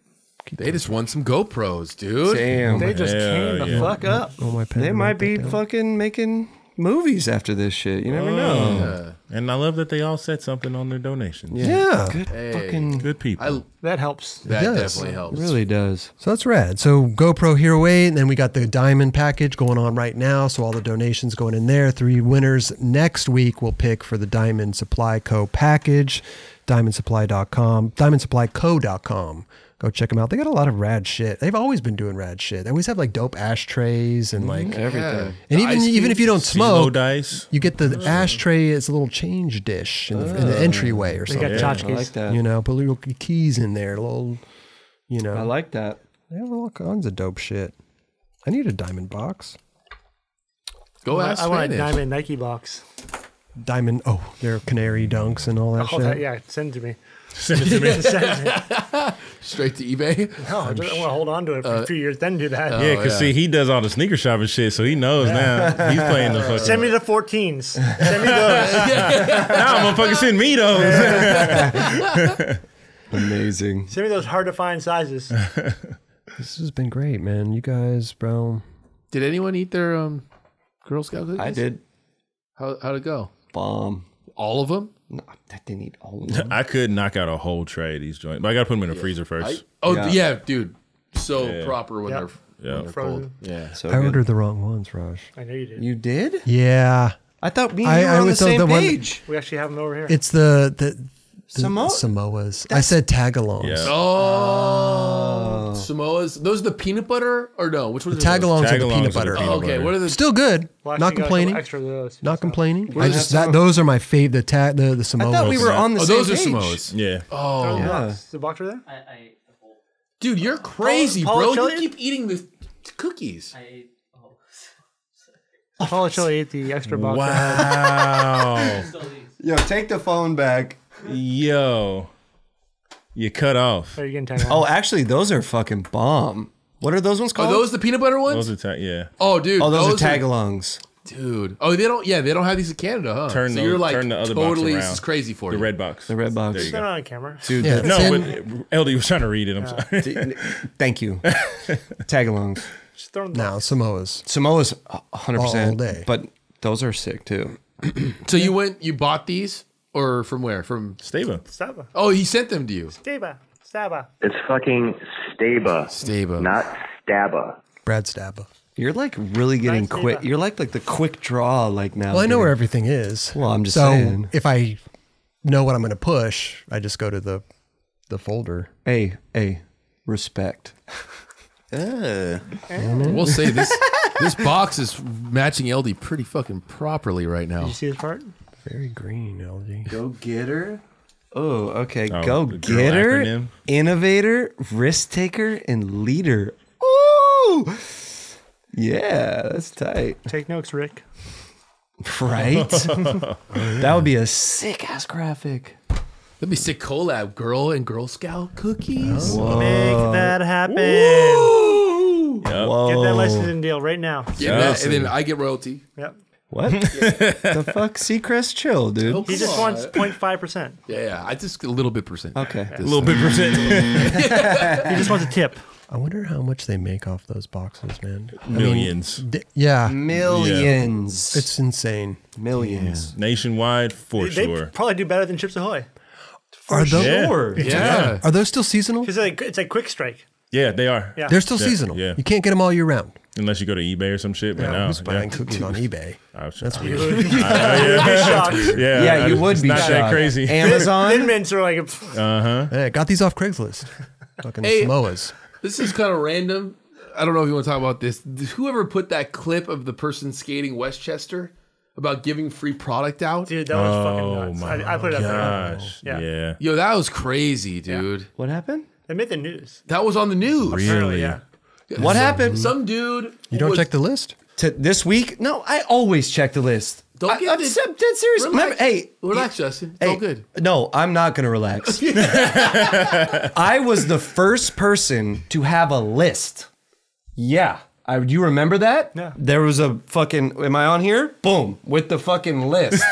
They just won some GoPros, dude. Damn. They just came the fuck up. They might be fucking making movies after this shit. You never know. Yeah. And I love that they all said something on their donations. Yeah. Good people. That helps. That definitely helps. It really does. So that's rad. So GoPro Hero 8, and then we got the Diamond package going on right now. So all the donations going in there. 3 winners next week we'll pick for the Diamond Supply Co. package. DiamondSupply.com. DiamondSupplyCo.com. Go check them out. They got a lot of rad shit. They've always been doing rad shit. They always have like dope ashtrays and like everything. And even if you don't smoke, you get the ashtray as a little change dish in the entryway or something. They got tchotchkes. I like that. You know, put little keys in there. Little, you know. I like that. They have all kinds of dope shit. I need a diamond box. Go ask. I want a diamond Nike box. Diamond. Oh, they're canary dunks and all that shit. Yeah, send it to me. Send it to me. Straight to eBay? No, I just want to hold on to it for a few years, then do that. Yeah, because see, he does all the sneaker shopping shit, so he knows now. He's playing the fucking... Send me the 14s. Send me those. Now I'm going to fucking send me those. Amazing. Send me those hard-to-find sizes. This has been great, man. You guys, bro. Did anyone eat their Girl Scout cookies? I did. How'd it go? Bomb. All of them? No, I didn't eat all of them. I could knock out a whole tray of these joints, but I got to put them in the freezer first. Dude. So proper when they're cold. Yeah, so I ordered the wrong ones, Raj. I know you did. You did? Yeah. I thought me and you were on the same page. We actually have them over here. It's the Samoas. I said tagalongs. Yeah. Oh. Samoas. Those are the peanut butter or no? Which ones? The tagalongs are the peanut butter. Oh, okay. What are the still good? Well, not complaining. Extra those. Not complaining. I just those are my favorite. The Samoas. I thought we were on the same page. Those are Samoas. Yeah. Oh. Yeah. Is the box right there? I ate the whole. Dude, you're crazy, bro. You keep eating the cookies. I ate the whole. Paul Chili ate the extra box. Wow. Yo, take the phone back. Yo, you cut off. Oh, actually, those are fucking bomb. What are those ones called? Are those the peanut butter ones? Those are Oh, dude. Oh, those are tagalongs. Dude. Oh, they don't. Yeah, they don't have these in Canada, huh? Turn so you're like turn the other totally. Box this is crazy for you. The red box. The red box. There you go. Not on camera. Dude, no, but LD was trying to read it. I'm sorry. Thank you. Tagalongs. Just throw them down. No, Samoas. Samoas, 100%. All day. But those are sick too. So you went. You bought these. Or from where? From Staba. Staba. Oh, he sent them to you. Staba. Staba. It's fucking Staba. Staba. Not Stabba. Brad Stabba. You're like really getting quick. You're like the quick draw like now. Well, I know where everything is. Well, I'm just saying. If I know what I'm going to push, I just go to the folder. Hey, respect. We'll say this box is matching LD pretty fucking properly right now. Did you see this part? Very green, LG. Go get her. Oh, okay. Oh, go get her. Acronym. Innovator, risk taker, and leader. Ooh. Yeah, that's tight. Take notes, Rick. Right? That would be a sick ass graphic. That'd be sick collab, girl and Girl Scout cookies. Whoa. Make that happen. Ooh. Yep. Whoa. Get that licensing deal right now. Yeah, and then I get royalty. Yep. What the fuck? Seacrest, chill, dude. Oh, he just wants 0.5%. Yeah, I just a little bit percent. Okay, a little bit percent. He just wants a tip. I wonder how much they make off those boxes, man. Millions. I mean, millions. Yeah. It's insane. Millions nationwide for sure. They probably do better than Chips Ahoy. For sure. Yeah. Are those still seasonal? Because it's like Quick Strike. Yeah, they are. Yeah. They're still seasonal. Yeah. You can't get them all year round. Unless you go to eBay or some shit. Yeah, who's buying cookies on eBay? That's weird. Yeah, you would be shocked. Not that crazy. Amazon. Thin Mints are like... Hey, got these off Craigslist. Fucking Samoas. This is kind of random. I don't know if you want to talk about this. Whoever put that clip of the person skating Westchester... about giving free product out. Dude, that was fucking nuts. I put it up there. Yeah. Yo, that was crazy, dude. Yeah. What happened? They made the news. That was on the news. Really? Yeah. What happened? Some dude. You don't check the list? This week? No, I always check the list. Don't get dead serious. Remember, hey, relax, Justin. It's all good. No, I'm not gonna relax. I was the first person to have a list. Yeah, do you remember that? Yeah. There was a fucking. Am I on here? Boom, with the fucking list.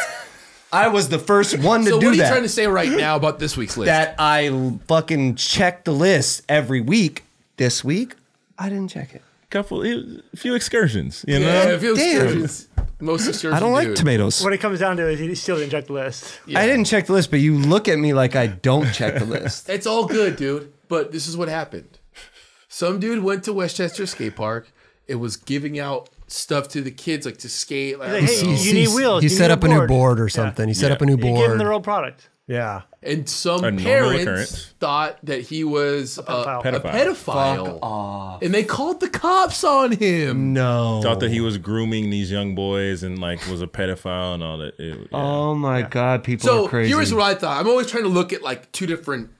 I was the first one to do that. So what are you trying to say right now about this week's list? That I fucking check the list every week. This week, I didn't check it. A few excursions, you know. Yeah, a few excursions. Most excursions. I don't like tomatoes. What it comes down to is you still didn't check the list. Yeah. I didn't check the list, but you look at me like I don't check the list. It's all good, dude. But this is what happened. Some dude went to Westchester Skate Park. It was giving out stuff to the kids, like to skate. Like, hey, you need wheels. He set up a new board or something. Yeah. He set up a new board. He gave them their own product. Yeah. And some parents thought that he was a pedophile. Fuck off. And they called the cops on him. No. Thought that he was grooming these young boys and like was a pedophile and all that. Oh my God, people are crazy. So here's what I thought. I'm always trying to look at like two different,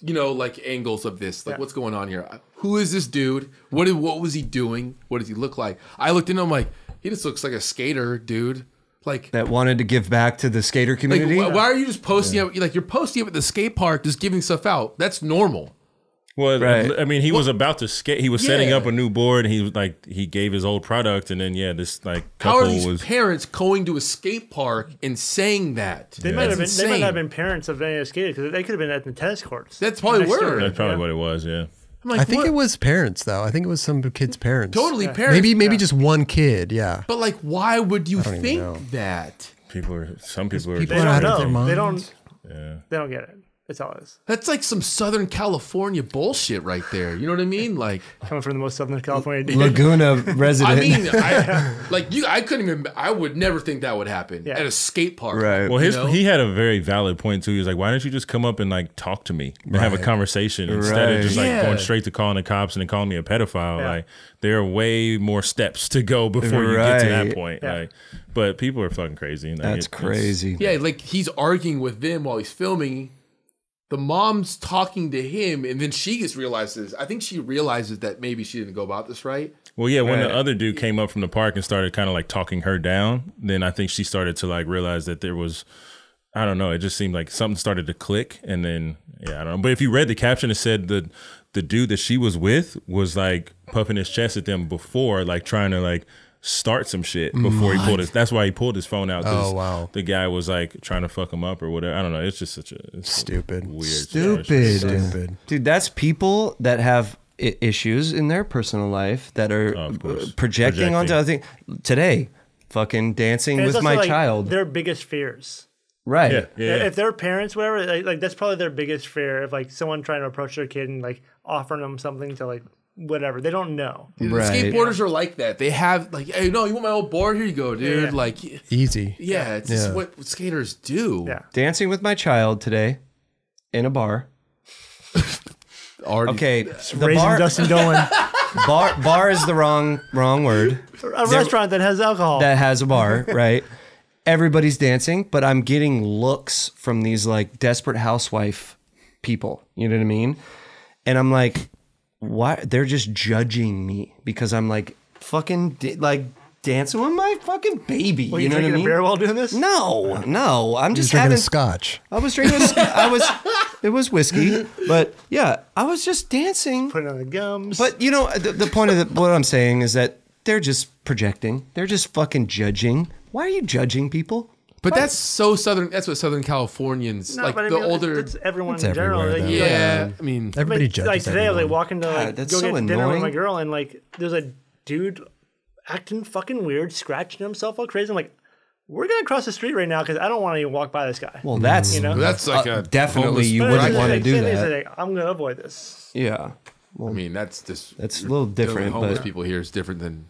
you know, like angles of this. Like what's going on here? Who is this dude? What was he doing? What does he look like? I looked in and I'm like, he just looks like a skater, dude. Like, that wanted to give back to the skater community. Like, why are you just posting up? Like, you're posting up at the skate park, just giving stuff out. That's normal. Well, I mean, he was about to skate. He was setting up a new board. And he was like, he gave his old product, and then this like couple. How are these parents going to a skate park and saying that? They might have been. Insane. They might not have been parents of any of the skaters because they could have been at the tennis courts. That's probably where. That's probably what it was. Yeah. Like, I think it was parents, though. I think it was some kid's parents. Totally parents. Maybe just one kid, But, like, why would you think that? Some people are out of their minds. They don't get it. That's all it is. That's like some Southern California bullshit right there. You know what I mean? Like coming from the most Southern California dude. Laguna resident. I mean, I couldn't even. I would never think that would happen at a skate park. Right. Well, he had a very valid point too. He was like, "Why don't you just come up and like talk to me and have a conversation instead of just like going straight to calling the cops and then calling me a pedophile?" Yeah. Like there are way more steps to go before you get to that point. Yeah. Like, but people are fucking crazy. Like, that's crazy. Yeah, like he's arguing with them while he's filming. The mom's talking to him, and then she just realizes. I think she realizes that maybe she didn't go about this right. Well, yeah, when the other dude came up from the park and started kind of like talking her down, then I think she started to like realize that there was, I don't know, it just seemed like something started to click, and then I don't know. But if you read the caption, it said the dude that she was with was like puffing his chest at them before, like trying to like start some shit before he pulled his. That's why he pulled his phone out. Oh wow! The guy was like trying to fuck him up or whatever. I don't know. It's just such a stupid, weird, stupid. Dude, that's people that have issues in their personal life that are projecting onto other things. Today, fucking dancing with my child. Their biggest fears. Right. Yeah, yeah, yeah. If their parents, whatever, like that's probably their biggest fear of like someone trying to approach their kid and like offering them something to like. Whatever, they don't know. Dude, skateboarders are like that. They have like, hey, no, you want my old board? Here you go, dude. Yeah. Like easy. Yeah, it's just what skaters do. Yeah. Dancing with my child today, in a bar. Okay, raising Dustin Dolan. Bar is the wrong word. A restaurant that has alcohol. That has a bar, right? Everybody's dancing, but I'm getting looks from these like desperate housewife people. You know what I mean? And I'm like. Why they're just judging me because I'm like fucking like dancing with my fucking baby. Well, you know what I mean? A beer while doing this? No, no. I'm just drinking a scotch. I was drinking. It was whiskey, but yeah, I was just dancing. Putting on the gums. But you know, the point of what I'm saying is that they're just projecting. They're just fucking judging. Why are you judging people? But that's so Southern. That's what Southern Californians like. But I mean, the older, it's everyone in general. Like, yeah, I mean, everybody judges. Like today, I was like walking to like go get dinner with my girl, and like there's a dude acting fucking weird, scratching himself all crazy. I'm like, we're gonna cross the street right now because I don't want to even walk by this guy. Well, that's that's like a definitely you wouldn't want to do that. I'm gonna avoid this. Yeah, well, I mean that's a little different. Homeless people here is different than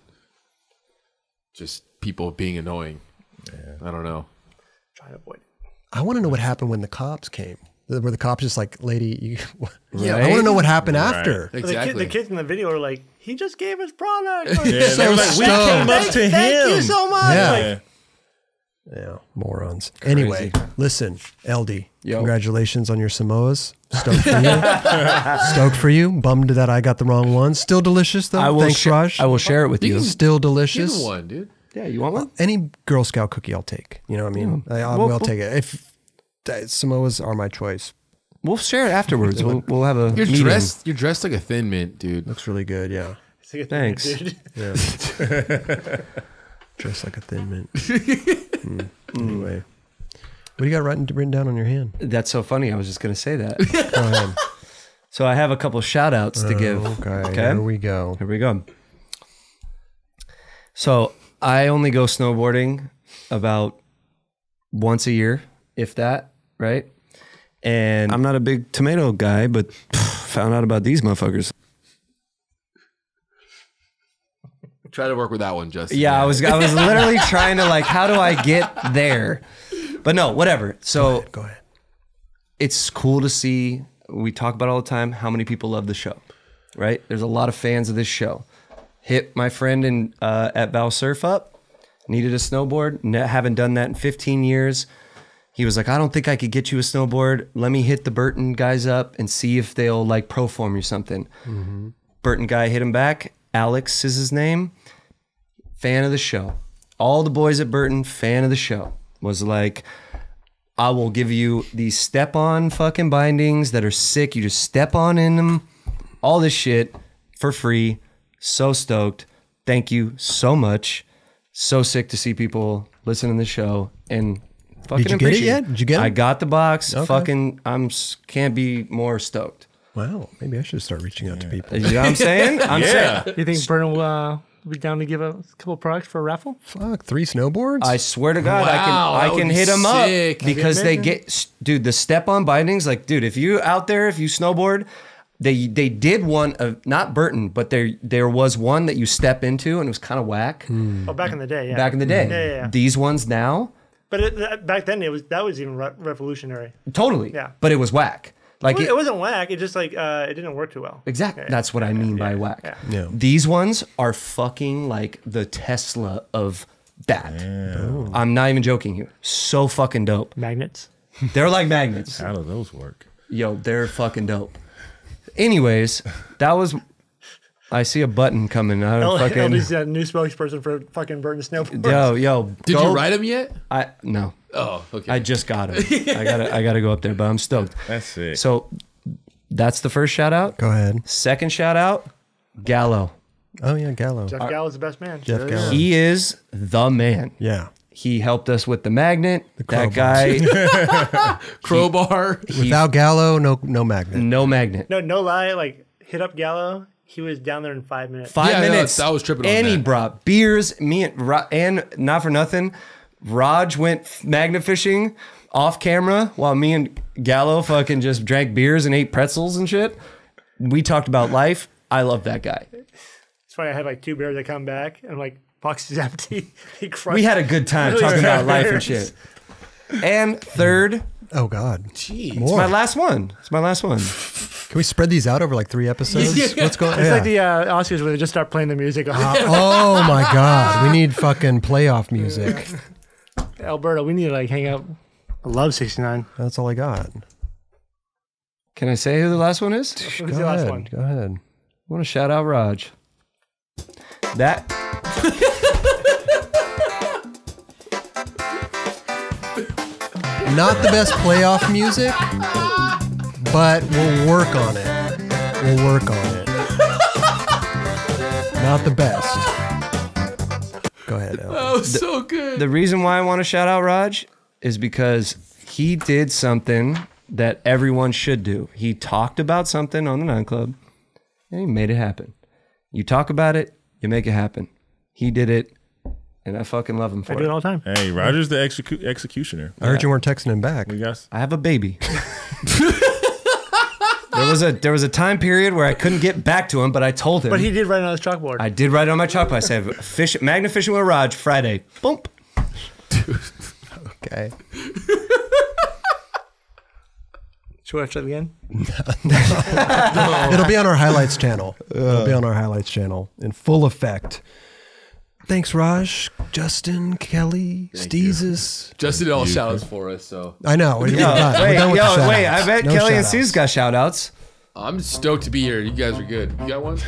just people being annoying. I don't know. Try to avoid it. I want to know what happened when the cops came. Were the cops just like, lady, you... Yeah, I want to know what happened after. Exactly. The kids in the video are like, he just gave his product. Yeah, they were like, we came up to him. Thank you so much. Yeah. Like, Yeah, morons. Crazy. Anyway, listen, LD, congratulations on your Samoas. Stoked for you. Stoked for you. Bummed that I got the wrong one. Still delicious, though. Thanks, Raj. I will share it with you. Still delicious. You want one, dude. Yeah, you want one? Any Girl Scout cookie I'll take. You know what I mean? Yeah. I'll take it. If Samoas are my choice. We'll share it afterwards. We'll have a meeting. You're dressed like a Thin Mint, dude. Looks really good, yeah. Thanks. Yeah. Dressed like a Thin Mint. Anyway, what do you got written down on your hand? That's so funny. I was just going to say that. Go ahead. So I have a couple shout outs to give. Okay. Here we go. Here we go. So I only go snowboarding about once a year, if that, right? And I'm not a big tomato guy, but found out about these motherfuckers. Try to work with that one, Justin. Yeah, I was literally trying to like, how do I get there? But no, whatever. So go ahead. It's cool to see. We talk about all the time how many people love the show, right? There's a lot of fans of this show. Hit my friend in at Val Surf Up. Needed a snowboard. Haven't done that in 15 years. He was like, I don't think I could get you a snowboard. Let me hit the Burton guys up and see if they'll like proform you something. Mm-hmm. Burton guy hit him back. Alex is his name. Fan of the show. All the boys at Burton, fan of the show. Was like, I will give you these step-on fucking bindings that are sick. You just step on in them. All this shit for free. So stoked. Thank you so much. So sick to see people listening to the show and fucking Did you get it yet? I got the box. Okay. Fucking, can't be more stoked. Wow, maybe I should start reaching out to people. You know what I'm saying? I'm saying. You think Burton will be down to give a couple of products for a raffle? Fuck, 3 snowboards? I swear to God, wow, I can hit them up because they get, dude, the step-on bindings, like, dude, if you out there, if you snowboard, they did one of, not Burton, but there was one that you step into and it was kind of whack. Oh, back in the day, yeah. Back in the day. Yeah. These ones now. But back then, that was even revolutionary. Totally. Yeah. But it was whack. Like it wasn't whack. It just like it didn't work too well. Exactly. Yeah, that's what I mean by whack. Yeah. Yeah. These ones are fucking like the Tesla of that. Yeah. I'm not even joking here. So fucking dope. Magnets. They're like magnets. How do those work? Yo, they're fucking dope. Anyways, that was. I see a button coming. LD's a new spokesperson for fucking Burton snowboards. Yo. Did you ride him yet? No. Oh, okay. I just got him. I gotta go up there, but I'm stoked. That's sick. So that's the first shout out. Go ahead. Second shout out, Gallo. Oh yeah, Gallo. Jeff Gallo's the best man. Jeff Gallo. He is the man. Yeah. He helped us with the magnet. That guy. Crowbar. Without Gallo, no magnet. No magnet. No lie. Like hit up Gallo. He was down there in 5 minutes. Five minutes. I was tripping on that. And he brought beers. Me and not for nothing, Raj went magnet fishing off camera while me and Gallo fucking just drank beers and ate pretzels and shit. We talked about life. I love that guy. That's why I had like 2 beers. I come back and I'm like, box is empty. We had a good time talking about life and shit. And third. Oh, God. Jeez. It's my last one. It's my last one. Can we spread these out over like 3 episodes? Yeah. What's going on? It's like the Oscars where they just start playing the music. Oh my God. We need fucking playoff music. Alberto, we need to like hang out. I love 69. That's all I got. Can I say who the last one is? Who's the last one? Go ahead. I want to shout out Raj. That. Not the best playoff music. But we'll work on it. We'll work on it. Not the best. Go ahead, Alan. That was so good. The reason why I want to shout out Raj is because he did something that everyone should do. He talked about something on the 9 Club, and he made it happen. You talk about it, you make it happen. He did it. And I fucking love him for it. I do it all the time. Hey, Roger's the executioner. I heard you weren't texting him back. I have a baby. There was a time period where I couldn't get back to him, but I told him. But he did write it on his chalkboard. I did write it on my chalkboard. I said, magnet fishing with Raj, Friday. Boom. Dude. Okay. Should we watch that again? No. It'll be on our highlights channel. It'll be on our highlights channel in full effect. Thanks, Raj, Justin, Kelly, Steezus. Justin did all shout-outs for us, so. I know. Wait, I bet Kelly and Steez got shout-outs. I'm stoked to be here. You guys are good. You got one?